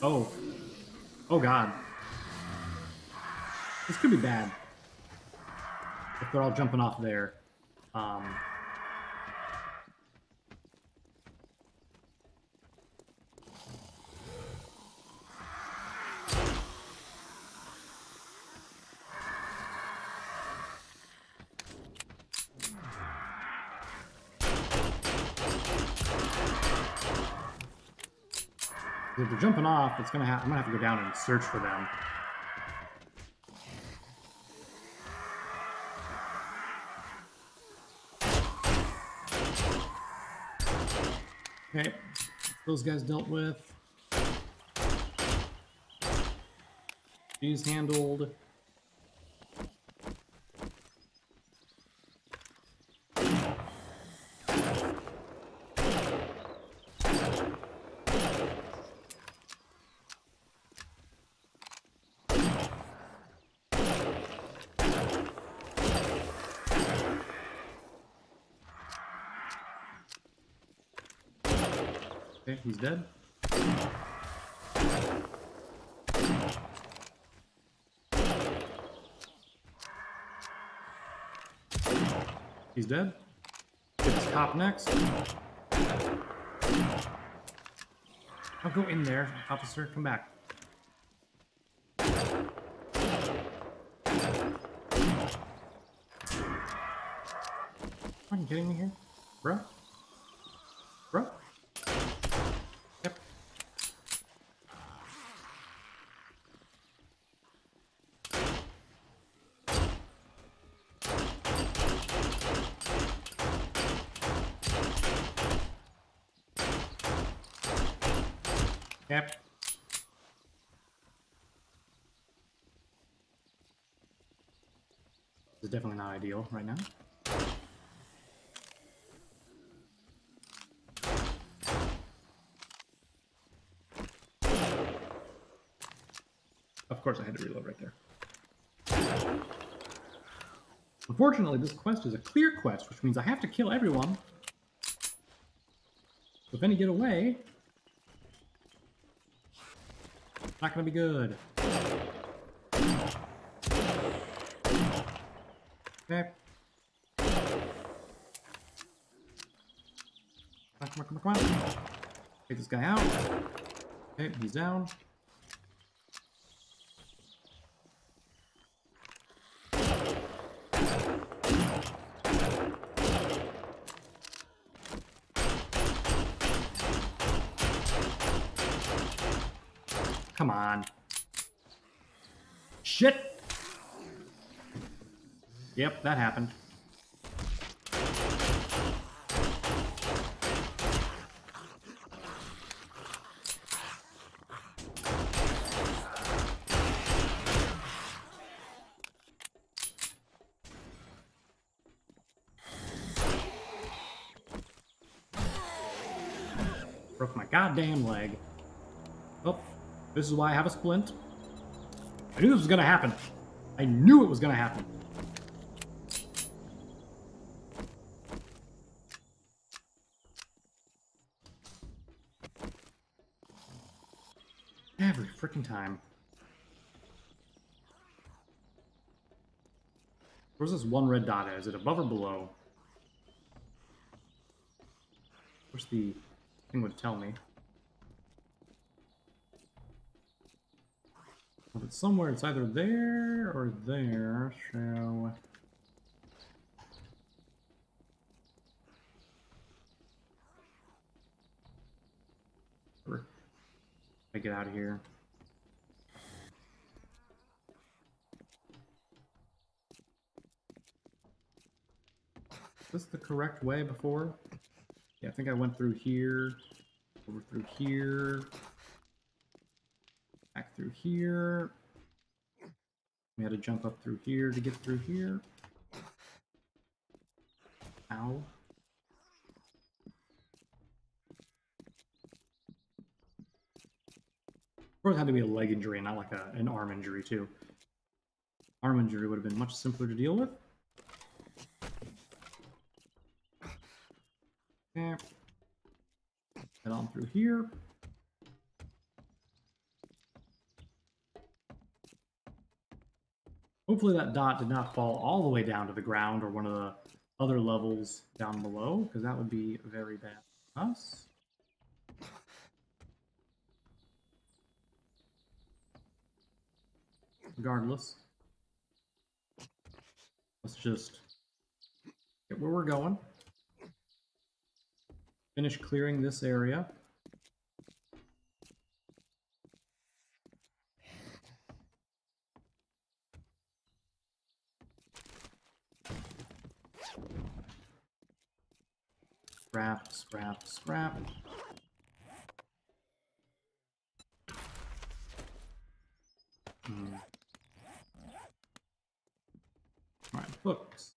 Oh. Oh God. This could be bad. If they're all jumping off there. If they're jumping off, it's gonna I'm gonna have to go down and search for them. Okay, those guys dealt with. These handled. Okay, he's dead. He's dead. Get this cop next. I'll go in there. Officer, come back. Are you kidding me here? Bruh? Bruh? Yep. This is definitely not ideal right now. Of course I had to reload right there. Unfortunately, this quest is a clear quest, which means I have to kill everyone. So if any get away... Not gonna be good. Okay. Come on. Take this guy out. Okay, he's down. Come on. Shit! Yep, that happened. Broke my goddamn leg. Oh, this is why I have a splint. I knew this was gonna happen. I knew it was gonna happen. Every freaking time. Where's this one red dot at? Is it above or below? Where's the... thing would tell me. But it's somewhere, it's either there or there, so... I get out of here. Is this the correct way before? Yeah, I think I went through here, over through here, back through here. We had to jump up through here to get through here. Ow. Of course, it had to be a leg injury and not like an arm injury, too. Arm injury would have been much simpler to deal with. Head on through here. Hopefully that dot did not fall all the way down to the ground or one of the other levels down below, because that would be very bad for us. Regardless, let's just get where we're going. Finish clearing this area. Scrap, scrap, scrap. All right, books.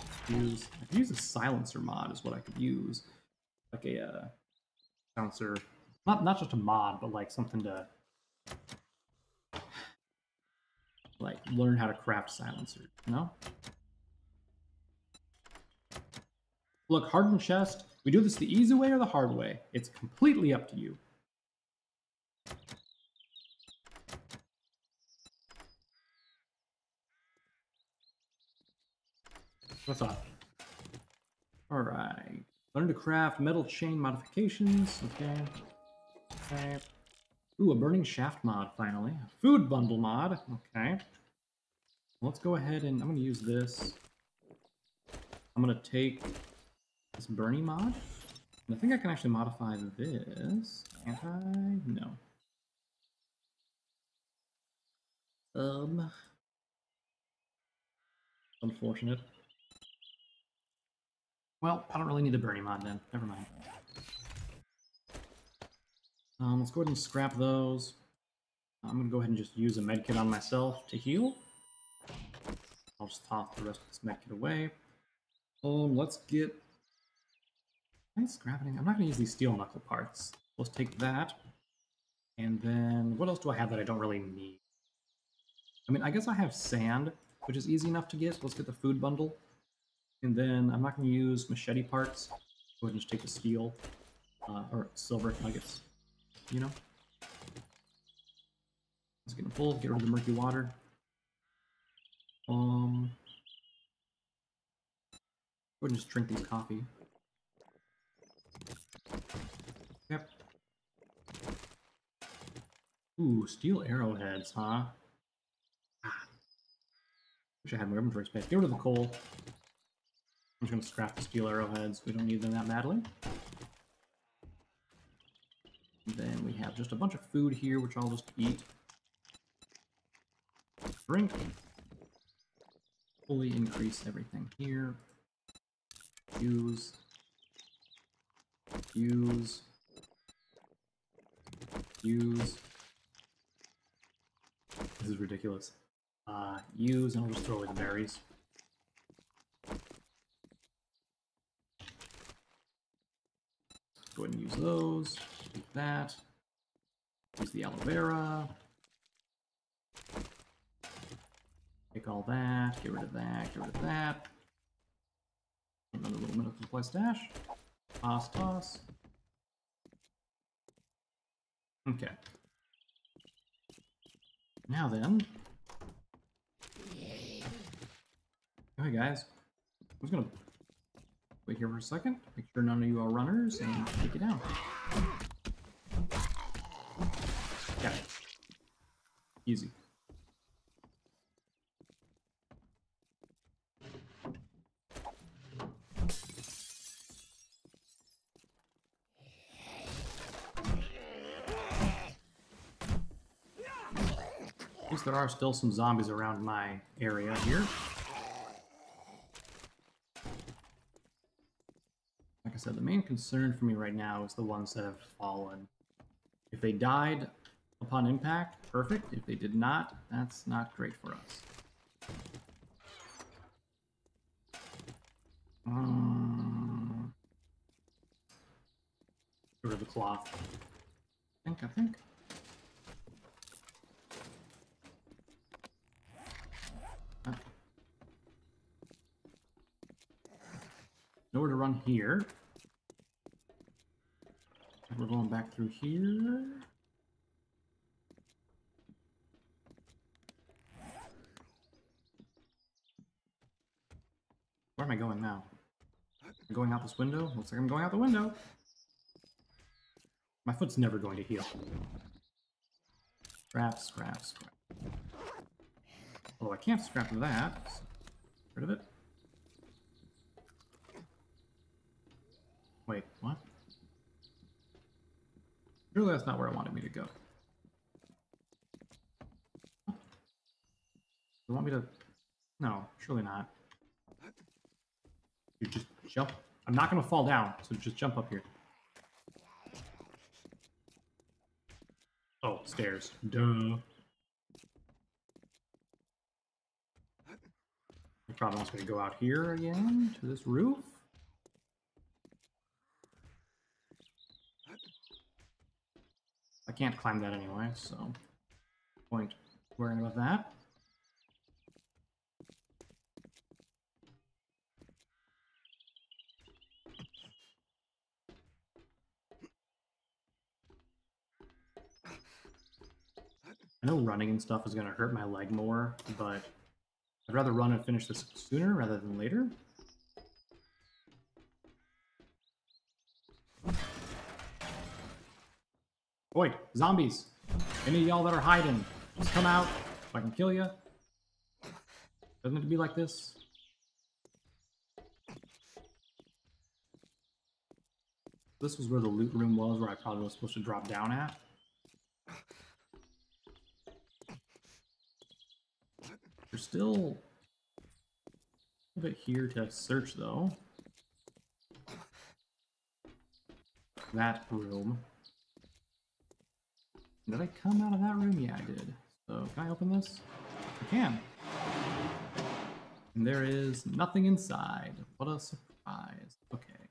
I could use a silencer mod is what I could use. Like a bouncer, not just a mod, but like something to like learn how to craft silencers, you know? Look, hardened chest. We do this the easy way or the hard way. It's completely up to you. What's up? All right. Learn to craft metal chain modifications. Okay. Ooh, a burning shaft mod, finally. A food bundle mod. Okay. Let's go ahead and... I'm going to use this. I'm going to take this burning mod. And I think I can actually modify this. Can't I? No. Unfortunate. Well, I don't really need a burning mod then. Never mind. Let's go ahead and scrap those. I'm going to go ahead and just use a medkit on myself to heal. I'll just toss the rest of this medkit away. Let's get... Nice scrapping. I'm not going to use these steel knuckle parts. Let's take that. And then, what else do I have that I don't really need? I mean, I guess I have sand, which is easy enough to get. So let's get the food bundle. And then I'm not going to use machete parts. Go ahead and just take the steel or silver nuggets, you know. Let's get him full, get rid of the murky water. Go ahead and just drink these coffee. Yep. Ooh, steel arrowheads, huh? Ah. Wish I had my weapon first pick. Get rid of the coal. I'm just gonna scrap the steel arrowheads. We don't need them that badly. And then we have just a bunch of food here, which I'll just eat. Drink. Fully increase everything here. Use. Use. Use. This is ridiculous. Use, and I'll just throw away the berries. Go ahead and use those. Use that. Use the aloe vera. Take all that. Get rid of that. Get rid of that. Another little medical supply stash. Toss, toss. Okay. Now then. Alright, guys. I'm just gonna wait here for a second. Make sure none of you are runners and take it down. Got it. Easy. At least there are still some zombies around my area here. Like I said, the main concern for me right now is the ones that have fallen. If they died upon impact, perfect. If they did not, that's not great for us. Get rid of the cloth. I think. Nowhere to run here. We're going back through here. Where am I going now? I'm going out this window? Looks like I'm going out the window. My foot's never going to heal. Scrap, scrap, scrap. Although I can't scrap that. So get rid of it. Wait, what? Surely that's not where I wanted me to go. Huh? You want me to... No, surely not. You just jump. I'm not going to fall down, so just jump up here. Oh, stairs. Duh. I probably was going to go out here again, to this roof. I can't climb that anyway, so point worrying about that. I know running and stuff is going to hurt my leg more, but I'd rather run and finish this sooner rather than later. Boy, zombies! Any of y'all that are hiding, just come out so I can kill you. Doesn't it be like this? This was where the loot room was, where I probably was supposed to drop down at. There's still a bit here to search, though. That room. Did I come out of that room? Yeah, I did. So, can I open this? I can. And there is nothing inside. What a surprise. Okay.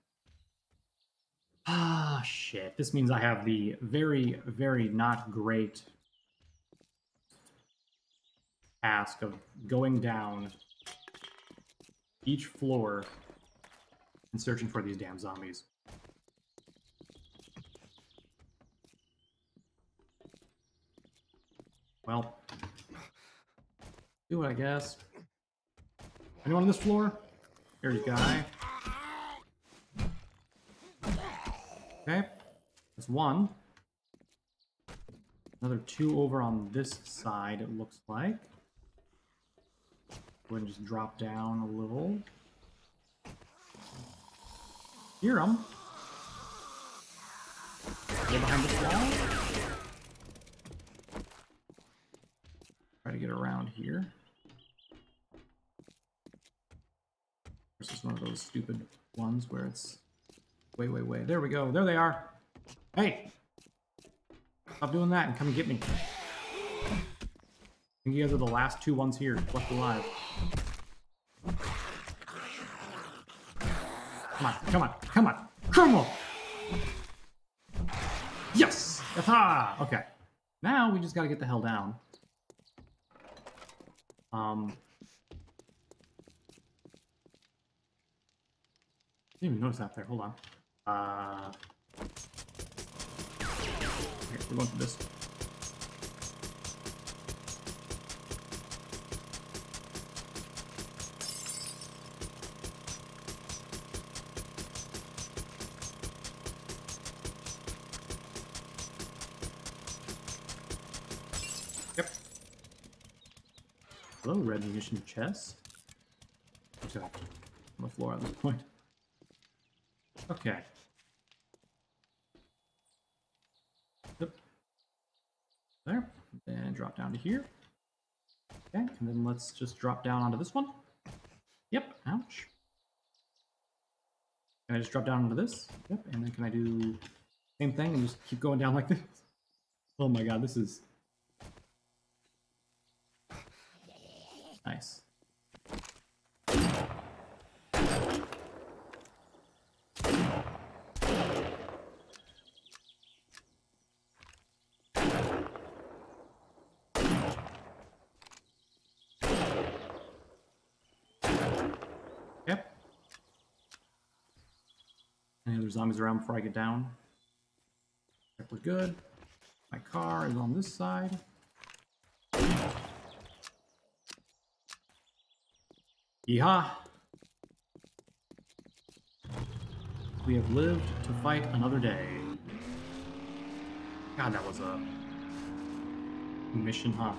Ah, shit. This means I have the very, very not great task of going down each floor and searching for these damn zombies. Well, do it, I guess. Anyone on this floor? Here's a guy. Okay, that's one. Another two over on this side, it looks like. Go ahead and just drop down a little. Hear them. They're behind this wall. Try to get around here. This is one of those stupid ones where it's way, way, way. There we go. There they are. Hey! Stop doing that and come get me. I think you guys are the last two ones here left alive. Come on, come on, come on. Crumble! Yes! Aha! Okay. Now we just gotta get the hell down. I didn't even notice that there. Hold on. Okay, we're going through this. Hello, red munition chest. Okay, on the floor at this point. Okay. Yep. There. Then drop down to here. Okay, and then let's just drop down onto this one. Yep. Ouch. Can I just drop down onto this? Yep. And then can I do the same thing and just keep going down like this? Oh my god, this is... nice. Yep. Any other zombies around before I get down? Check we're good. My car is on this side. Yeehaw! We have lived to fight another day. God, that was a mission, huh?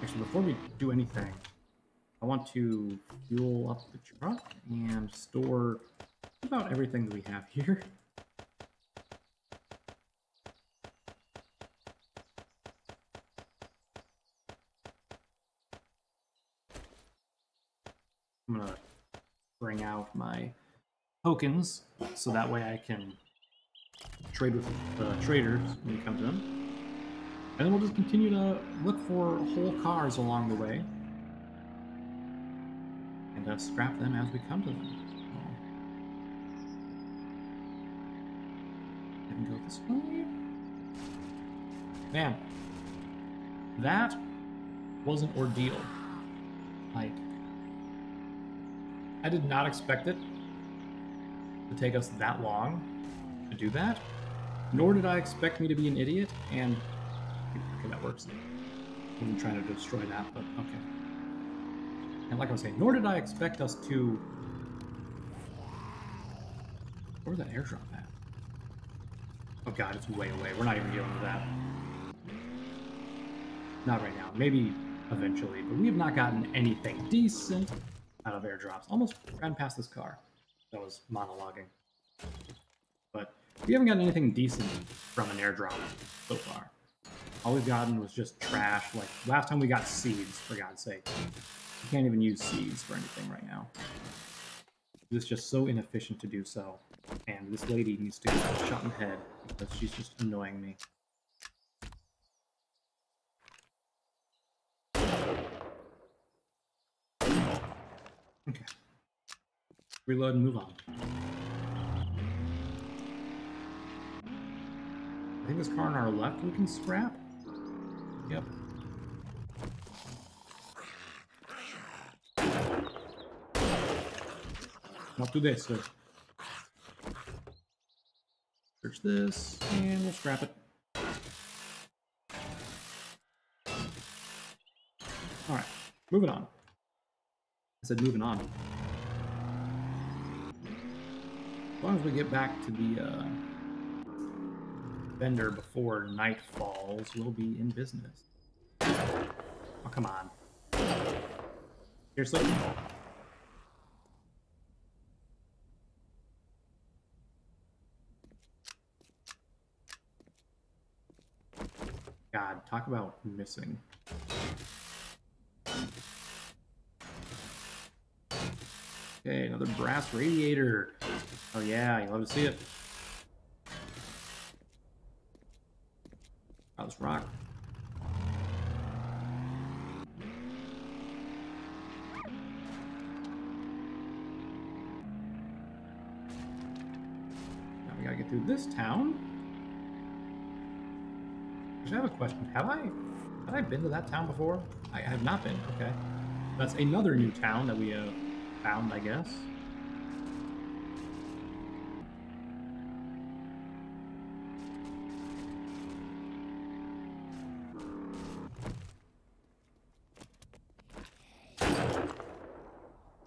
Actually, before we do anything, I want to fuel up the truck and store about everything that we have here. I'm gonna bring out my tokens so that way I can trade with the traders when he comes in. And then we'll just continue to look for whole cars along the way and scrap them as we come to them. So, I can go this way. Man, that was an ordeal. Like, I did not expect it to take us that long to do that, nor did I expect me to be an idiot, and... okay, that works. I wasn't trying to destroy that, but okay. And like I was saying, nor did I expect us to... where was that airdrop at? Oh god, it's way away. We're not even dealing with that. Not right now. Maybe eventually, but we have not gotten anything decent out of airdrops. Almost ran past this car that was monologuing. But we haven't gotten anything decent from an airdrop so far. All we've gotten was just trash. Like, last time we got seeds, for God's sake. You can't even use seeds for anything right now. It's just so inefficient to do so. And this lady needs to get shot in the head because she's just annoying me. Okay. Reload and move on. I think this car on our left we can scrap. Yep. Not today, sir. Search this, and we'll scrap it. Moving on. I said moving on. As long as we get back to the vendor before night falls, we'll be in business. Oh, come on. Seriously? God, talk about missing. Okay, another brass radiator. Oh yeah, you love to see it. Oh, this rock. Now we gotta get through this town. I have a question. Have I been to that town before? I have not been. Okay, that's another new town that we found, I guess.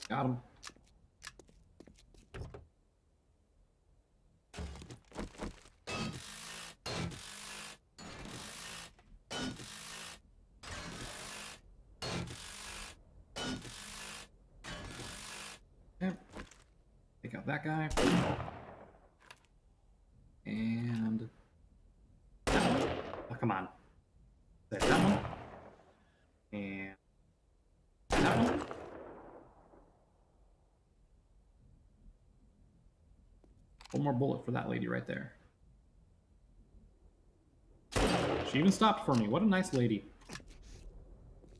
Got him. That guy. And that one. Oh, come on. That one. And that one. One more bullet for that lady right there. She even stopped for me. What a nice lady.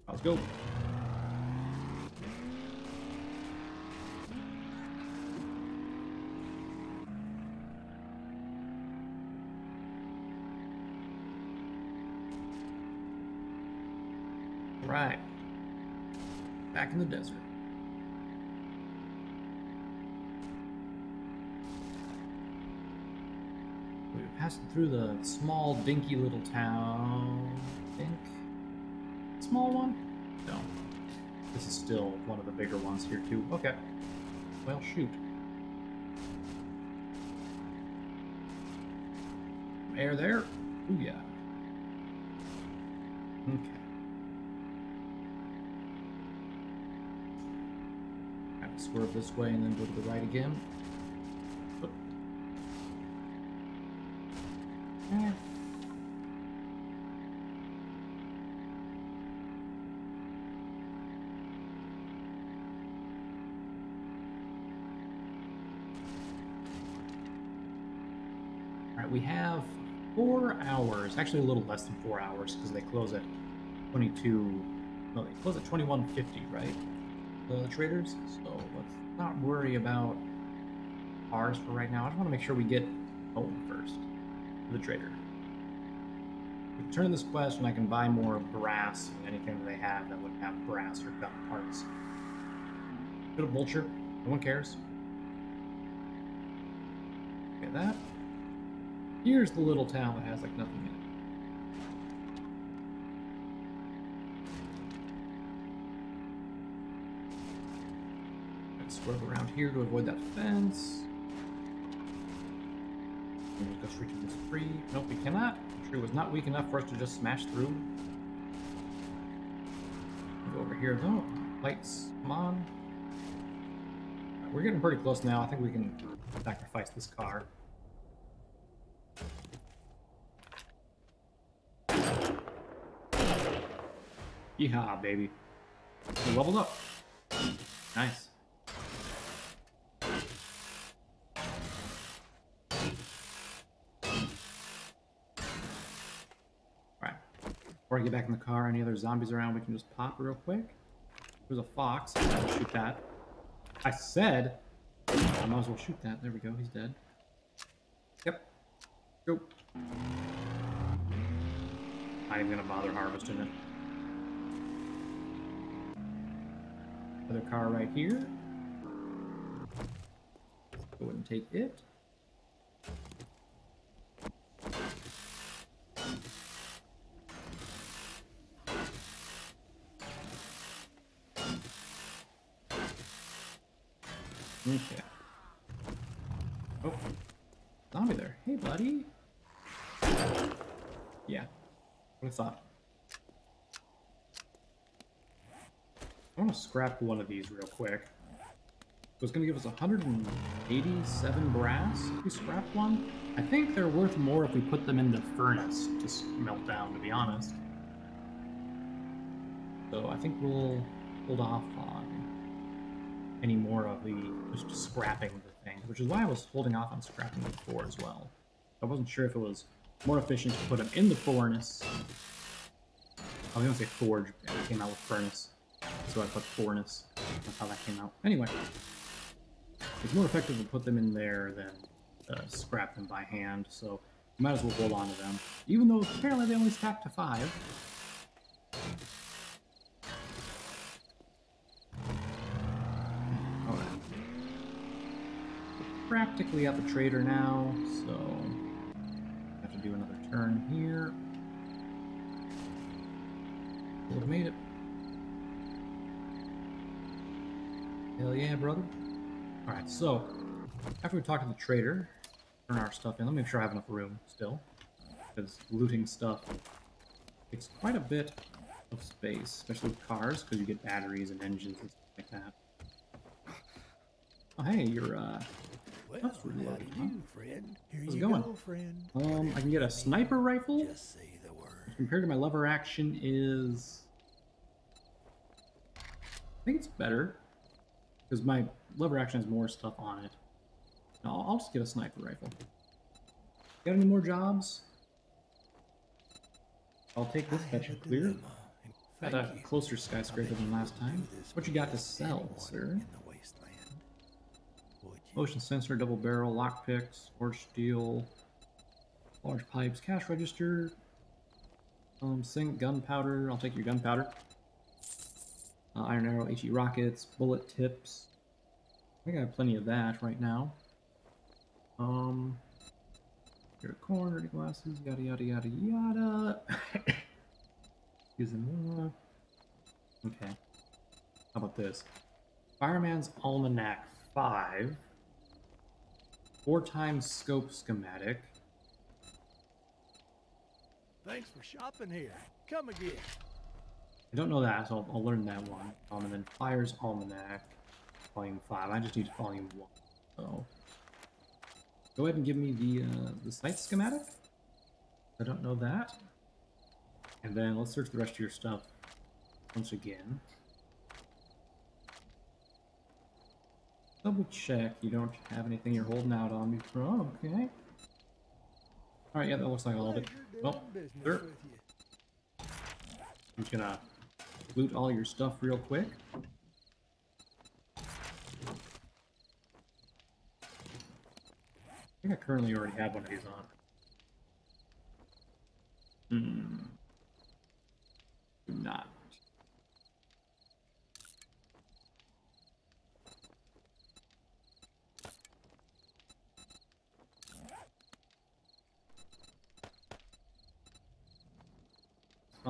Let's go. Right. Back in the desert. We were passing through the small, dinky little town. I think. Small one? No. This is still one of the bigger ones here, too. Okay. Well, shoot. Air there. Ooh, yeah. Okay. Swerve this way and then go to the right again. Yeah. Alright, we have 4 hours, actually a little less than 4 hours because they close at 22, no, they close at 21:50, right? The traders, so let's not worry about ours for right now. I just want to make sure we get home first to the trader. Return this quest and I can buy more brass and anything that they have that would have brass or gun parts. Bit of vulture, no one cares. Okay, that. Here's the little town that has like nothing in it. Swerve around here to avoid that fence. We just go straight to this tree. Nope, we cannot. The tree was not weak enough for us to just smash through. Go over here though. Lights, come on. Right, we're getting pretty close now. I think we can sacrifice this car. Yeehaw, baby. We leveled up. Nice. Before I get back in the car, any other zombies around, we can just pop real quick. There's a fox. I might as well shoot that. I said I might as well shoot that. There we go. He's dead. Yep. Go. I ain't gonna bother harvesting it. Another car right here. Go ahead and take it. Okay. Oh. Zombie there. Hey, buddy. Yeah. What I thought. I want to scrap one of these real quick. So it's going to give us 187 brass if we scrap one. I think they're worth more if we put them in the furnace to melt down, to be honest. So I think we'll hold off on any more of the just scrapping the thing, which is why I was holding off on scrapping before as well. I wasn't sure if it was more efficient to put them in the furnace. I was going to say forge, and it came out with furnace. So I put furnace. That's how that came out. Anyway, it's more effective to put them in there than scrap them by hand, so you might as well hold on to them. Even though apparently they only stack to 5. Alright. We're practically at the trader now, so I have to do another turn here. We'll have made it. Hell yeah, brother. Alright, so after we talk to the trader, turn our stuff in. Let me make sure I have enough room still, because looting stuff takes quite a bit of space, especially with cars, because you get batteries and engines and stuff like that. Oh, hey, your stuff's reloaded, huh? How's it going? I can get a sniper rifle, which compared to my lever action is... I think it's better. Because my lever action has more stuff on it. No, I'll just get a sniper rifle. Got any more jobs? I'll take this patch and clear. Got a closer skyscraper than last time. What you got to sell, sir? Motion sensor, double barrel, lockpicks, forged steel, large pipes, cash register, sink, gunpowder. I'll take your gunpowder. Iron arrow, HE rockets, bullet tips. I think I have plenty of that right now. Here are corn, dirty glasses, yada yada yada yada. Excuse me. Okay. How about this? Fireman's Almanac 5. 4x scope schematic. Thanks for shopping here. Come again. I don't know that, so I'll learn that one. And then Fire's Almanac, Volume 5. I just need Volume 1. So, go ahead and give me the site schematic. I don't know that. And then let's search the rest of your stuff once again. Double check you don't have anything you're holding out on me from. Okay. Alright, yeah, that looks like all of it. Well, there. I'm just gonna loot all your stuff real quick. I think I currently already have one of these on. Do not.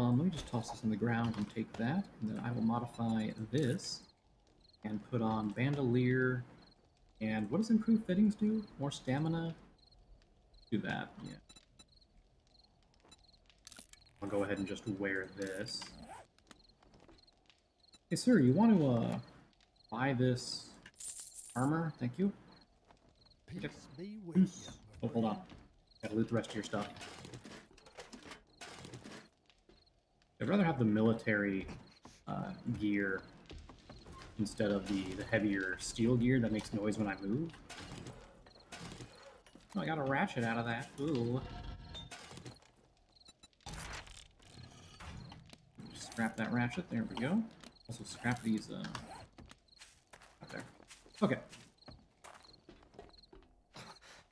Let me just toss this in the ground and take that, and then I will modify this and put on bandolier. And what does improved fittings do? More stamina? Do that, yeah. I'll go ahead and just wear this. Hey, sir, you want to buy this armor? Thank you. Oh, hold on. Gotta loot the rest of your stuff. I'd rather have the military gear instead of the heavier steel gear that makes noise when I move. Oh, I got a ratchet out of that. Ooh. Scrap that ratchet. There we go. Also scrap these out there. Okay.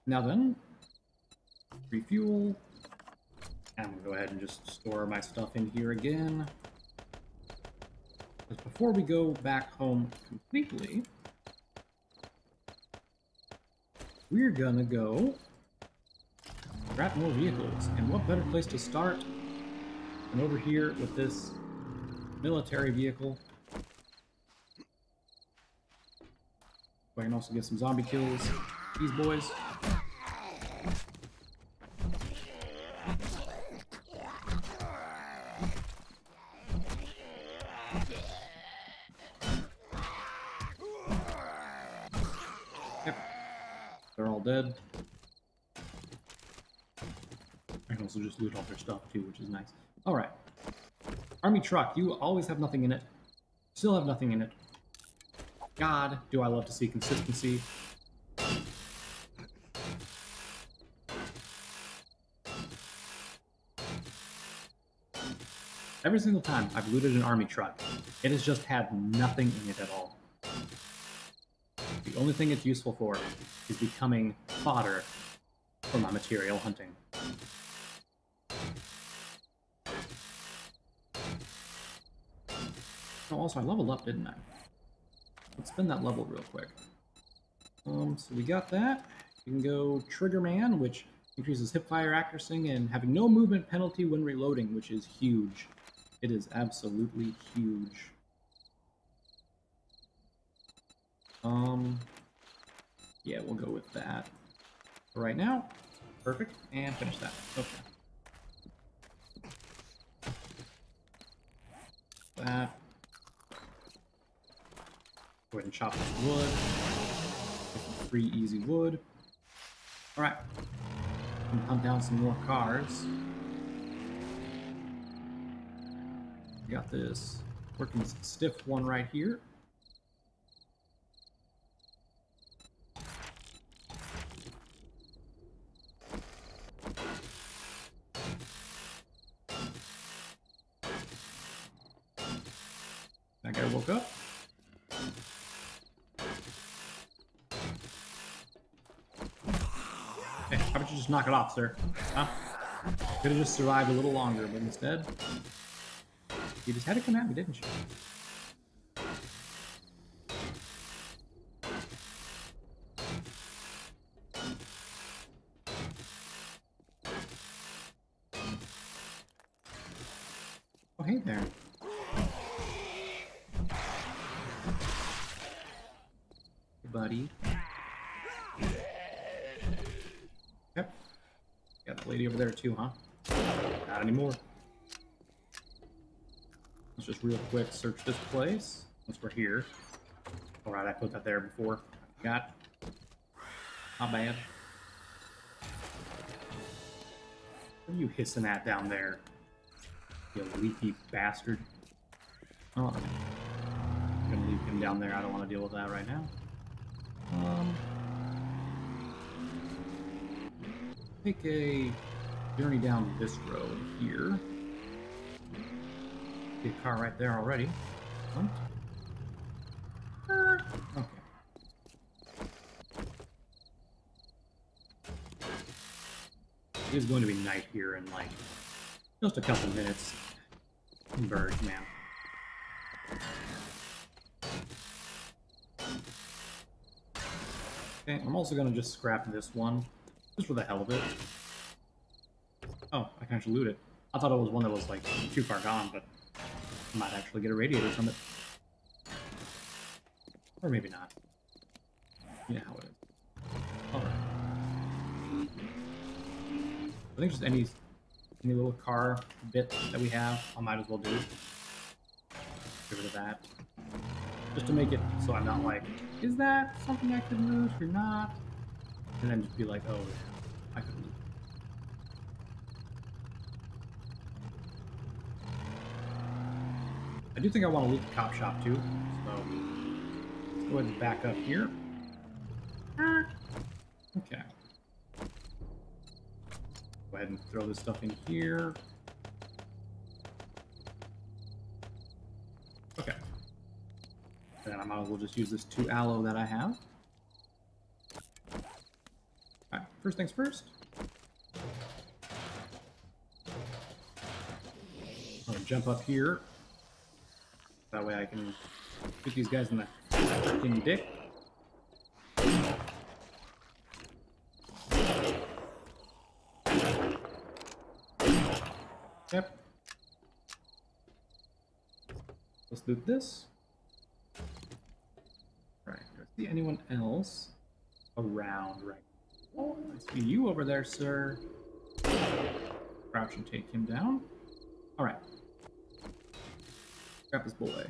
Now then, refuel. I'm going to go ahead and just store my stuff in here again. Because before we go back home completely, we're going to go grab more vehicles. And what better place to start than over here with this military vehicle. I can also get some zombie kills. These boys. Yep. They're all dead. I can also just loot all their stuff too, which is nice. Alright. Army truck, you always have nothing in it. Still have nothing in it. God, do I love to see consistency. Every single time I've looted an army truck, it has just had nothing in it at all. The only thing it's useful for is becoming fodder for my material hunting. Oh, also I leveled up, didn't I? Let's spend that level real quick. So we got that. You can go Trigger Man, which increases hipfire accuracy and having no movement penalty when reloading, which is huge. It is absolutely huge. Yeah, we'll go with that for right now. Perfect, and finish that. Okay. That. Go ahead and chop this wood. Get some free, easy wood. Alright. I'm gonna hunt down some more cars. Got this working stiff one right here. That guy woke up. Just knock it off, sir. Huh? Could have just survived a little longer, but instead, you just had to come at me, didn't you? Oh, hey there. Hey, buddy. Lady over there too, huh? Not anymore. Let's just real quick search this place once we're here. All right, I put that there before. I forgot. Not bad. What are you hissing at down there, you leaky bastard? Oh, I'm gonna leave him down there. I don't want to deal with that right now. Take a journey down this road here. See a car right there already. Okay. It is going to be night here in like just a couple minutes. Converge, man. Okay, I'm also going to just scrap this one. Just for the hell of it. Oh, I can actually loot it. I thought it was one that was like too far gone, but I might actually get a radiator from it. Or maybe not. You know how it is. Alright. I think just any little car bit that we have, I might as well do. Get rid of that. Just to make it so I'm not like, is that something I could loot or not? And then just be like, oh, I could loot. I do think I want to loot the cop shop too, so let's go ahead and back up here. Okay. Go ahead and throw this stuff in here. Okay. And then I might as well just use this 2 aloe that I have. First things first. I'm gonna jump up here. That way I can shoot these guys in the freaking dick. Yep. Let's loot this. Right, there's the anyone else around right now. Oh, I see you over there, sir. Crouch and take him down. All right. Grab this boy.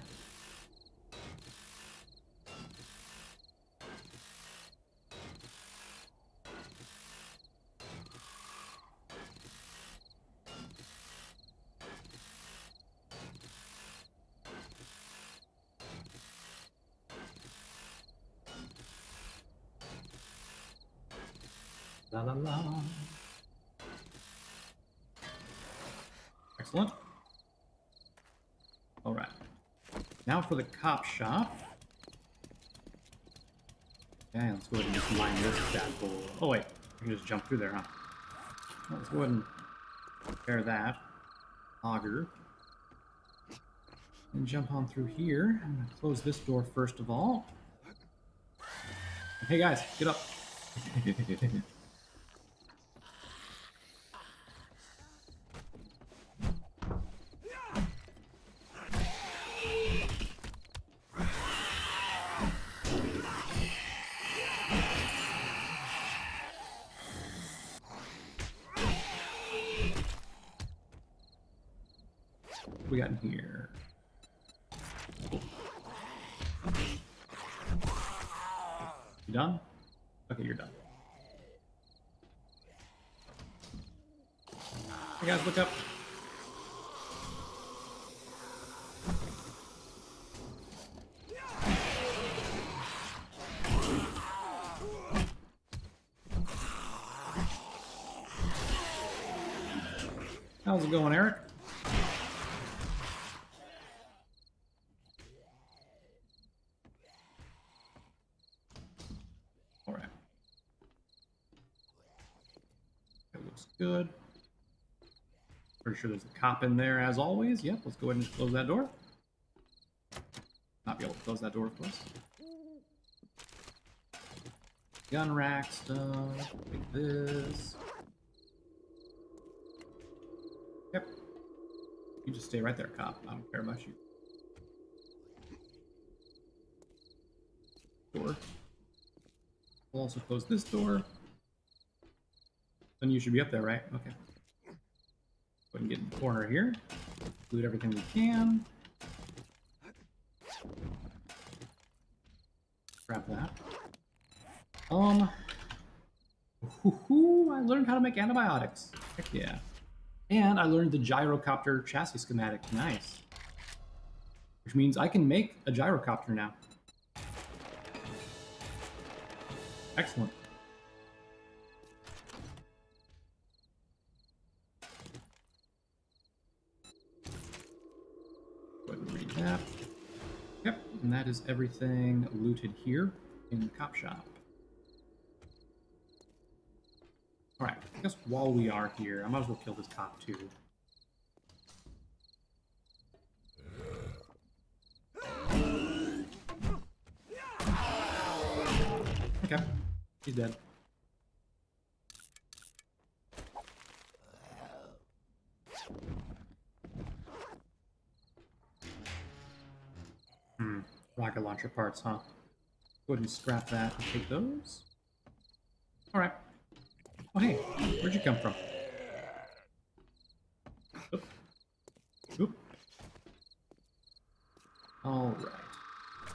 La la la. Excellent. All right. Now for the cop shop. Okay, let's go ahead and just mine this bad boy. Oh wait, you can just jump through there, huh? Let's go ahead and repair that auger. And jump on through here. I'm gonna close this door first of all. Hey guys, get up. We got in here. You done? Okay, you're done. Hey guys, look up. How's it going, Eric? Good. Pretty sure there's a cop in there as always. Yep, let's go ahead and just close that door. Not be able to close that door, of course. Gun rack stuff like this. Yep. You just stay right there, cop. I don't care about you. Door. We'll also close this door. Then you should be up there, right? Okay. Go ahead and get in the corner here. Loot everything we can. Grab that. I learned how to make antibiotics. Heck yeah. And I learned the gyrocopter chassis schematic. Nice. Which means I can make a gyrocopter now. Excellent. That. Yep, and that is everything looted here in the cop shop. Alright, I guess while we are here, I might as well kill this cop too. Okay, he's dead. Rocket launcher parts, huh? Go ahead and scrap that and take those. Alright. Oh, hey, where'd you come from? Oop. Oop. Alright.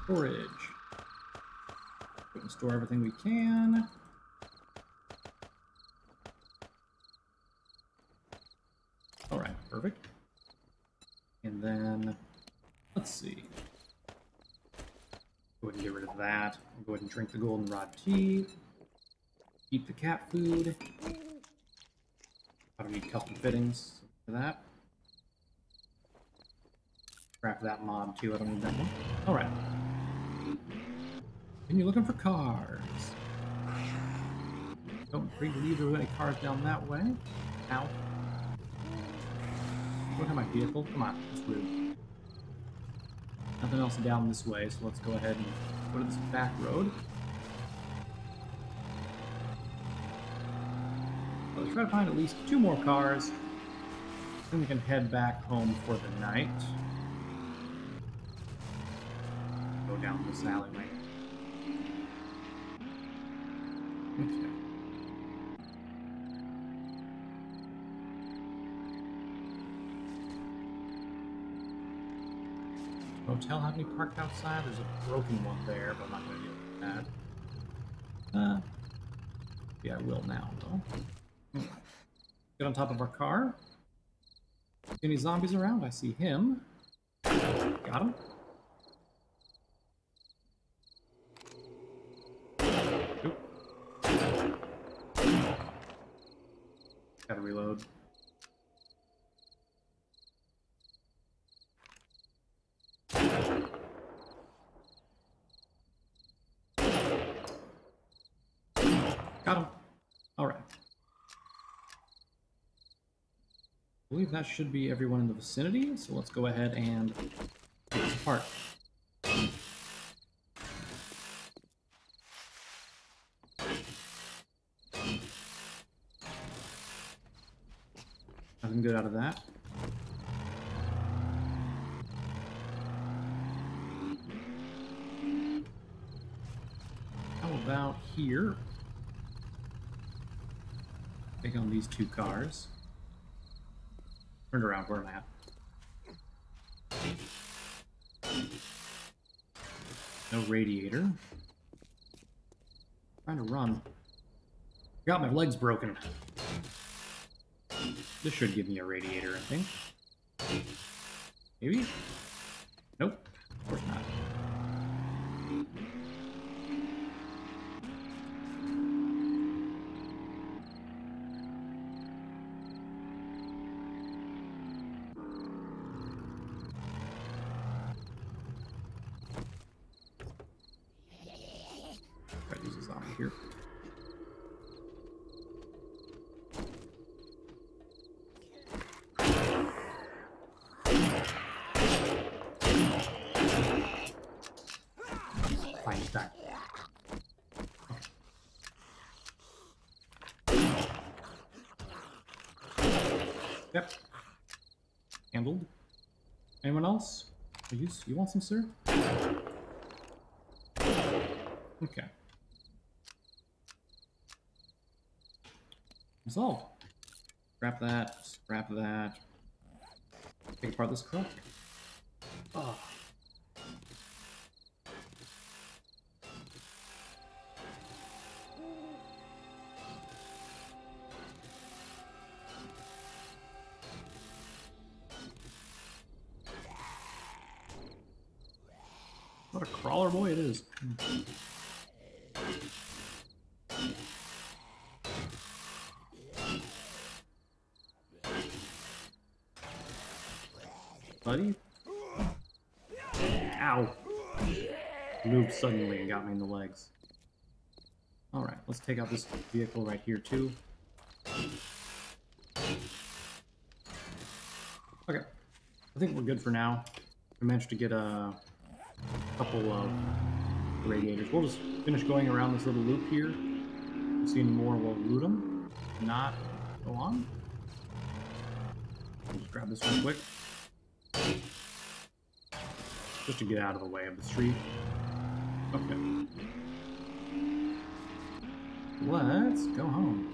Storage. Go ahead and store everything we can. Alright, perfect. And then, let's see. Go ahead and get rid of that. Go ahead and drink the goldenrod tea. Eat the cat food. I don't need custom fittings for that. Grab that mod too, I don't need that one. Alright. And you're looking for cars. Don't leave any cars down that way. Ow. Don't have my vehicle. Come on, that's rude. Nothing else down this way, so let's go ahead and go to this back road. Let's try to find at least two more cars, then we can head back home for the night. Go down this alley right now. Okay. Hotel had me parked outside. There's a broken one there, but I'm not gonna deal with that. Yeah, I will now, though. Get on top of our car. Any zombies around? I see him. Got him. Oop. Gotta reload. Got him. All right. I believe that should be everyone in the vicinity, so let's go ahead and take this apart. Nothing good out of that. How about here? Take on these two cars. Turned around, where am I at? No radiator. I'm trying to run. Got my legs broken. This should give me a radiator, I think. Maybe? Nope. Of course not. Yep. Handled. Anyone else? You want some, sir? Okay. Resolve. Wrap that. Wrap that. Take apart this truck. Oh. What a crawler boy it is. Buddy? Ow! Moved suddenly and got me in the legs. Alright, let's take out this vehicle right here too. Okay. I think we're good for now. We managed to get a couple of radiators. We'll just finish going around this little loop here. If see any more, we'll root them. If not, go on. We'll just grab this real quick. Just to get out of the way of the street. Okay. Let's go home.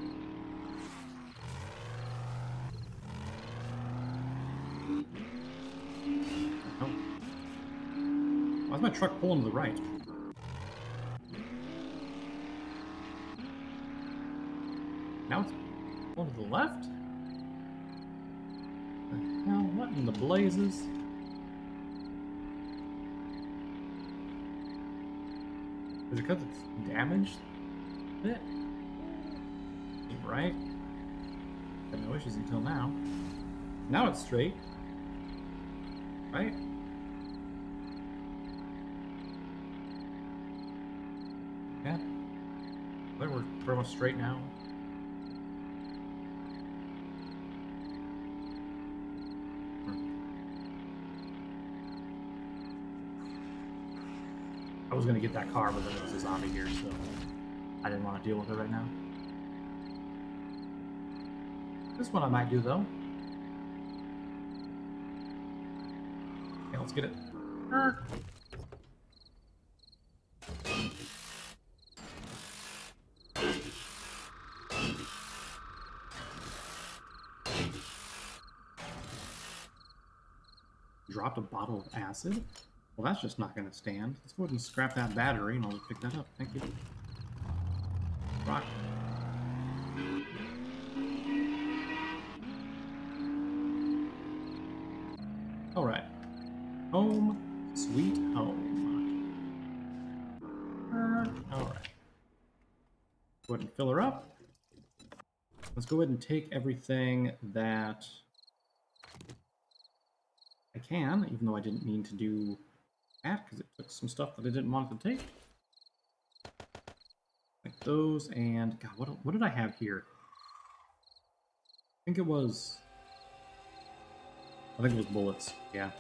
Why's my truck pulling to the right? Now it's pulling to the left? The hell, what in the blazes? Is it because it's damaged? Bit? Right? Had no issues until now. Now it's straight. Right? Yeah. But we're pretty much straight now. I was gonna get that car, but then there was a zombie here, so I didn't want to deal with it right now. This one I might do, though. Okay, let's get it. dropped a bottle of acid. Well, that's just not going to stand. Let's go ahead and scrap that battery, and I'll just pick that up. Thank you. Rock. All right. Home, sweet home. All right. Go ahead and fill her up. Let's go ahead and take everything that I can, even though I didn't mean to do that, because it took some stuff that I didn't want it to take. Like those, and... God, what did I have here? I think it was bullets, yeah.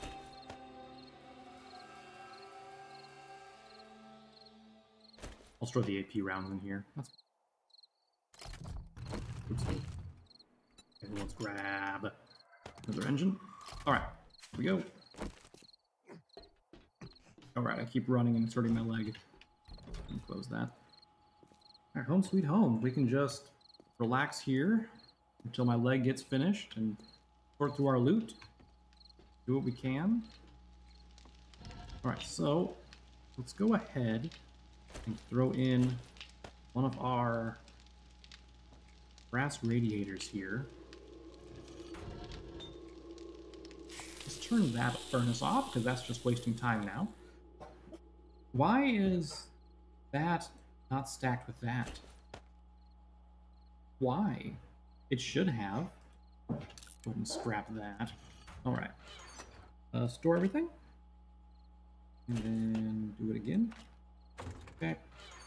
I'll throw the AP rounds in here. That's... Oopsie. Let's grab another engine. Alright, here we go. Alright, I keep running and it's hurting my leg. Let me close that. Alright, home sweet home. We can just relax here until my leg gets finished and sort through our loot. Do what we can. Alright, so let's go ahead and throw in one of our brass radiators here. Let's turn that furnace off, because that's just wasting time now. Why is that not stacked with that? Why? It should have. Go ahead and scrap that. Alright. Store everything. And then do it again. Okay,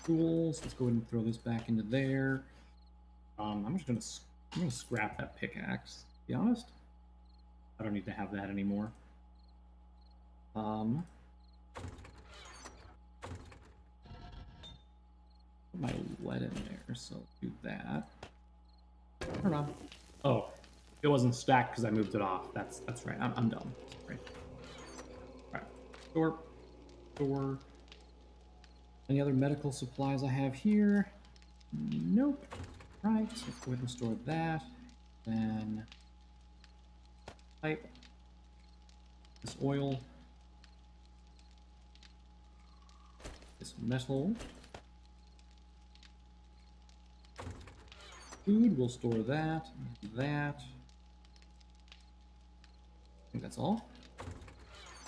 tools. Let's go ahead and throw this back into there. I'm gonna scrap that pickaxe, to be honest. I don't need to have that anymore. Put my lead in there, so do that. I don't know. Oh, it wasn't stacked because I moved it off. That's right. I'm dumb. Sorry. All right. Door. Any other medical supplies I have here? Nope. Right, so let's go ahead and store that. Then pipe this oil, this metal, food. We'll store that. That. I think that's all.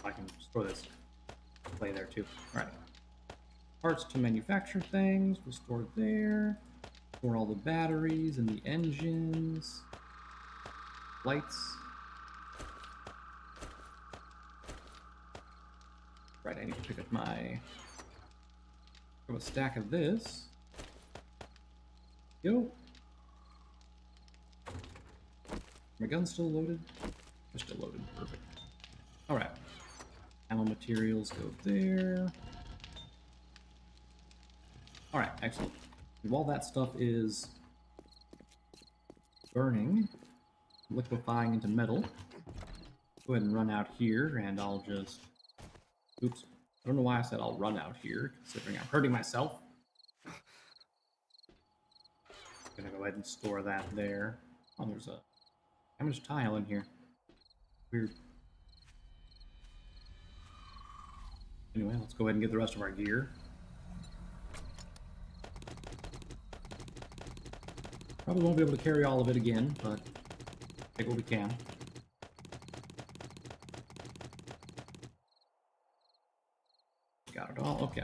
I can store this play there too. All right. Parts to manufacture things. We'll store there. Store all the batteries and the engines, lights. Right, I need to pick up my a stack of this. Go. My gun's still loaded. It's still loaded. Perfect. All right. Ammo materials go there. All right. Excellent. While that stuff is burning, liquefying into metal, go ahead and run out here, and I'll just... Oops. I don't know why I said I'll run out here, considering I'm hurting myself. I'm gonna go ahead and store that there. Oh, there's a damaged tile in here. Weird. Anyway, let's go ahead and get the rest of our gear. Probably won't be able to carry all of it again, but take what we can. Got it all? Okay.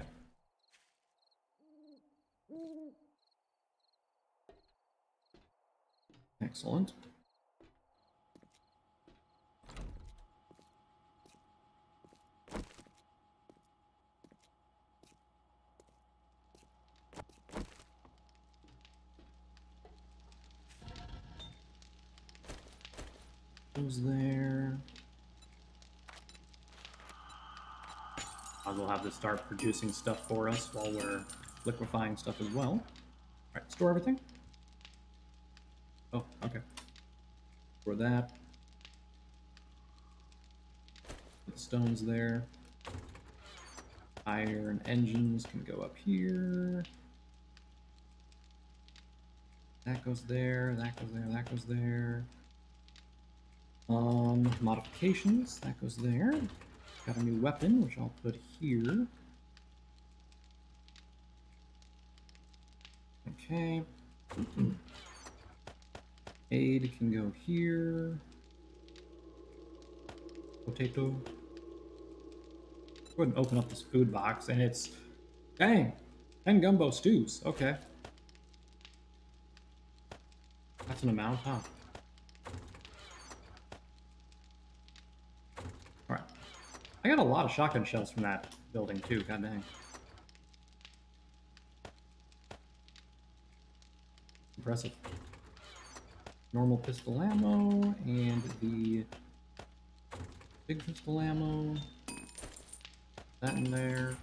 Excellent. There. I'll have to start producing stuff for us while we're liquefying stuff as well. All right, store everything. Oh, okay. Store that. Put stones there. Iron engines can go up here. That goes there. That goes there. That goes there. Modifications, that goes there. Got a new weapon, which I'll put here. Okay. Aid can go here. Potato. Go ahead and open up this food box, and it's... Dang! 10 gumbo stews. Okay. That's an amount, huh? Alright. I got a lot of shotgun shells from that building, too. God dang. Impressive. Normal pistol ammo, and the big pistol ammo. That in there.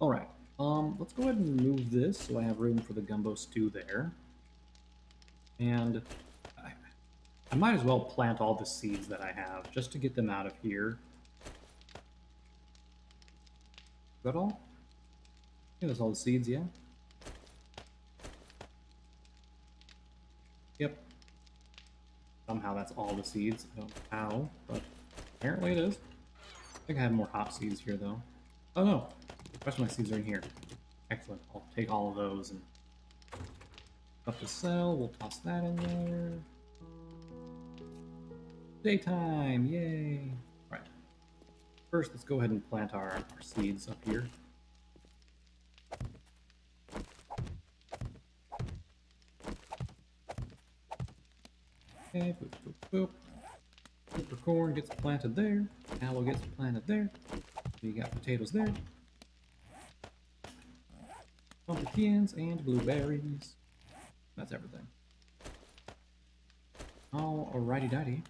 Alright, let's go ahead and move this so I have room for the gumbo stew there. And I might as well plant all the seeds that I have just to get them out of here. Is that all? Yeah, that's all the seeds, yeah. Yep. Somehow that's all the seeds. I don't know how, but apparently it is. I think I have more hop seeds here, though. Oh, no. The rest of my seeds are in here. Excellent. I'll take all of those and stuff to sell. We'll toss that in there. Daytime. Yay. All right. First, let's go ahead and plant our seeds up here. Okay. Boop, boop, boop. Super corn gets planted there. Aloe gets planted there. We got potatoes there. Pumpkins and blueberries. That's everything. Alrighty daddy.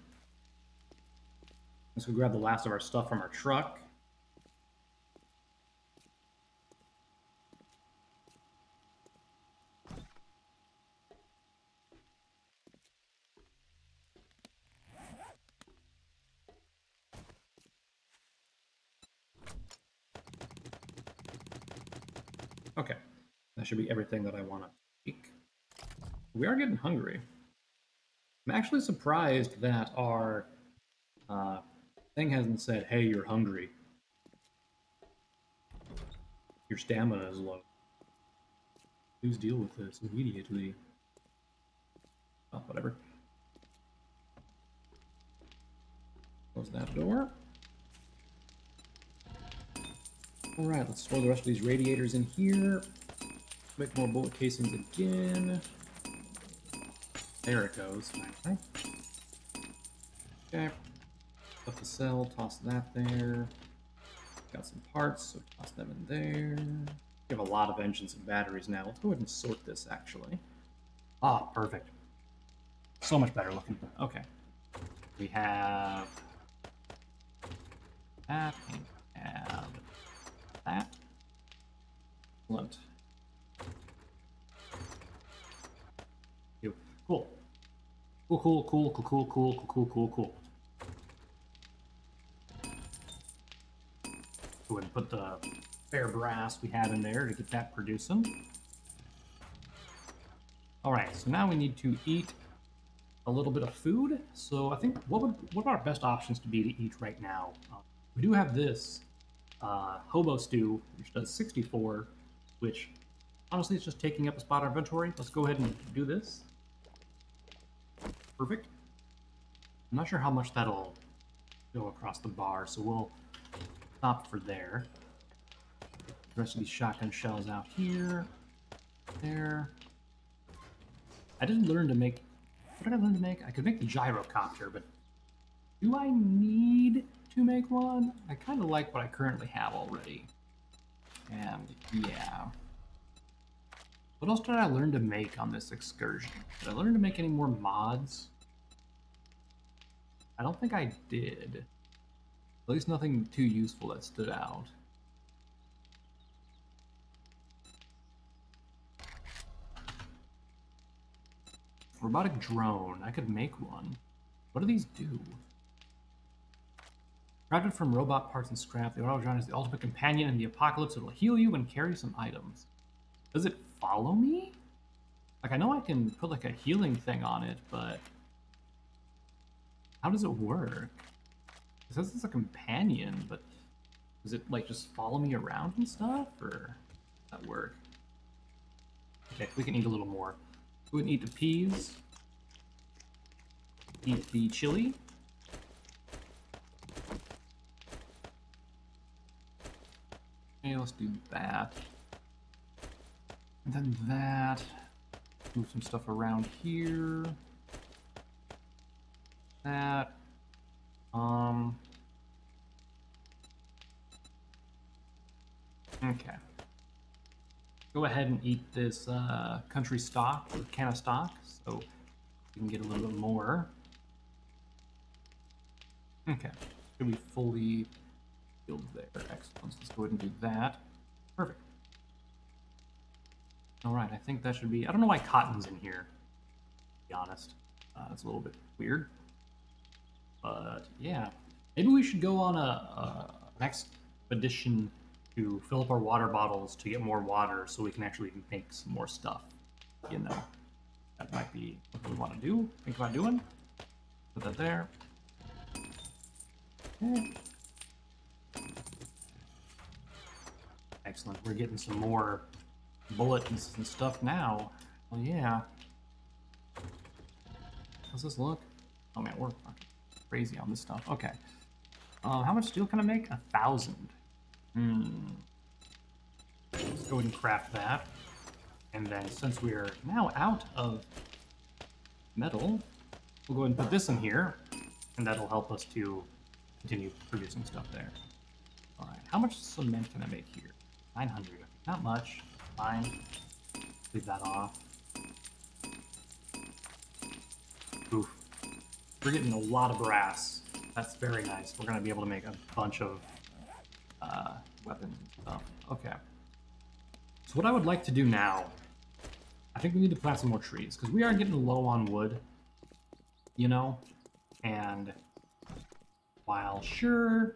Let's go grab the last of our stuff from our truck. Okay, that should be everything that I want to take. We are getting hungry. I'm actually surprised that our thing hasn't said, hey, you're hungry. Your stamina is low. Please deal with this immediately. Oh, whatever. Close that door. Alright, let's store the rest of these radiators in here. Make more bullet casings again. There it goes. Okay. Okay. Stuff to sell, toss that there. Got some parts, so toss them in there. We have a lot of engines and batteries now. Let's go ahead and sort this, actually. Ah, perfect. So much better looking. Okay. We have... that and that. That. Excellent. Cool. Cool, cool, cool, cool, cool, cool, cool, cool, cool. Go ahead and put the bare brass we had in there to get that producing. Alright, so now we need to eat a little bit of food. So I think, what are our best options to be to eat right now? We do have this. Hobo stew, which does 64, which honestly is just taking up a spot in our inventory. Let's go ahead and do this. Perfect. I'm not sure how much that'll go across the bar, so we'll stop for there. The rest of these shotgun shells out here. There. I didn't learn to make... What did I learn to make? I could make the gyrocopter, but do I need... to make one? I kind of like what I currently have already. And yeah. What else did I learn to make on this excursion? Did I learn to make any more mods? I don't think I did. At least nothing too useful that stood out. Robotic drone. I could make one. What do these do? Crafted from robot parts and scrap, the auto drone is the ultimate companion in the apocalypse. It'll heal you and carry some items. Does it follow me? Like, I know I can put, like, a healing thing on it, but... How does it work? It says it's a companion, but does it like just follow me around and stuff, or does that work? Okay, we can eat a little more. We can eat the peas. Eat the chili. Okay, let's do that. And then that. Move some stuff around here. That. Okay. Go ahead and eat this country stock, or can of stock, so we can get a little bit more. Okay. Should be fully filled there. Excellent. Let's go ahead and do that. Perfect. Alright, I think that should be... I don't know why cotton's in here, to be honest. It's a little bit weird. But, yeah. Maybe we should go on an expedition to fill up our water bottles to get more water so we can actually make some more stuff. You know, that might be what we want to do. Think about doing. Put that there. Okay. Excellent. We're getting some more bullets and stuff now. Well, yeah. How's this look? Oh man, we're fucking crazy on this stuff. Okay. How much steel can I make? 1,000. Let's go ahead and craft that. And then since we're now out of metal, we'll go ahead and put this in here. And that'll help us to continue producing stuff there. Alright, how much cement can I make here? 900. Not much. Fine. Leave that off. Oof. We're getting a lot of brass. That's very nice. We're going to be able to make a bunch of weapons and stuff. Okay. So what I would like to do now, I think we need to plant some more trees, because we are getting low on wood, you know? And while sure...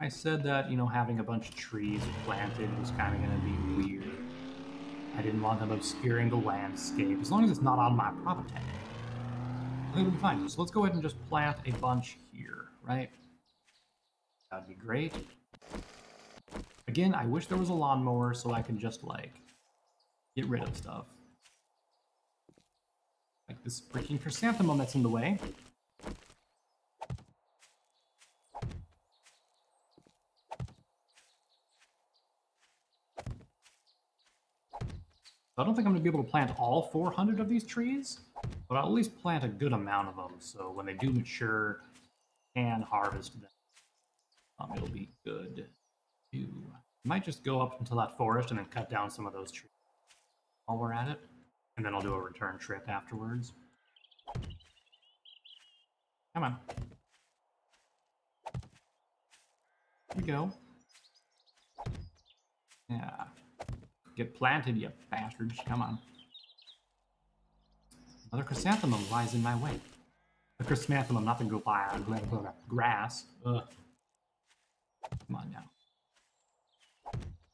I said that, you know, having a bunch of trees planted was kind of going to be weird. I didn't want them obscuring the landscape, as long as it's not on my property. I think we'll be fine. So let's go ahead and just plant a bunch here, right? That'd be great. Again, I wish there was a lawnmower so I could just, like, get rid of stuff. Like this freaking chrysanthemum that's in the way. I don't think I'm going to be able to plant all 400 of these trees, but I'll at least plant a good amount of them, so when they do mature and harvest them, it'll be good too. I might just go up into that forest and then cut down some of those trees while we're at it, and then I'll do a return trip afterwards. Come on. Here we go. Yeah. Get planted, you bastards. Come on. Another chrysanthemum lies in my way. The chrysanthemum, nothing go by on grass. Ugh. Come on now.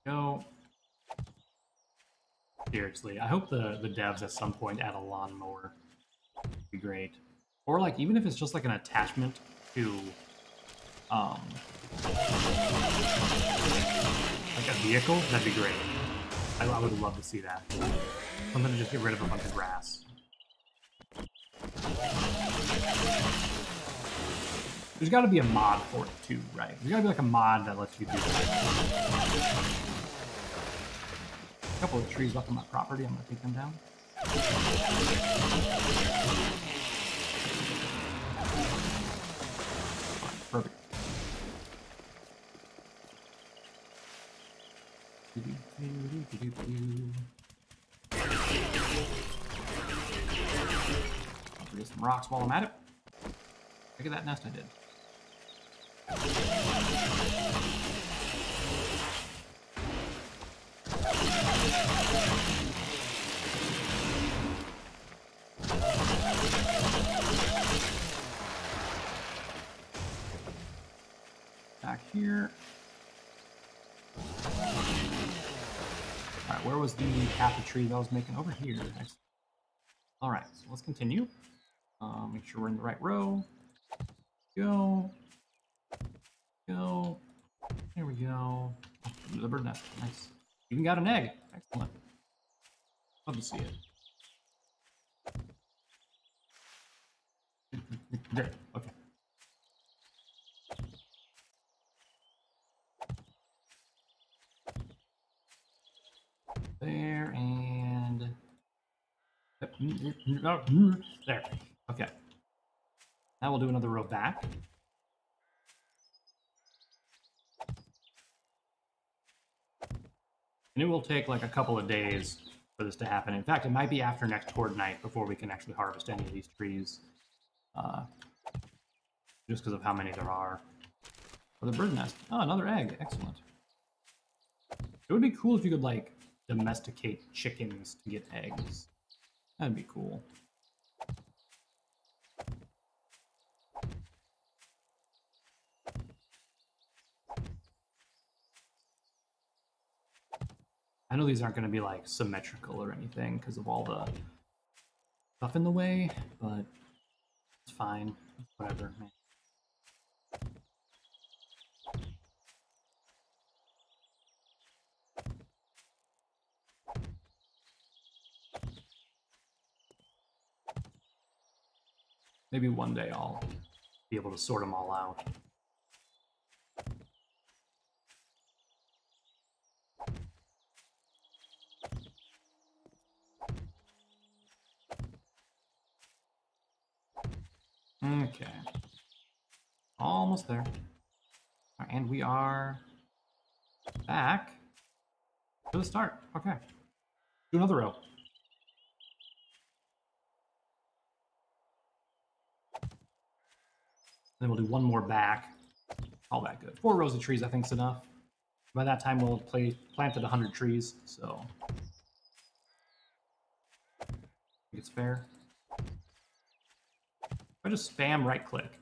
Go. Seriously, I hope the devs at some point add a lawnmower. That'd be great. Or, like, even if it's just like an attachment to, like a vehicle, that'd be great. I would love to see that. I'm gonna just get rid of a bunch of grass. There's gotta be a mod for it too, right? There's gotta be like a mod that lets you do that. A couple of trees left on my property, I'm gonna take them down. Perfect. I'll get some rocks while I'm at it. Look at that nest I did. Back here. Alright, where was the half a tree that I was making? Over here. Alright, so let's continue. Make sure we're in the right row. Go. Go. There we go. The bird nest. Nice. Even got an egg. Excellent. Love to see it. There. Okay. There and... There. Okay. Now we'll do another row back. And it will take like a couple of days for this to happen. In fact, it might be after next horde night before we can actually harvest any of these trees. Just because of how many there are. Oh, the bird nest. Oh, another egg. Excellent. It would be cool if you could like domesticate chickens to get eggs. That'd be cool. I know these aren't going to be like symmetrical or anything because of all the stuff in the way, but it's fine. Whatever, man. Maybe one day I'll be able to sort them all out. Okay. Almost there. All right, and we are back to the start. Okay. Do another row. Then we'll do one more back. All that good. 4 rows of trees, I think, is enough. By that time, we'll have planted 100 trees, so I think it's fair. If I just spam right-click,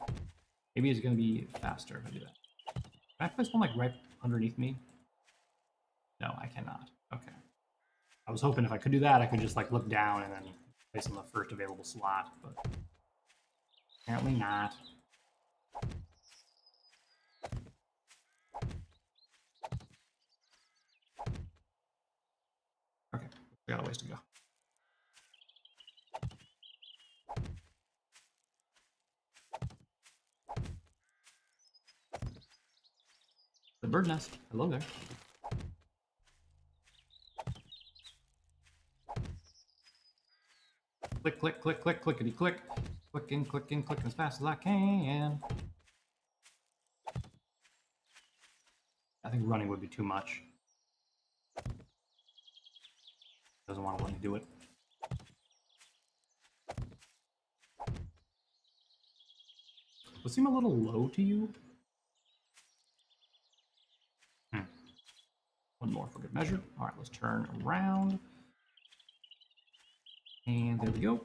maybe it's going to be faster if I do that. Can I place one like right underneath me? No, I cannot. Okay. I was hoping if I could do that, I could just like look down and then place on the first available slot, but apparently not. Okay, we got a ways to go. The bird nest. Hello there. Click, click, click, click, clickety click. Clicking, clicking, clicking as fast as I can. I think running would be too much. Doesn't want to let me do it. Would seem a little low to you. One more for good measure. All right, let's turn around. And there we go.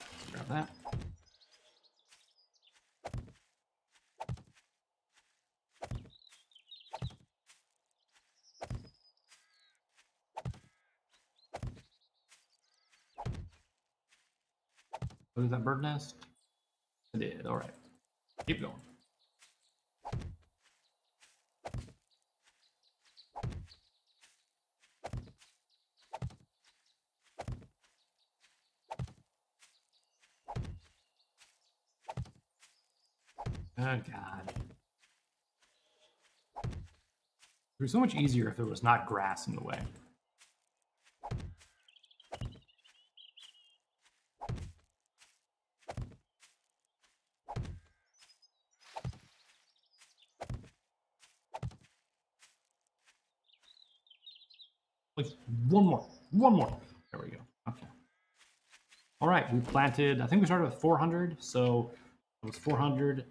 Let's grab that. Was that bird nest? It did. All right. Keep going. Good God. It would be so much easier if there was not grass in the way. Please, one more. There we go. Okay. All right, we planted, I think we started with 400, so it was 400.